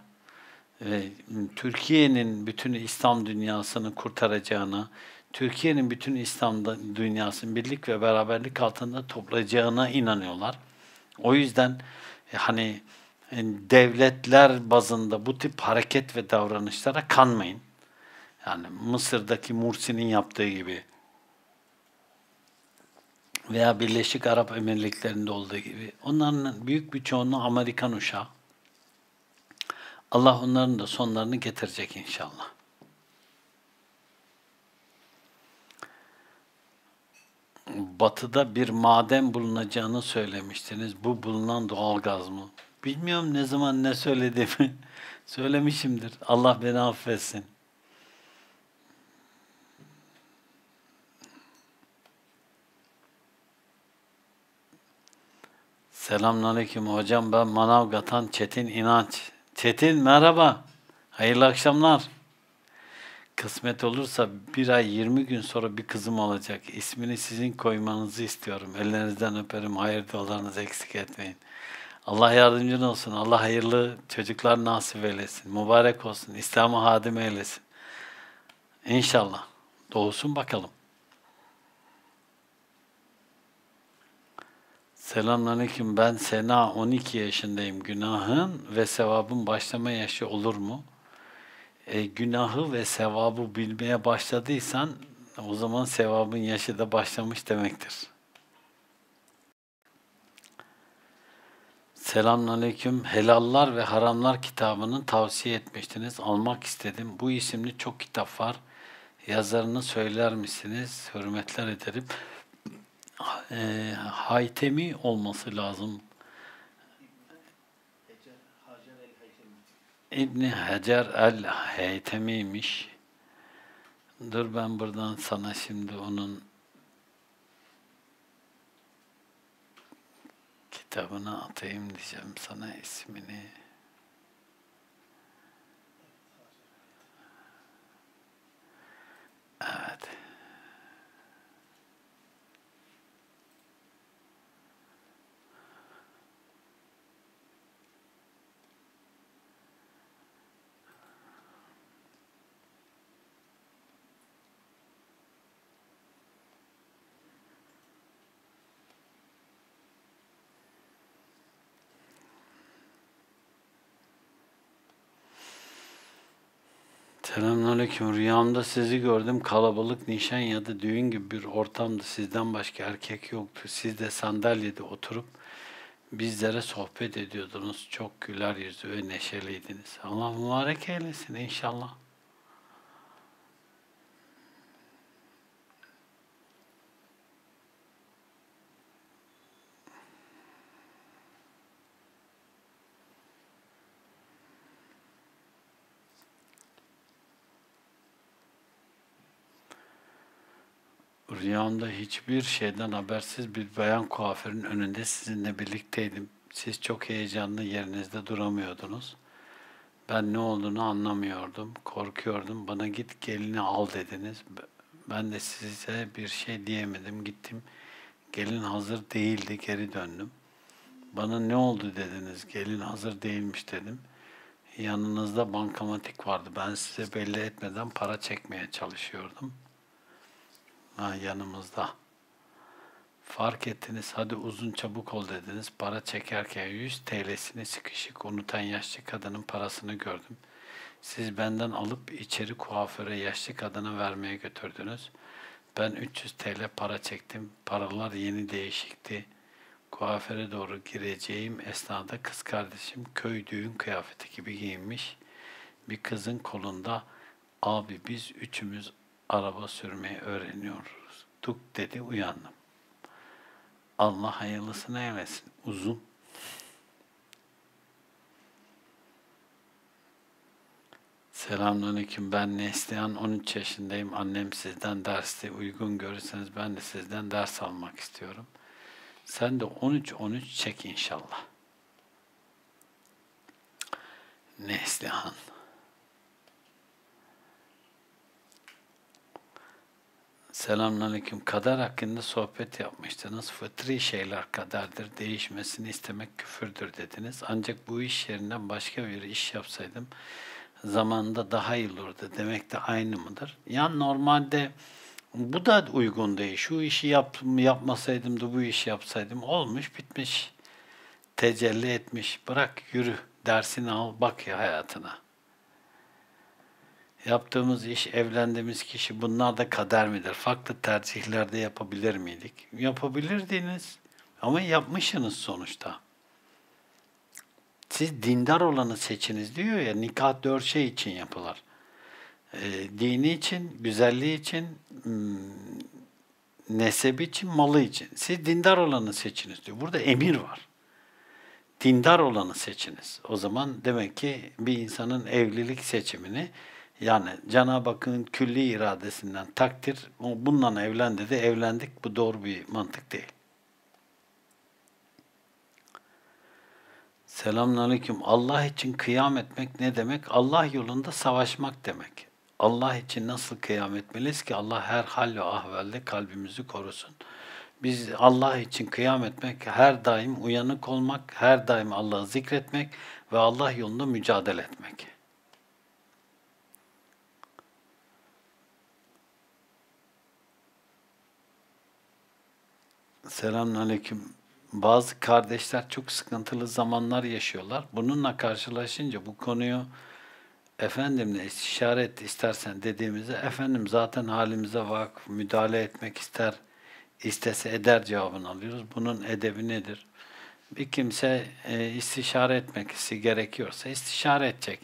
E, Türkiye'nin bütün İslam dünyasını kurtaracağına, Türkiye'nin bütün İslam dünyasının birlik ve beraberlik altında toplayacağına inanıyorlar. O yüzden hani devletler bazında bu tip hareket ve davranışlara kanmayın. Yani Mısır'daki Mursi'nin yaptığı gibi veya Birleşik Arap Emirlikleri'nde olduğu gibi. Onların büyük bir çoğunluğu Amerikan uşağı. Allah onların da sonlarını getirecek inşallah. Batı'da bir maden bulunacağını söylemiştiniz. Bu bulunan doğalgaz mı? Bilmiyorum ne zaman ne söylediğimi. Söylemişimdir. Allah beni affetsin. Selamünaleyküm hocam. Ben Manavgat'tan Çetin İnanç. Çetin merhaba. Hayırlı akşamlar. Kısmet olursa bir ay yirmi gün sonra bir kızım olacak. İsmini sizin koymanızı istiyorum. Ellerinizden öperim. Hayır dualarınızı eksik etmeyin. Allah yardımcın olsun. Allah hayırlı çocuklar nasip eylesin. Mübarek olsun. İslam'a hadim eylesin. İnşallah. Doğsun bakalım. Selamünaleyküm. Ben Sena on iki yaşındayım. Günahın ve sevabın başlama yaşı olur mu? e, günahı ve sevabı bilmeye başladıysan o zaman sevabın yaşı da başlamış demektir. Selamünaleyküm. Helallar ve Haramlar kitabını tavsiye etmiştiniz. Almak istedim. Bu isimli çok kitap var. Yazarını söyler misiniz? Hürmetler ederim. E, Haytemi olması lazım. İbni Hacer el-Haytemi'ymiş. Dur ben buradan sana şimdi onun kitabını atayım diyeceğim sana ismini. Evet. Selamünaleyküm. Rüyamda sizi gördüm. Kalabalık nişan ya da düğün gibi bir ortamdı. Sizden başka erkek yoktu. Siz de sandalyede oturup bizlere sohbet ediyordunuz. Çok güler yüzlü ve neşeliydiniz. Allah mübarek eylesin inşallah. Rüyamda hiçbir şeyden habersiz bir bayan kuaförün önünde sizinle birlikteydim. Siz çok heyecanlı yerinizde duramıyordunuz. Ben ne olduğunu anlamıyordum, korkuyordum. Bana git gelini al dediniz. Ben de size bir şey diyemedim. Gittim, gelin hazır değildi, geri döndüm. Bana ne oldu dediniz, gelin hazır değilmiş dedim. Yanınızda bankamatik vardı. Ben size belli etmeden para çekmeye çalışıyordum. Ha, yanımızda. Fark ettiniz, hadi uzun çabuk ol dediniz. Para çekerken yüz TL'sini sıkışık unutan yaşlı kadının parasını gördüm. Siz benden alıp içeri kuaföre yaşlı kadına vermeye götürdünüz. Ben üç yüz TL para çektim. Paralar yeni değişikti. Kuaföre doğru gireceğim esnada kız kardeşim köy düğün kıyafeti gibi giyinmiş. Bir kızın kolunda abi biz üçümüz araba sürmeyi öğreniyoruz. Tuk dedi, uyandım. Allah hayırlısını eylesin. Uzun. Selamünaleyküm. Ben Neslihan, on üç yaşındayım. Annem sizden derste uygun görürseniz ben de sizden ders almak istiyorum. Sen de on üç on üç çek inşallah. Neslihan. Selamünaleyküm. Kader hakkında sohbet yapmıştınız. Fıtri şeyler kaderdir, değişmesini istemek küfürdür dediniz. Ancak bu iş yerinden başka bir iş yapsaydım zamanında daha iyi olurdu demek de aynı mıdır? Yani normalde bu da uygun değil. Şu işi yap, yapmasaydım da bu işi yapsaydım olmuş, bitmiş, tecelli etmiş. Bırak, yürü, dersini al, bak ya hayatına. Yaptığımız iş, evlendiğimiz kişi, bunlar da kader midir? Farklı tercihlerde yapabilir miydik? Yapabilirdiniz ama yapmışsınız sonuçta. Siz dindar olanı seçiniz diyor ya, nikah dört şey için yapılır. E, dini için, güzelliği için, nesebi için, malı için. Siz dindar olanı seçiniz diyor. Burada emir var. Dindar olanı seçiniz. O zaman demek ki bir insanın evlilik seçimini, yani Cenab-ı Hakk'ın külli iradesinden takdir, bununla evlen dedi, evlendik, bu doğru bir mantık değil. Selamünaleyküm. Allah için kıyam etmek ne demek? Allah yolunda savaşmak demek. Allah için nasıl kıyam etmeliyiz ki Allah her hal ve ahvelde kalbimizi korusun. Biz Allah için kıyam etmek, her daim uyanık olmak, her daim Allah'ı zikretmek ve Allah yolunda mücadele etmek. Selamünaleyküm. Bazı kardeşler çok sıkıntılı zamanlar yaşıyorlar. Bununla karşılaşınca bu konuyu Efendimle istişare et istersen dediğimizde Efendim zaten halimize vakıf, müdahale etmek ister, istese eder cevabını alıyoruz. Bunun edebi nedir? Bir kimse e, istişare etmek gerekiyorsa istişare edecek.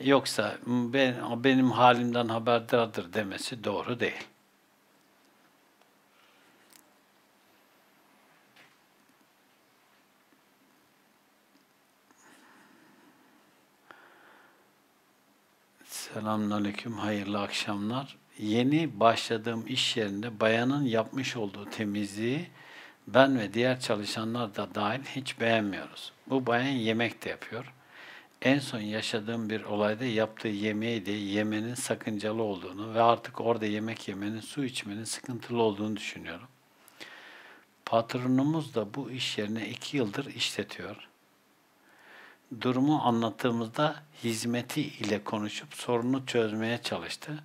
Yoksa ben, benim halimden haberdardır demesi doğru değil. Selamünaleyküm, hayırlı akşamlar. Yeni başladığım iş yerinde bayanın yapmış olduğu temizliği ben ve diğer çalışanlar da dahil hiç beğenmiyoruz. Bu bayan yemek de yapıyor. En son yaşadığım bir olayda yaptığı yemeği de yemenin sakıncalı olduğunu ve artık orada yemek yemenin, su içmenin sıkıntılı olduğunu düşünüyorum. Patronumuz da bu iş yerine iki yıldır işletiyor. Durumu anlattığımızda hizmeti ile konuşup sorunu çözmeye çalıştı.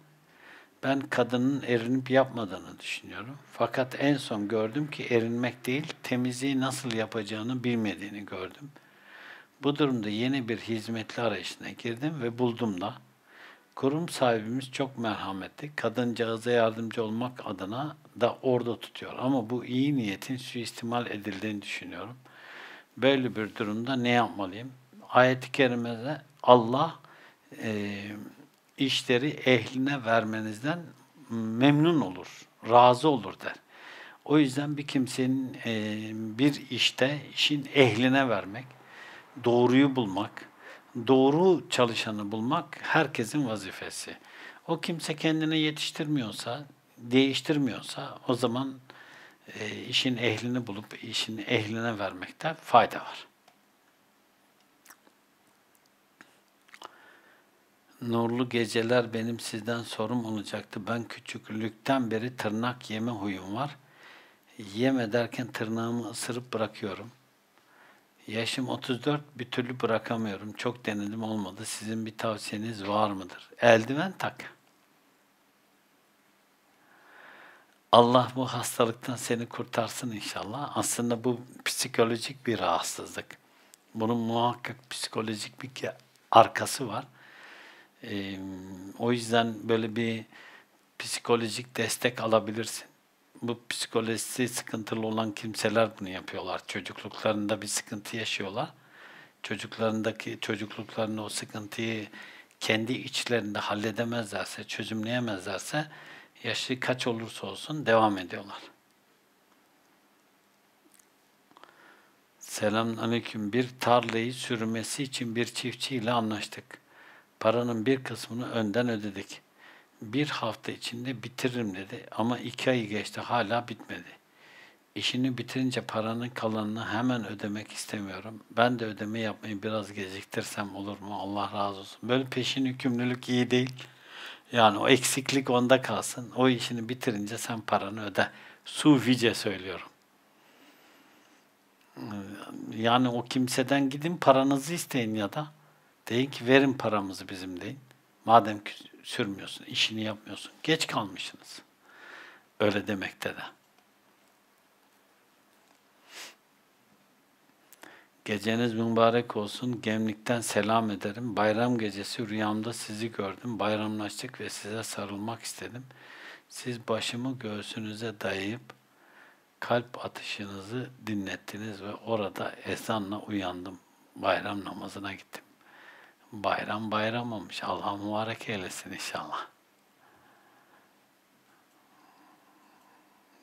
Ben kadının erinip yapmadığını düşünüyorum. Fakat en son gördüm ki erinmek değil, temizliği nasıl yapacağını bilmediğini gördüm. Bu durumda yeni bir hizmetli arayışına girdim ve buldum da. Kurum sahibimiz çok merhametli. Kadıncağıza yardımcı olmak adına da orada tutuyor. Ama bu iyi niyetin suistimal edildiğini düşünüyorum. Böyle bir durumda ne yapmalıyım? Ayet-i Kerime'de Allah e, işleri ehline vermenizden memnun olur, razı olur der. O yüzden bir kimsenin e, bir işte işin ehline vermek, doğruyu bulmak, doğru çalışanı bulmak herkesin vazifesi. O kimse kendini yetiştirmiyorsa, değiştirmiyorsa o zaman E, işin ehlini bulup işin ehline vermekte fayda var. Nurlu geceler, benim sizden sorum olacaktı. Ben küçüklükten beri tırnak yeme huyum var. Yeme derken tırnağımı ısırıp bırakıyorum. Yaşım otuz dört, bir türlü bırakamıyorum. Çok denedim, olmadı. Sizin bir tavsiyeniz var mıdır? Eldiven tak. Allah bu hastalıktan seni kurtarsın inşallah. Aslında bu psikolojik bir rahatsızlık. Bunun muhakkak psikolojik bir arkası var. Ee, o yüzden böyle bir psikolojik destek alabilirsin. Bu psikolojisi sıkıntılı olan kimseler bunu yapıyorlar. Çocukluklarında bir sıkıntı yaşıyorlar. Çocuklarındaki çocukluklarında o sıkıntıyı kendi içlerinde halledemezlerse, çözümleyemezlerse yaşı kaç olursa olsun devam ediyorlar. Selamünaleyküm. Bir tarlayı sürmesi için bir çiftçiyle anlaştık. Paranın bir kısmını önden ödedik. Bir hafta içinde bitiririm dedi ama iki ay geçti, hala bitmedi. İşini bitirince paranın kalanını hemen ödemek istemiyorum. Ben de ödeme yapmayı biraz geciktirsem olur mu? Allah razı olsun. Böyle peşin hükümlülük iyi değil. Yani o eksiklik onda kalsın. O işini bitirince sen paranı öde. Sufice söylüyorum. Yani o kimseden gidin paranızı isteyin ya da deyin ki verin paramızı bizim deyin. Madem ki sürmüyorsun, işini yapmıyorsun. Geç kalmışsınız. Öyle demekte de. Geceniz mübarek olsun. Gemlik'ten selam ederim. Bayram gecesi rüyamda sizi gördüm. Bayramlaştık ve size sarılmak istedim. Siz başımı göğsünüze dayayıp kalp atışınızı dinlettiniz ve orada ezanla uyandım. Bayram namazına gittim. Bayram bayram olmuş. Allah mübarek eylesin inşallah.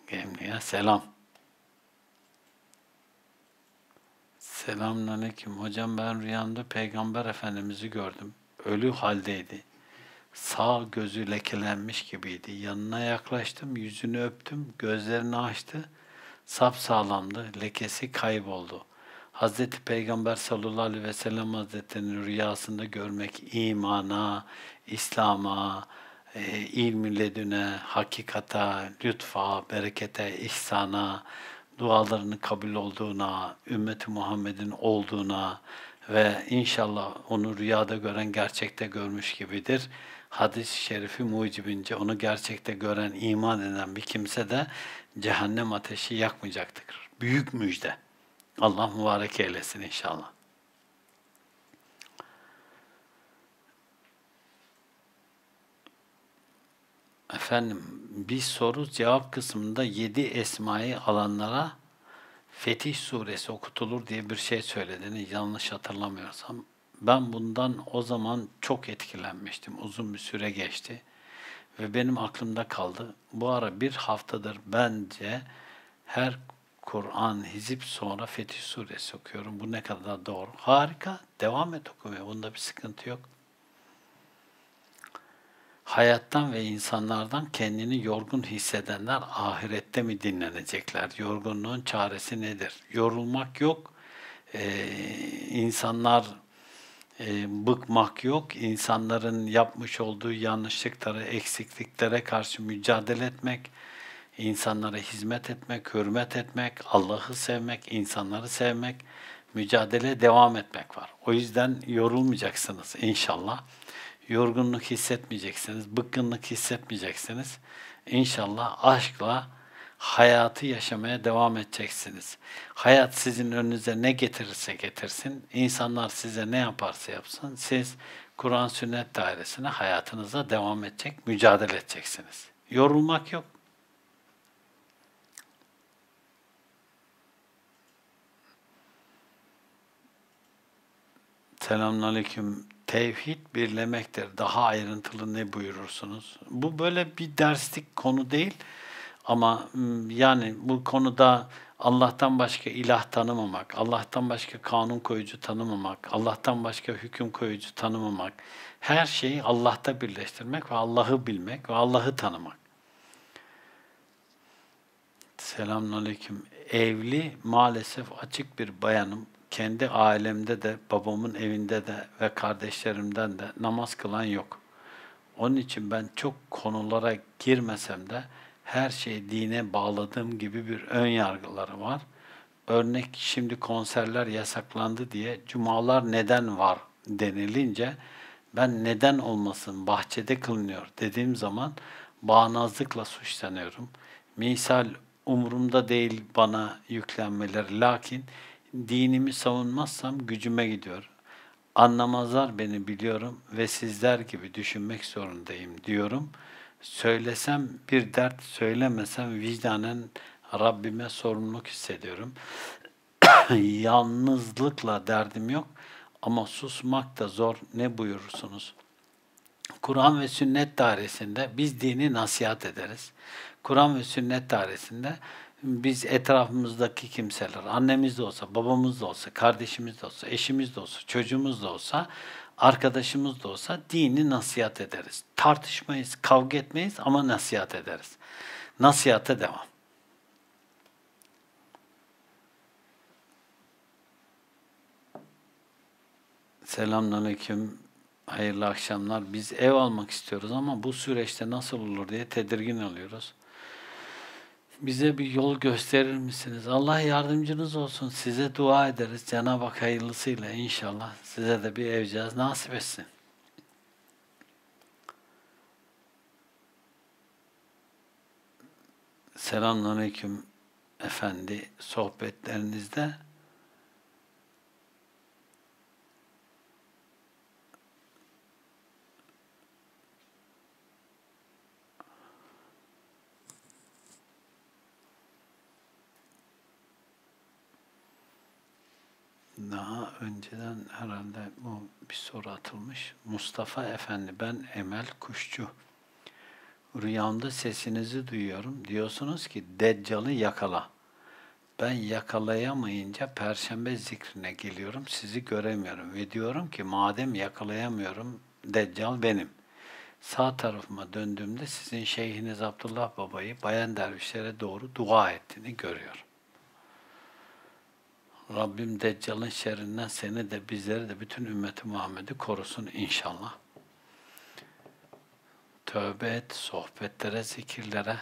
Gemlik'e selam. Selamünaleyküm. Hocam ben rüyamda Peygamber Efendimiz'i gördüm. Ölü haldeydi. Sağ gözü lekelenmiş gibiydi. Yanına yaklaştım, yüzünü öptüm, gözlerini açtı. Sapsağlamdı, lekesi kayboldu. Hazreti Peygamber sallallahu aleyhi ve sellem Hazretleri'nin rüyasında görmek imana, İslam'a, e, ilmi ledüne, hakikata, lütfa, berekete, ihsana, dualarının kabul olduğuna, ümmeti Muhammed'in olduğuna ve inşallah onu rüyada gören gerçekte görmüş gibidir. Hadis-i şerifi mucibince onu gerçekte gören, iman eden bir kimse de cehennem ateşi yakmayacaktır. Büyük müjde. Allah mübarek eylesin inşallah. Efendim, bir soru cevap kısmında yedi esmayı alanlara Fetih Suresi okutulur diye bir şey söylediğini yanlış hatırlamıyorsam, ben bundan o zaman çok etkilenmiştim. Uzun bir süre geçti ve benim aklımda kaldı. Bu ara bir haftadır bence her Kur'an hizip sonra Fetih Suresi okuyorum. Bu ne kadar doğru. Harika. Devam et okumaya. Bunda bir sıkıntı yok. Hayattan ve insanlardan kendini yorgun hissedenler ahirette mi dinlenecekler? Yorgunluğun çaresi nedir? Yorulmak yok. Ee, insanlar e, bıkmak yok. İnsanların yapmış olduğu yanlışlıklara, eksikliklere karşı mücadele etmek, insanlara hizmet etmek, hürmet etmek, Allah'ı sevmek, insanları sevmek, mücadeleye devam etmek var. O yüzden yorulmayacaksınız inşallah. Yorgunluk hissetmeyeceksiniz, bıkkınlık hissetmeyeceksiniz. İnşallah aşkla hayatı yaşamaya devam edeceksiniz. Hayat sizin önünüze ne getirirse getirsin, insanlar size ne yaparsa yapsın, siz Kur'an sünnet dairesine hayatınıza devam edecek, mücadele edeceksiniz. Yorulmak yok. Selamünaleyküm. Tevhid birlemektir. Daha ayrıntılı ne buyurursunuz? Bu böyle bir derslik konu değil ama yani bu konuda Allah'tan başka ilah tanımamak, Allah'tan başka kanun koyucu tanımamak, Allah'tan başka hüküm koyucu tanımamak, her şeyi Allah'ta birleştirmek ve Allah'ı bilmek ve Allah'ı tanımak. Selamünaleyküm. Evli maalesef açık bir bayanım. Kendi ailemde de, babamın evinde de ve kardeşlerimden de namaz kılan yok. Onun için ben çok konulara girmesem de her şeyi dine bağladığım gibi bir ön yargıları var. Örnek, şimdi konserler yasaklandı diye cumalar neden var denilince ben neden olmasın bahçede kılınıyor dediğim zaman bağnazlıkla suçlanıyorum. Misal umurumda değil bana yüklenmeleri, lakin dinimi savunmazsam gücüme gidiyor. Anlamazlar beni biliyorum ve sizler gibi düşünmek zorundayım diyorum. Söylesem bir dert, söylemesem vicdanen Rabbime sorumluluk hissediyorum. Yalnızlıkla derdim yok ama susmak da zor. Ne buyurursunuz? Kur'an ve sünnet dairesinde biz dini nasihat ederiz. Kur'an ve sünnet dairesinde biz etrafımızdaki kimseler, annemiz de olsa, babamız da olsa, kardeşimiz de olsa, eşimiz de olsa, çocuğumuz da olsa, arkadaşımız da olsa dini nasihat ederiz. Tartışmayız, kavga etmeyiz ama nasihat ederiz. Nasihate devam. Selamünaleyküm. Hayırlı akşamlar. Biz ev almak istiyoruz ama bu süreçte nasıl olur diye tedirgin oluyoruz. Bize bir yol gösterir misiniz? Allah yardımcınız olsun. Size dua ederiz. Cenab-ı Hak hayırlısıyla inşallah size de bir evcaz nasip etsin. Selamünaleyküm efendi. Sohbetlerinizde daha önceden herhalde bu bir soru atılmış. Mustafa Efendi, ben Emel Kuşçu. Rüyamda sesinizi duyuyorum. Diyorsunuz ki Deccal'ı yakala. Ben yakalayamayınca Perşembe zikrine geliyorum. Sizi göremiyorum. Ve diyorum ki madem yakalayamıyorum, Deccal benim. Sağ tarafıma döndüğümde sizin şeyhiniz Abdullah Baba'yı bayan dervişlere doğru dua ettiğini görüyorum. Rabbim Deccal'ın şerrinden seni de bizleri de bütün ümmeti Muhammed'i korusun inşallah. Tövbe et, sohbetlere, zikirlere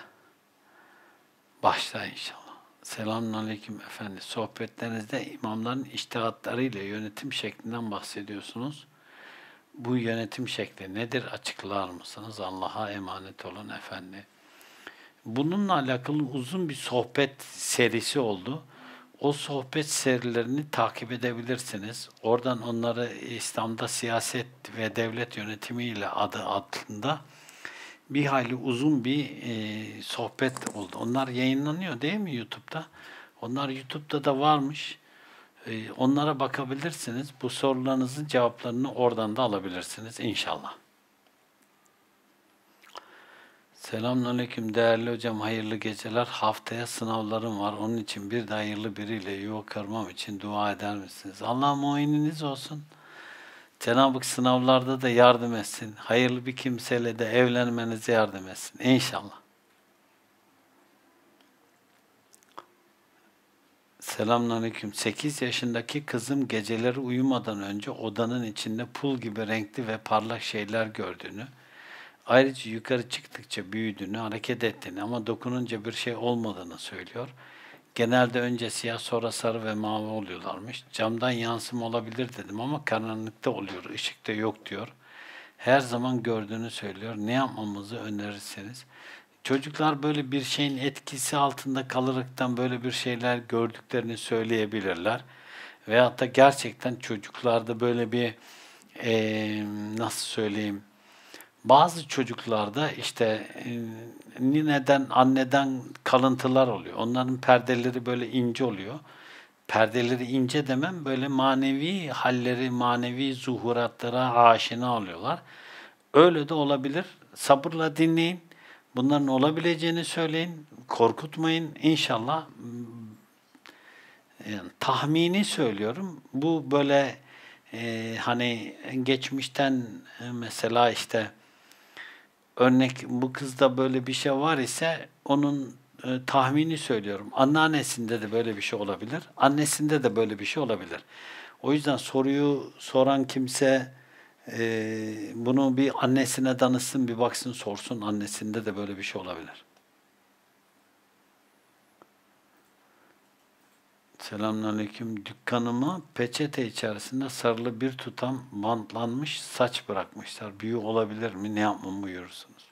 başla inşallah. Selamünaleyküm efendi. Sohbetlerinizde imamların içtihatlarıyla yönetim şeklinden bahsediyorsunuz. Bu yönetim şekli nedir? Açıklar mısınız? Allah'a emanet olun efendi. Bununla alakalı uzun bir sohbet serisi oldu. O sohbet serilerini takip edebilirsiniz. Oradan onları İslam'da siyaset ve devlet yönetimi ile adı altında bir hali uzun bir e, sohbet oldu. Onlar yayınlanıyor değil mi YouTube'da? Onlar YouTube'da da varmış. E, onlara bakabilirsiniz. Bu sorularınızın cevaplarını oradan da alabilirsiniz inşallah. Selamünaleyküm değerli hocam, hayırlı geceler. Haftaya sınavlarım var. Onun için bir de hayırlı biriyle yuva kırmam için dua eder misiniz? Allah muayeniniz olsun. Cenab-ı Hak sınavlarda da yardım etsin. Hayırlı bir kimseyle de evlenmenize yardım etsin. İnşallah. Selamünaleyküm. sekiz yaşındaki kızım geceleri uyumadan önce odanın içinde pul gibi renkli ve parlak şeyler gördüğünü, ayrıca yukarı çıktıkça büyüdüğünü, hareket ettiğini ama dokununca bir şey olmadığını söylüyor. Genelde önce siyah, sonra sarı ve mavi oluyorlarmış. Camdan yansıma olabilir dedim ama karanlıkta oluyor, ışıkta yok diyor. Her zaman gördüğünü söylüyor. Ne yapmamızı önerirsiniz? Çocuklar böyle bir şeyin etkisi altında kalaraktan böyle bir şeyler gördüklerini söyleyebilirler. Veyahut da gerçekten çocuklarda böyle bir ee, nasıl söyleyeyim, bazı çocuklarda işte nineden, anneden kalıntılar oluyor. Onların perdeleri böyle ince oluyor. Perdeleri ince demem, böyle manevi halleri, manevi zuhuratlara aşina oluyorlar. Öyle de olabilir. Sabırla dinleyin. Bunların olabileceğini söyleyin. Korkutmayın. İnşallah, yani tahmini söylüyorum. Bu böyle e, hani geçmişten mesela işte örnek, bu kızda böyle bir şey var ise onun e, tahmini söylüyorum. Anneannesinde de böyle bir şey olabilir. Annesinde de böyle bir şey olabilir. O yüzden soruyu soran kimse e, bunu bir annesine danışsın, bir baksın, sorsun. Annesinde de böyle bir şey olabilir. Selamünaleyküm. Dükkanıma peçete içerisinde sarılı bir tutam bantlanmış saç bırakmışlar. Büyü olabilir mi? Ne yapmamı buyurursunuz?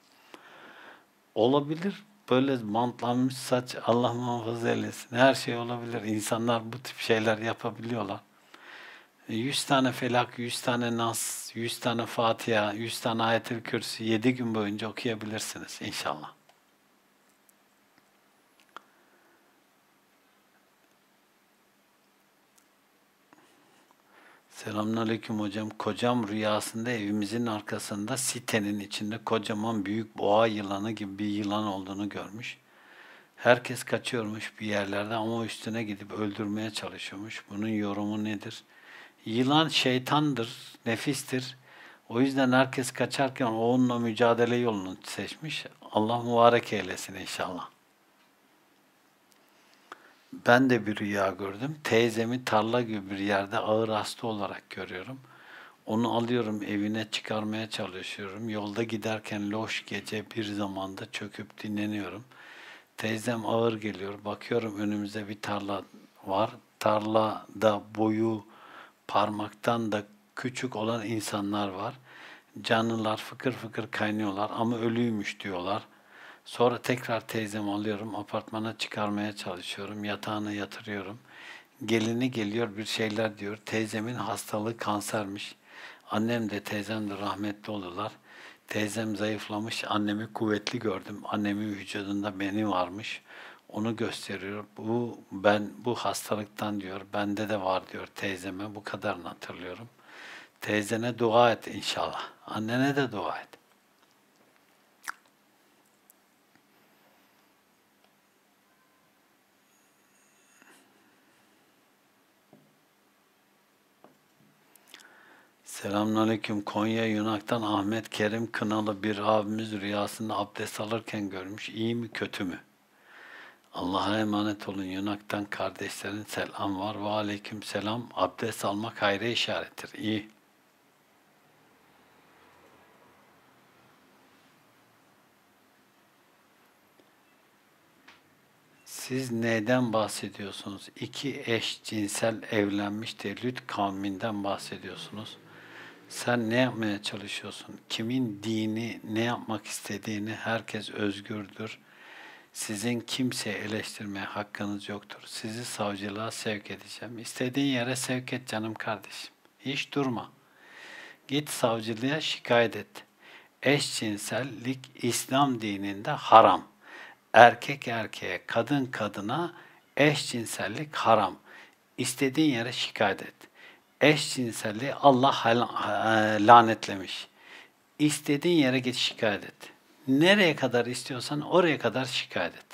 Olabilir. Böyle bantlanmış saç, Allah muhafaza eylesin. Her şey olabilir. İnsanlar bu tip şeyler yapabiliyorlar. yüz tane Felak, yüz tane Nas, yüz tane Fatiha, yüz tane Ayet-i Kürsi yedi gün boyunca okuyabilirsiniz inşallah. Selamünaleyküm hocam. Kocam rüyasında evimizin arkasında sitenin içinde kocaman büyük boğa yılanı gibi bir yılan olduğunu görmüş. Herkes kaçıyormuş bir yerlerde ama üstüne gidip öldürmeye çalışıyormuş. Bunun yorumu nedir? Yılan şeytandır, nefistir. O yüzden herkes kaçarken onunla mücadele yolunu seçmiş. Allah mübarek eylesin inşallah. Ben de bir rüya gördüm. Teyzemi tarla gibi bir yerde ağır hasta olarak görüyorum. Onu alıyorum, evine çıkarmaya çalışıyorum. Yolda giderken loş gece bir zamanda çöküp dinleniyorum. Teyzem ağır geliyor. Bakıyorum önümüzde bir tarla var. Tarlada boyu parmaktan da küçük olan insanlar var. Canlılar fıkır fıkır kaynıyorlar ama ölüymüş diyorlar. Sonra tekrar teyzemi alıyorum, apartmana çıkarmaya çalışıyorum, yatağına yatırıyorum. Gelini geliyor, bir şeyler diyor. Teyzemin hastalığı kansermiş. Annem de teyzem de rahmetli oldular. Teyzem zayıflamış, annemi kuvvetli gördüm. Annemin vücudunda beni varmış. Onu gösteriyor. Bu ben bu hastalıktan diyor, bende de var diyor teyzeme. Bu kadarını hatırlıyorum. Teyzene dua et inşallah. Annene de dua et. Selamünaleyküm. Konya Yunak'tan Ahmet Kerim Kınalı bir abimiz rüyasında abdest alırken görmüş. İyi mi kötü mü? Allah'a emanet olun. Yunak'tan kardeşlerin selam var. Ve aleyküm selam. Abdest almak hayra işarettir. İyi. Siz neyden bahsediyorsunuz? İki eşcinsel evlenmiş de Lüt kavminden bahsediyorsunuz. Sen ne yapmaya çalışıyorsun? Kimin dini, ne yapmak istediğini herkes özgürdür. Sizin kimseye eleştirmeye hakkınız yoktur. Sizi savcılığa sevk edeceğim. İstediğin yere sevk et canım kardeşim. Hiç durma. Git savcılığa şikayet et. eşcinsellik İslam dininde haram. Erkek erkeğe, kadın kadına eşcinsellik haram. İstediğin yere şikayet et. Eşcinselliği Allah lanetlemiş. İstediğin yere git şikayet et. Nereye kadar istiyorsan oraya kadar şikayet et.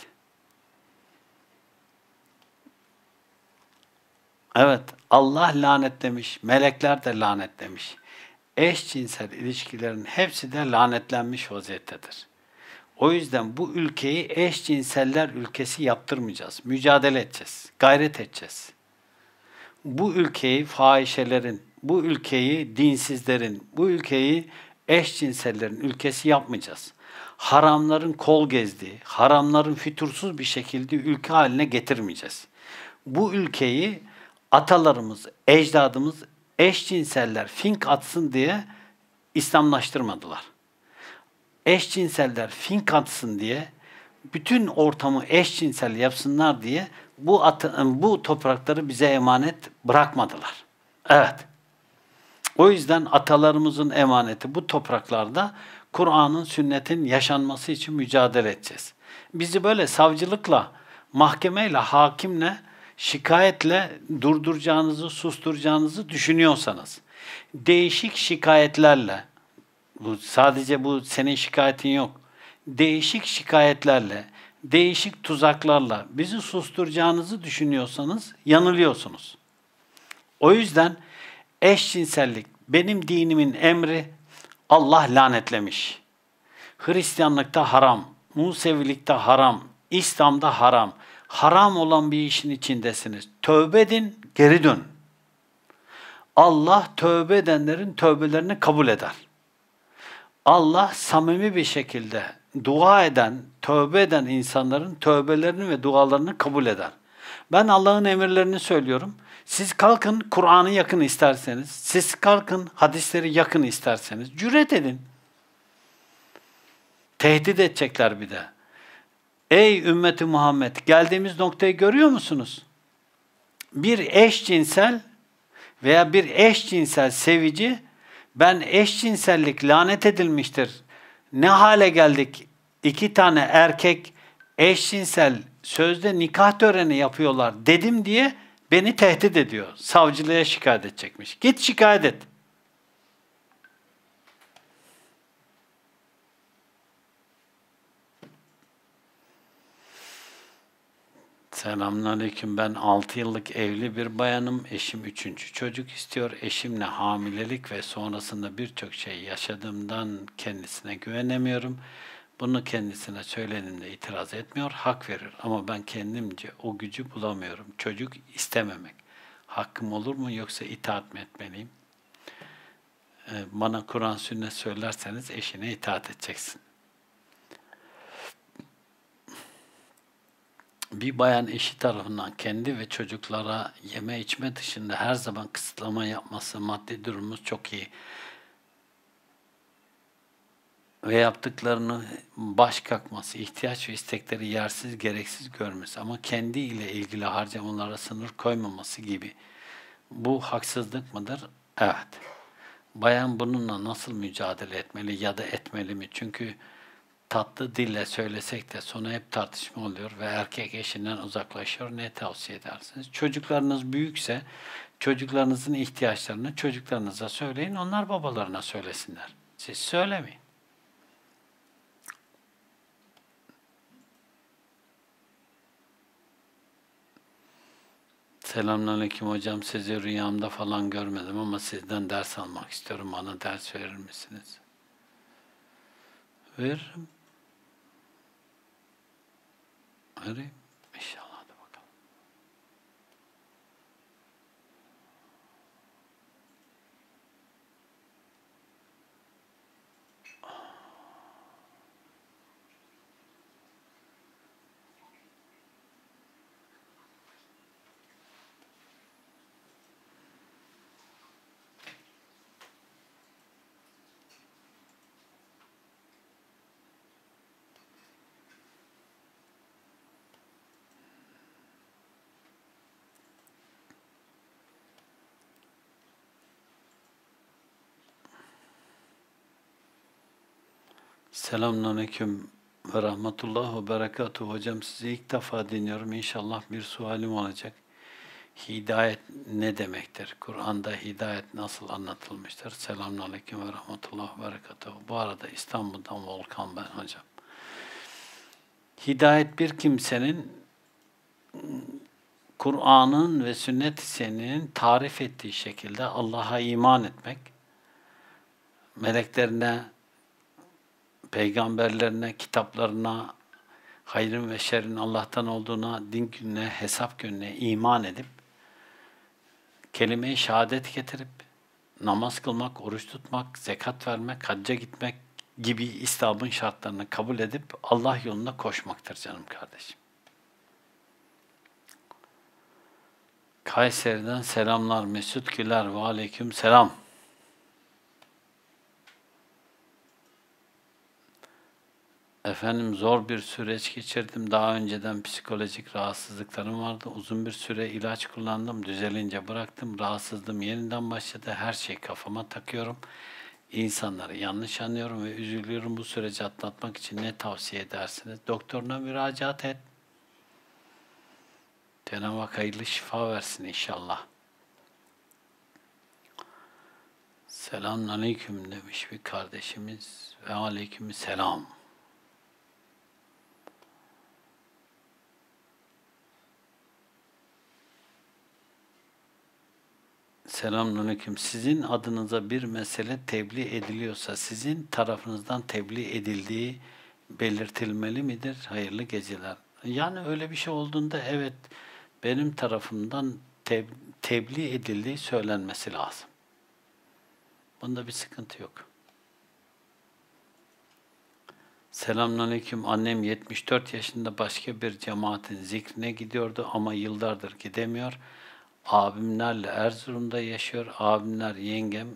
Evet, Allah lanetlemiş, melekler de lanetlemiş. Eşcinsel ilişkilerin hepsi de lanetlenmiş vaziyettedir. O yüzden bu ülkeyi eşcinseller ülkesi yaptırmayacağız. Mücadele edeceğiz, gayret edeceğiz. Bu ülkeyi fahişelerin, bu ülkeyi dinsizlerin, bu ülkeyi eşcinsellerin ülkesi yapmayacağız. Haramların kol gezdiği, haramların fütursuz bir şekilde ülke haline getirmeyeceğiz. Bu ülkeyi atalarımız, ecdadımız, eşcinseller fink atsın diye İslamlaştırmadılar. Eşcinseller fink atsın diye, bütün ortamı eşcinsel yapsınlar diye bu, atı, bu toprakları bize emanet bırakmadılar. Evet. O yüzden atalarımızın emaneti bu topraklarda Kur'an'ın, sünnetin yaşanması için mücadele edeceğiz. Bizi böyle savcılıkla, mahkemeyle, hakimle, şikayetle durduracağınızı, susturacağınızı düşünüyorsanız, değişik şikayetlerle, bu sadece bu senin şikayetin yok, değişik şikayetlerle, değişik tuzaklarla bizi susturacağınızı düşünüyorsanız yanılıyorsunuz. O yüzden eşcinsellik benim dinimin emri, Allah lanetlemiş. Hristiyanlıkta haram, Musevilikte haram, İslam'da haram. Haram olan bir işin içindesiniz. Tövbe edin, geri dön. Allah tövbe edenlerin tövbelerini kabul eder. Allah samimi bir şekilde dua eden, tövbe eden insanların tövbelerini ve dualarını kabul eder. Ben Allah'ın emirlerini söylüyorum. Siz kalkın Kur'an'ı yakın isterseniz, siz kalkın hadisleri yakın isterseniz, cüret edin. Tehdit edecekler bir de. Ey ümmeti Muhammed, geldiğimiz noktayı görüyor musunuz? Bir eşcinsel veya bir eşcinsel sevici, ben eşcinsellik lanet edilmiştir, ne hale geldik, iki tane erkek eşcinsel sözde nikah töreni yapıyorlar dedim diye beni tehdit ediyor. Savcılığa şikayet edecekmiş. Git şikayet et. Selamünaleyküm. Ben altı yıllık evli bir bayanım. Eşim üçüncü çocuk istiyor. Eşimle hamilelik ve sonrasında birçok şey yaşadığımdan kendisine güvenemiyorum. Bunu kendisine söylediğimde itiraz etmiyor, hak verir. Ama ben kendimce o gücü bulamıyorum. Çocuk istememek. Hakkım olur mu yoksa itaat mı etmeliyim? Bana Kur'an sünnet söylerseniz eşine itaat edeceksin. Bir bayan eşi tarafından kendi ve çocuklara yeme içme dışında her zaman kısıtlama yapması, maddi durumumuz çok iyi ve yaptıklarını baş kalkması, ihtiyaç ve istekleri yersiz, gereksiz görmesi ama kendi ile ilgili harcamalara sınır koymaması gibi. Bu haksızlık mıdır? Evet. Bayan bununla nasıl mücadele etmeli ya da etmeli mi? Çünkü tatlı dille söylesek de sonra hep tartışma oluyor ve erkek eşinden uzaklaşıyor. Ne tavsiye edersiniz? Çocuklarınız büyükse çocuklarınızın ihtiyaçlarını çocuklarınıza söyleyin, onlar babalarına söylesinler. Siz söylemeyin. Selamünaleyküm hocam. Sizi rüyamda falan görmedim ama sizden ders almak istiyorum. Bana ders verir misiniz? Veririm. Vereyim. İnşallah. Hadi bakalım. Selamünaleyküm ve rahmetullah ve berekatuhu. Hocam sizi ilk defa dinliyorum. İnşallah bir sualim olacak. Hidayet ne demektir? Kur'an'da hidayet nasıl anlatılmıştır? Selamünaleyküm ve rahmetullah ve berekatuhu. Bu arada İstanbul'dan Volkan ben hocam. Hidayet bir kimsenin Kur'an'ın ve sünnet-i seniyyenin tarif ettiği şekilde Allah'a iman etmek, meleklerine, peygamberlerine, kitaplarına, hayrın ve şerrin Allah'tan olduğuna, din gününe, hesap gününe iman edip, kelime-i şehadet getirip, namaz kılmak, oruç tutmak, zekat vermek, hacca gitmek gibi İslam'ın şartlarını kabul edip Allah yoluna koşmaktır canım kardeşim. Kayseri'den selamlar Mesut Güler ve aleyküm selam. Efendim zor bir süreç geçirdim. Daha önceden psikolojik rahatsızlıklarım vardı. Uzun bir süre ilaç kullandım. Düzelince bıraktım. Rahatsızlığım yeniden başladı. Her şeyi kafama takıyorum. İnsanları yanlış anlıyorum ve üzülüyorum. Bu süreci atlatmak için ne tavsiye edersiniz? Doktoruna müracaat et. Cenab-ı Hak hayırlı şifa versin inşallah. Selamünaleyküm demiş bir kardeşimiz. Ve aleyküm selam. Selamünaleyküm. Sizin adınıza bir mesele tebliğ ediliyorsa sizin tarafınızdan tebliğ edildiği belirtilmeli midir? Hayırlı geceler. Yani öyle bir şey olduğunda evet benim tarafımdan teb tebliğ edildiği söylenmesi lazım. Bunda bir sıkıntı yok. Selamünaleyküm. Annem yetmiş dört yaşında başka bir cemaatin zikrine gidiyordu ama yıllardır gidemiyor. Abimlerle Erzurum'da yaşıyor. Abimler yengem,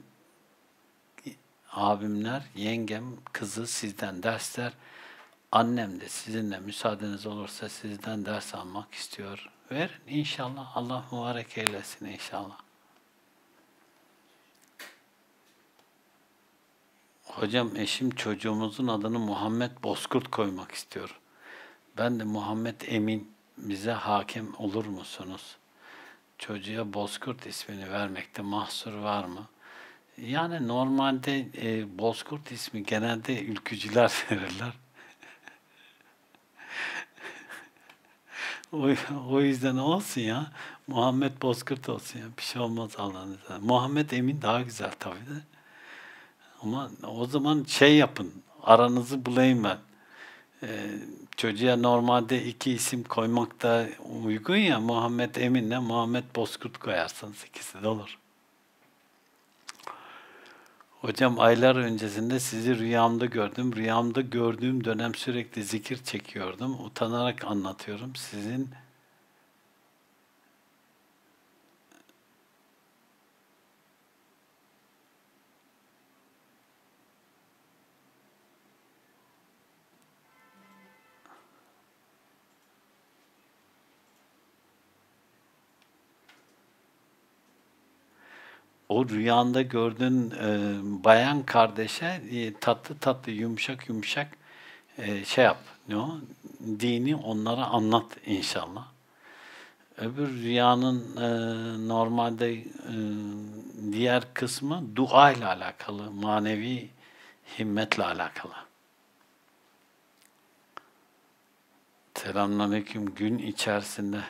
abimler yengem kızı sizden dersler. Annem de sizinle müsaadeniz olursa sizden ders almak istiyor. Verin inşallah. Allah mübarek eylesin inşallah. Hocam eşim çocuğumuzun adını Muhammed Bozkurt koymak istiyor. Ben de Muhammed Emin, bize hakem olur musunuz? Çocuğa Bozkurt ismini vermekte mahsur var mı? Yani normalde e, Bozkurt ismi genelde ülkücüler verirler. o, o yüzden olsun ya. Muhammed Bozkurt olsun ya. Bir şey olmaz Allah'ın izniyle. Muhammed Emin daha güzel tabii de. Ama o zaman şey yapın. Aranızı bulayım ben. Ee, çocuğa normalde iki isim koymak da uygun ya, Muhammed Emin'le Muhammed Bozkurt koyarsanız ikisi de olur. Hocam aylar öncesinde sizi rüyamda gördüm. Rüyamda gördüğüm dönem sürekli zikir çekiyordum. Utanarak anlatıyorum. Sizin o rüyanda gördüğün e, bayan kardeşe e, tatlı tatlı, yumuşak yumuşak e, şey yap, ne o? Dini onlara anlat inşallah. Öbür rüyanın e, normalde e, diğer kısmı dua ile alakalı, manevi himmetle alakalı. Selamünaleyküm. Gün içerisinde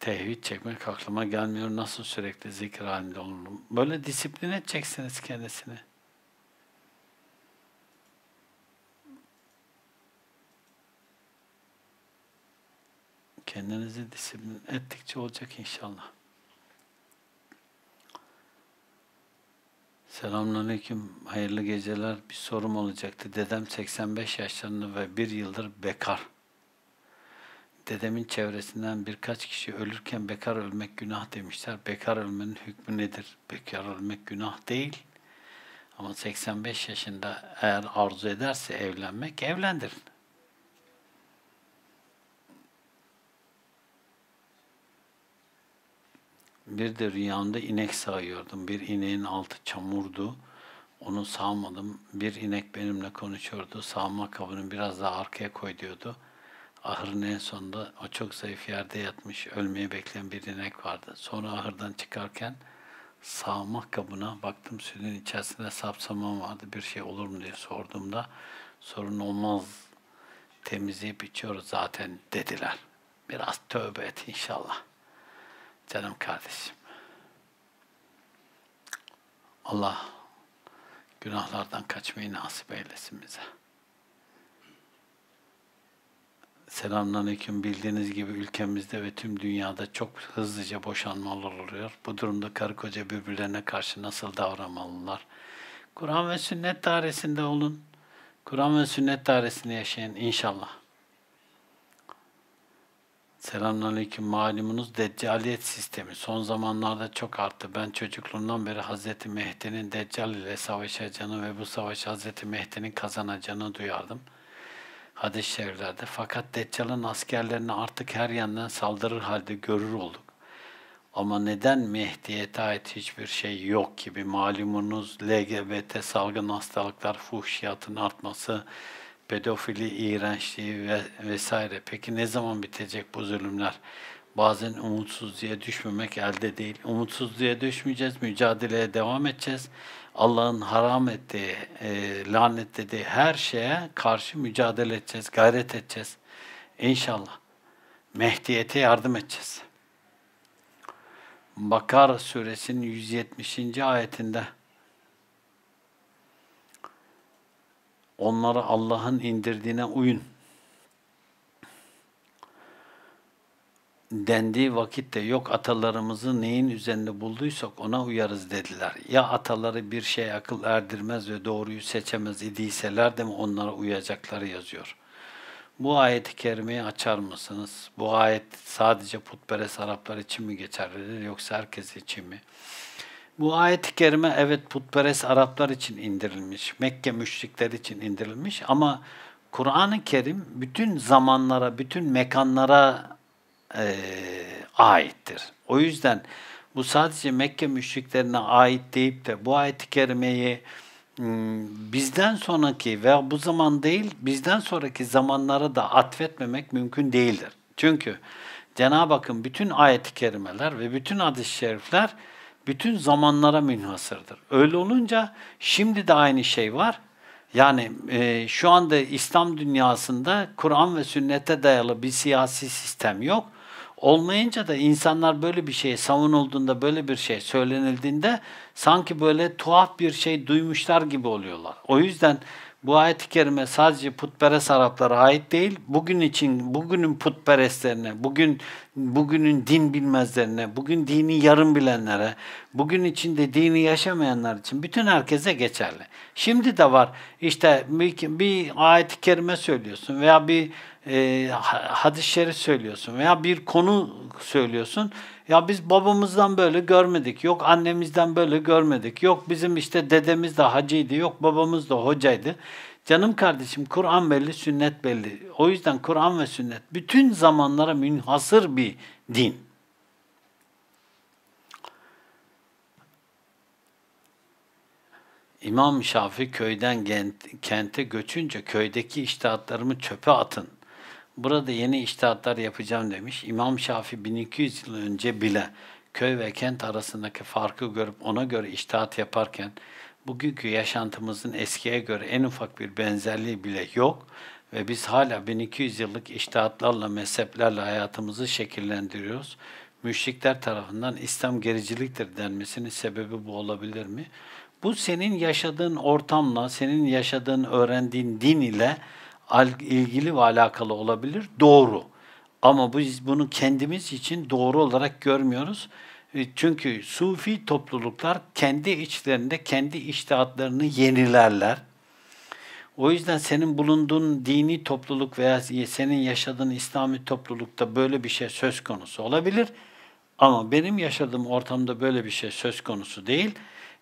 tevhid çekmek aklıma gelmiyor. Nasıl sürekli zikir halinde olurum? Böyle disiplin edeceksiniz kendisini. Kendinizi disiplin ettikçe olacak inşallah. Selamünaleyküm. Hayırlı geceler. Bir sorum olacaktı. Dedem seksen beş yaşlarında ve bir yıldır bekar. Dedemin çevresinden birkaç kişi ölürken bekar ölmek günah demişler. Bekar ölmenin hükmü nedir? Bekar ölmek günah değil. Ama seksen beş yaşında eğer arzu ederse evlenmek, evlendirin. Bir de rüyamda inek sağıyordum. Bir ineğin altı çamurdu. onu sağmadım. Bir inek benimle konuşuyordu. Sağma kabını biraz daha arkaya koy diyordu. Ahırın en sonunda o çok zayıf yerde yatmış, ölmeye bekleyen bir inek vardı. Sonra ahırdan çıkarken sağma kabına baktım, sütün içerisinde sapsamam vardı. Bir şey olur mu diye sorduğumda sorun olmaz, temizleyip içiyoruz zaten dediler. Biraz tövbe et inşallah. Canım kardeşim. Allah günahlardan kaçmayı nasip eylesin bize. Selamünaleyküm. Bildiğiniz gibi ülkemizde ve tüm dünyada çok hızlıca boşanmalar oluyor. Bu durumda karı koca birbirlerine karşı nasıl davranmalılar? Kur'an ve sünnet dairesinde olun. Kur'an ve sünnet dairesinde yaşayın inşallah. Selamünaleyküm. Malumunuz deccaliyet sistemi son zamanlarda çok arttı. Ben çocukluğumdan beri Hazreti Mehdi'nin Deccal ile savaşacağını ve bu savaşı Hazreti Mehdi'nin kazanacağını duyardım. Hadis-i şeriflerde. Fakat Deccal'ın askerlerini artık her yandan saldırır halde görür olduk. Ama neden Mehdi'ye ait hiçbir şey yok gibi? Malumunuz L G B T salgın hastalıklar, fuhşiyatın artması, pedofili, iğrençliği ve vesaire. Peki ne zaman bitecek bu zulümler? Bazen umutsuzluğa düşmemek elde değil. Umutsuzluğa düşmeyeceğiz, mücadeleye devam edeceğiz. Allah'ın haram ettiği, e, lanetlediği her şeye karşı mücadele edeceğiz, gayret edeceğiz. İnşallah. Mehdiyete yardım edeceğiz. Bakara suresinin yüz yetmişinci ayetinde onlara Allah'ın indirdiğine uyun dendiği vakitte yok atalarımızı neyin üzerinde bulduysak ona uyarız dediler. Ya ataları bir şey akıl erdirmez ve doğruyu seçemez idiyseler de mi onlara uyacakları yazıyor. Bu ayet-i kerimeyi açar mısınız? Bu ayet sadece putperest Araplar için mi geçerlidir yoksa herkes için mi? Bu ayet-i kerime evet putperest Araplar için indirilmiş, Mekke müşrikleri için indirilmiş ama Kur'an-ı Kerim bütün zamanlara, bütün mekanlara E, aittir. O yüzden bu sadece Mekke müşriklerine ait deyip de bu ayet-i kerimeyi bizden sonraki veya bu zaman değil, bizden sonraki zamanlara da atfetmemek mümkün değildir. Çünkü Cenab-ı Hakk'ın bütün ayet-i kerimeler ve bütün hadis-i şerifler bütün zamanlara münhasırdır. Öyle olunca şimdi de aynı şey var. Yani e, şu anda İslam dünyasında Kur'an ve sünnete dayalı bir siyasi sistem yok. Olmayınca da insanlar böyle bir şey savunulduğunda, böyle bir şey söylenildiğinde sanki böyle tuhaf bir şey duymuşlar gibi oluyorlar. O yüzden bu ayet-i kerime sadece putperest Araplara ait değil, bugün için, bugünün putperestlerine, bugün, bugünün din bilmezlerine, bugün dini yarım bilenlere, bugün içinde dini yaşamayanlar için bütün herkese geçerli. Şimdi de var, işte bir, bir ayet-i kerime söylüyorsun veya bir e, hadis-i şerif söylüyorsun veya bir konu söylüyorsun. Ya biz babamızdan böyle görmedik, yok annemizden böyle görmedik, yok bizim işte dedemiz de hacıydı, yok babamız da hocaydı. Canım kardeşim Kur'an belli, sünnet belli. O yüzden Kur'an ve sünnet bütün zamanlara münhasır bir din. İmam Şafii köyden kente göçünce köydeki içtihatlarımı çöpe atın. Burada yeni içtihatlar yapacağım demiş. İmam Şafii bin iki yüz yıl önce bile köy ve kent arasındaki farkı görüp ona göre içtihat yaparken bugünkü yaşantımızın eskiye göre en ufak bir benzerliği bile yok ve biz hala bin iki yüz yıllık içtihatlarla, mezheplerle hayatımızı şekillendiriyoruz. Müşrikler tarafından İslam gericiliktir denmesinin sebebi bu olabilir mi? Bu senin yaşadığın ortamla, senin yaşadığın, öğrendiğin din ile ilgili ve alakalı olabilir. Doğru. Ama biz bunu kendimiz için doğru olarak görmüyoruz. Çünkü sufi topluluklar kendi içlerinde kendi içtihatlarını yenilerler. O yüzden senin bulunduğun dini topluluk veya senin yaşadığın İslami toplulukta böyle bir şey söz konusu olabilir. Ama benim yaşadığım ortamda böyle bir şey söz konusu değil.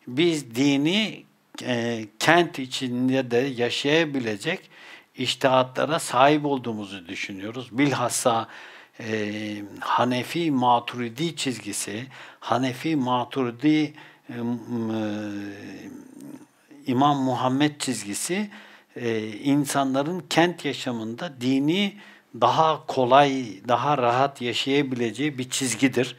Biz dini e, kent içinde de yaşayabilecek içtihatlara sahip olduğumuzu düşünüyoruz. Bilhassa e, Hanefi Maturidi çizgisi, Hanefi Maturidi e, e, İmam Muhammed çizgisi e, insanların kent yaşamında dini daha kolay, daha rahat yaşayabileceği bir çizgidir.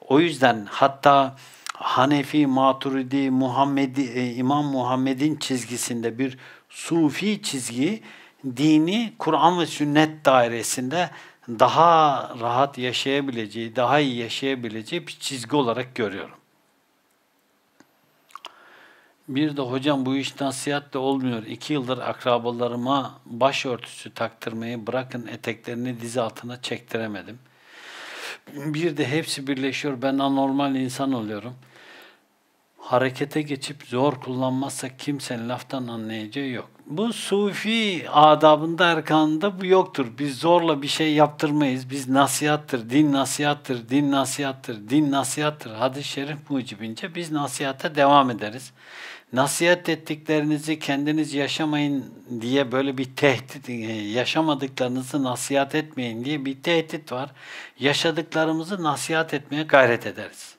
O yüzden hatta Hanefi, Maturidi, Muhammedi, e, İmam Muhammed'in çizgisinde bir sufi çizgi dini Kur'an ve sünnet dairesinde daha rahat yaşayabileceği, daha iyi yaşayabileceği bir çizgi olarak görüyorum. Bir de hocam bu iş nasihat de olmuyor. İki yıldır akrabalarıma başörtüsü taktırmayı bırakın eteklerini dizi altına çektiremedim. Bir de hepsi birleşiyor. Ben anormal insan oluyorum. Harekete geçip zor kullanmazsa kimsenin laftan anlayacağı yok. Bu sufi adabında, erkanında bu yoktur. Biz zorla bir şey yaptırmayız. Biz nasihattır, din nasihattır, din nasihattır, din nasihattır. Hadis-i şerif mucibince biz nasihata devam ederiz. Nasihat ettiklerinizi kendiniz yaşamayın diye böyle bir tehdit, yaşamadıklarınızı nasihat etmeyin diye bir tehdit var. Yaşadıklarımızı nasihat etmeye gayret ederiz.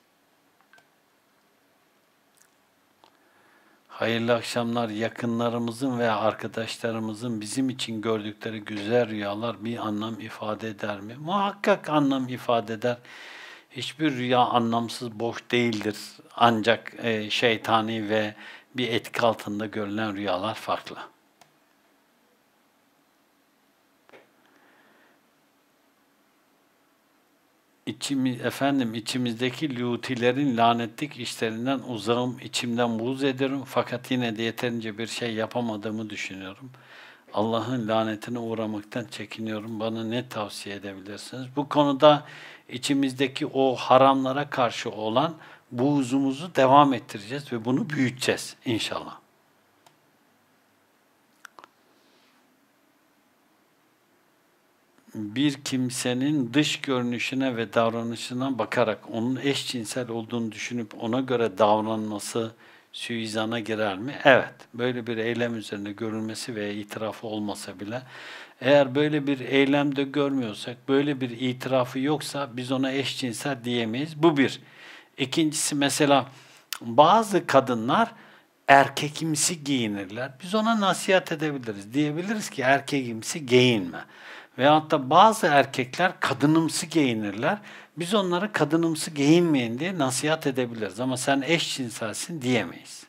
Hayırlı akşamlar. Yakınlarımızın veya arkadaşlarımızın bizim için gördükleri güzel rüyalar bir anlam ifade eder mi? Muhakkak anlam ifade eder. Hiçbir rüya anlamsız, boş değildir. Ancak şeytani ve bir etki altında görülen rüyalar farklı. İçimiz, efendim içimizdeki lutilerin lanetlik işlerinden uzağım, içimden buğz ederim fakat yine de yeterince bir şey yapamadığımı düşünüyorum. Allah'ın lanetine uğramaktan çekiniyorum. Bana ne tavsiye edebilirsiniz? Bu konuda içimizdeki o haramlara karşı olan buğzumuzu devam ettireceğiz ve bunu büyüteceğiz inşallah. Bir kimsenin dış görünüşüne ve davranışına bakarak onun eşcinsel olduğunu düşünüp ona göre davranması suizana girer mi? Evet. Böyle bir eylem üzerinde görülmesi veya itirafı olmasa bile, eğer böyle bir eylemde görmüyorsak, böyle bir itirafı yoksa biz ona eşcinsel diyemeyiz. Bu bir. İkincisi, mesela bazı kadınlar erkekimsi giyinirler. Biz ona nasihat edebiliriz. Diyebiliriz ki erkekimsi giyinme. Veyahut da bazı erkekler kadınımsı giyinirler. Biz onlara kadınımsı giyinmeyin diye nasihat edebiliriz. Ama sen eşcinselsin diyemeyiz.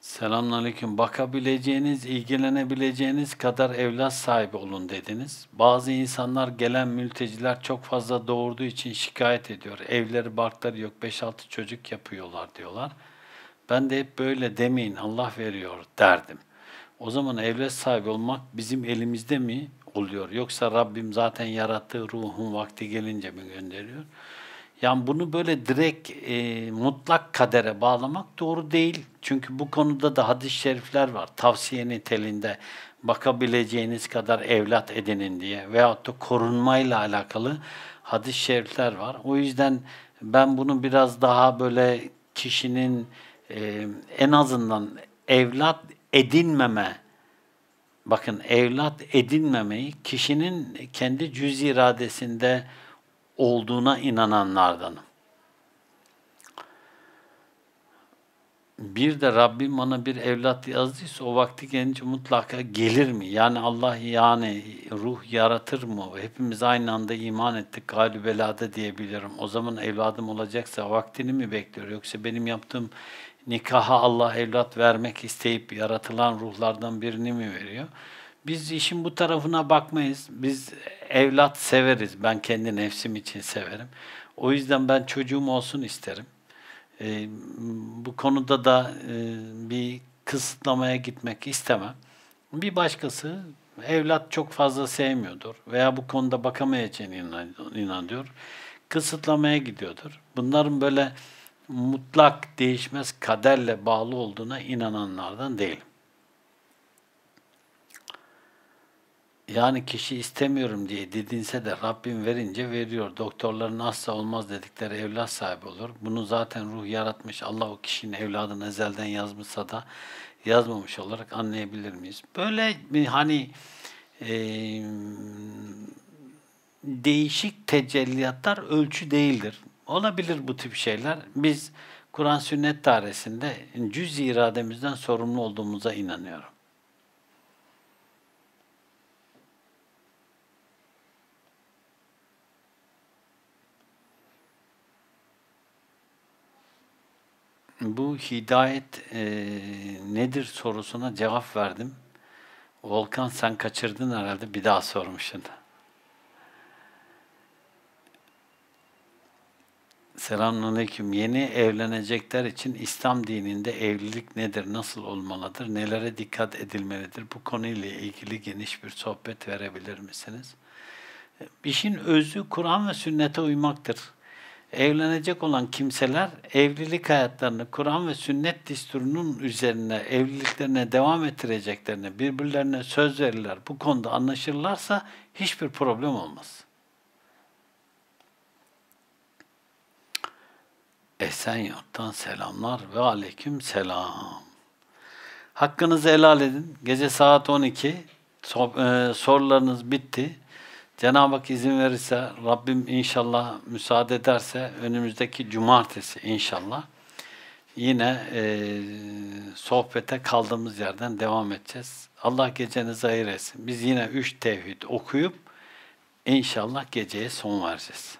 Selamünaleyküm. Bakabileceğiniz, ilgilenebileceğiniz kadar evlat sahibi olun dediniz. Bazı insanlar, gelen mülteciler çok fazla doğurduğu için şikayet ediyor. Evleri, barkları yok, beş altı çocuk yapıyorlar diyorlar. Ben de hep böyle demeyin, Allah veriyor derdim. O zaman evlat sahibi olmak bizim elimizde mi oluyor? Yoksa Rabbim zaten yarattığı ruhun vakti gelince mi gönderiyor? Yani bunu böyle direkt e, mutlak kadere bağlamak doğru değil. Çünkü bu konuda da hadis-i şerifler var. Tavsiye niteliğinde bakabileceğiniz kadar evlat edinin diye veyahut da korunmayla alakalı hadis-i şerifler var. O yüzden ben bunu biraz daha böyle kişinin Ee, en azından evlat edinmeme, bakın evlat edinmemeyi kişinin kendi cüz iradesinde olduğuna inananlardanım. Bir de Rabbim bana bir evlat yazdıysa o vakti gelince mutlaka gelir mi? Yani Allah yani ruh yaratır mı? Hepimiz aynı anda iman ettik, galü belada diyebilirim. O zaman evladım olacaksa vaktini mi bekliyor? Yoksa benim yaptığım nikaha Allah evlat vermek isteyip yaratılan ruhlardan birini mi veriyor? Biz işin bu tarafına bakmayız. Biz evlat severiz. Ben kendi nefsim için severim. O yüzden ben çocuğum olsun isterim. Ee, bu konuda da e, bir kısıtlamaya gitmek istemem. Bir başkası evlat çok fazla sevmiyordur veya bu konuda bakamayacağına inan, inanıyor. Kısıtlamaya gidiyordur. Bunların böyle mutlak değişmez kaderle bağlı olduğuna inananlardan değilim. Yani kişi istemiyorum diye didinse de Rabbim verince veriyor. Doktorların asla olmaz dedikleri evlat sahibi olur. Bunu zaten ruh yaratmış. Allah o kişinin evladını ezelden yazmışsa da yazmamış olarak anlayabilir miyiz? Böyle hani e, değişik tecelliyatlar ölçü değildir. Olabilir bu tip şeyler. Biz Kur'an sünnet dairesinde cüz-i irademizden sorumlu olduğumuza inanıyorum. Bu hidayet e, nedir sorusuna cevap verdim. Volkan sen kaçırdın herhalde, bir daha sormuşsun. Selamünaleyküm. Yeni evlenecekler için İslam dininde evlilik nedir, nasıl olmalıdır, nelere dikkat edilmelidir? Bu konuyla ilgili geniş bir sohbet verebilir misiniz? İşin özü Kur'an ve sünnete uymaktır. Evlenecek olan kimseler evlilik hayatlarını Kur'an ve sünnet düsturunun üzerine evliliklerine devam ettireceklerini, birbirlerine söz verirler, bu konuda anlaşırlarsa hiçbir problem olmaz. Esenyurt'tan selamlar ve aleyküm selam. Hakkınızı helal edin. Gece saat on iki, sorularınız bitti. Cenab-ı Hak izin verirse, Rabbim inşallah müsaade ederse önümüzdeki cumartesi inşallah yine e, sohbete kaldığımız yerden devam edeceğiz. Allah gecenizi hayır etsin. Biz yine üç tevhid okuyup inşallah geceye son vereceğiz.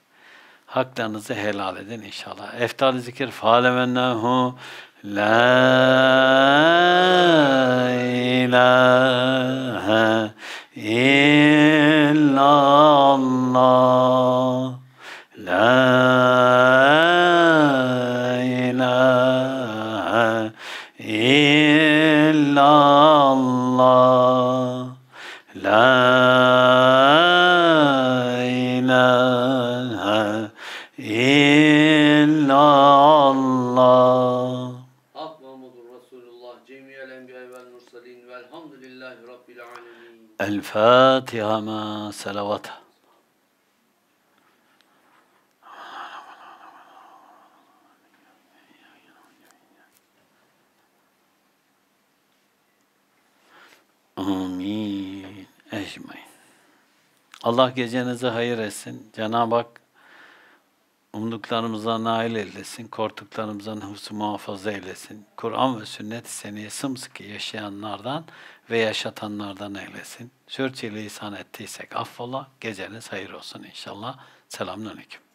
Haklarınızı helal edin inşallah. Eftal-i zikir fâlemennehu la ilahe illallah la ilahe illallah la ilahe illallah. Hak Muhammedur Resulullah cemiyel enbiya vel mursalin velhamdülillahi rabbil alemin. El Fatiha ma salavata. Amin. Ecmaîn. Allah gecenizi hayır etsin. Cenab-ı Hak umduklarımıza nail eylesin, korktuklarımızdan hıfzı muhafaza eylesin. Kur'an ve sünnet-i seniye sımsıkı yaşayanlardan ve yaşatanlardan eylesin. Sürçülisan ettiysek affola, geceniz hayır olsun inşallah. Selamünaleyküm.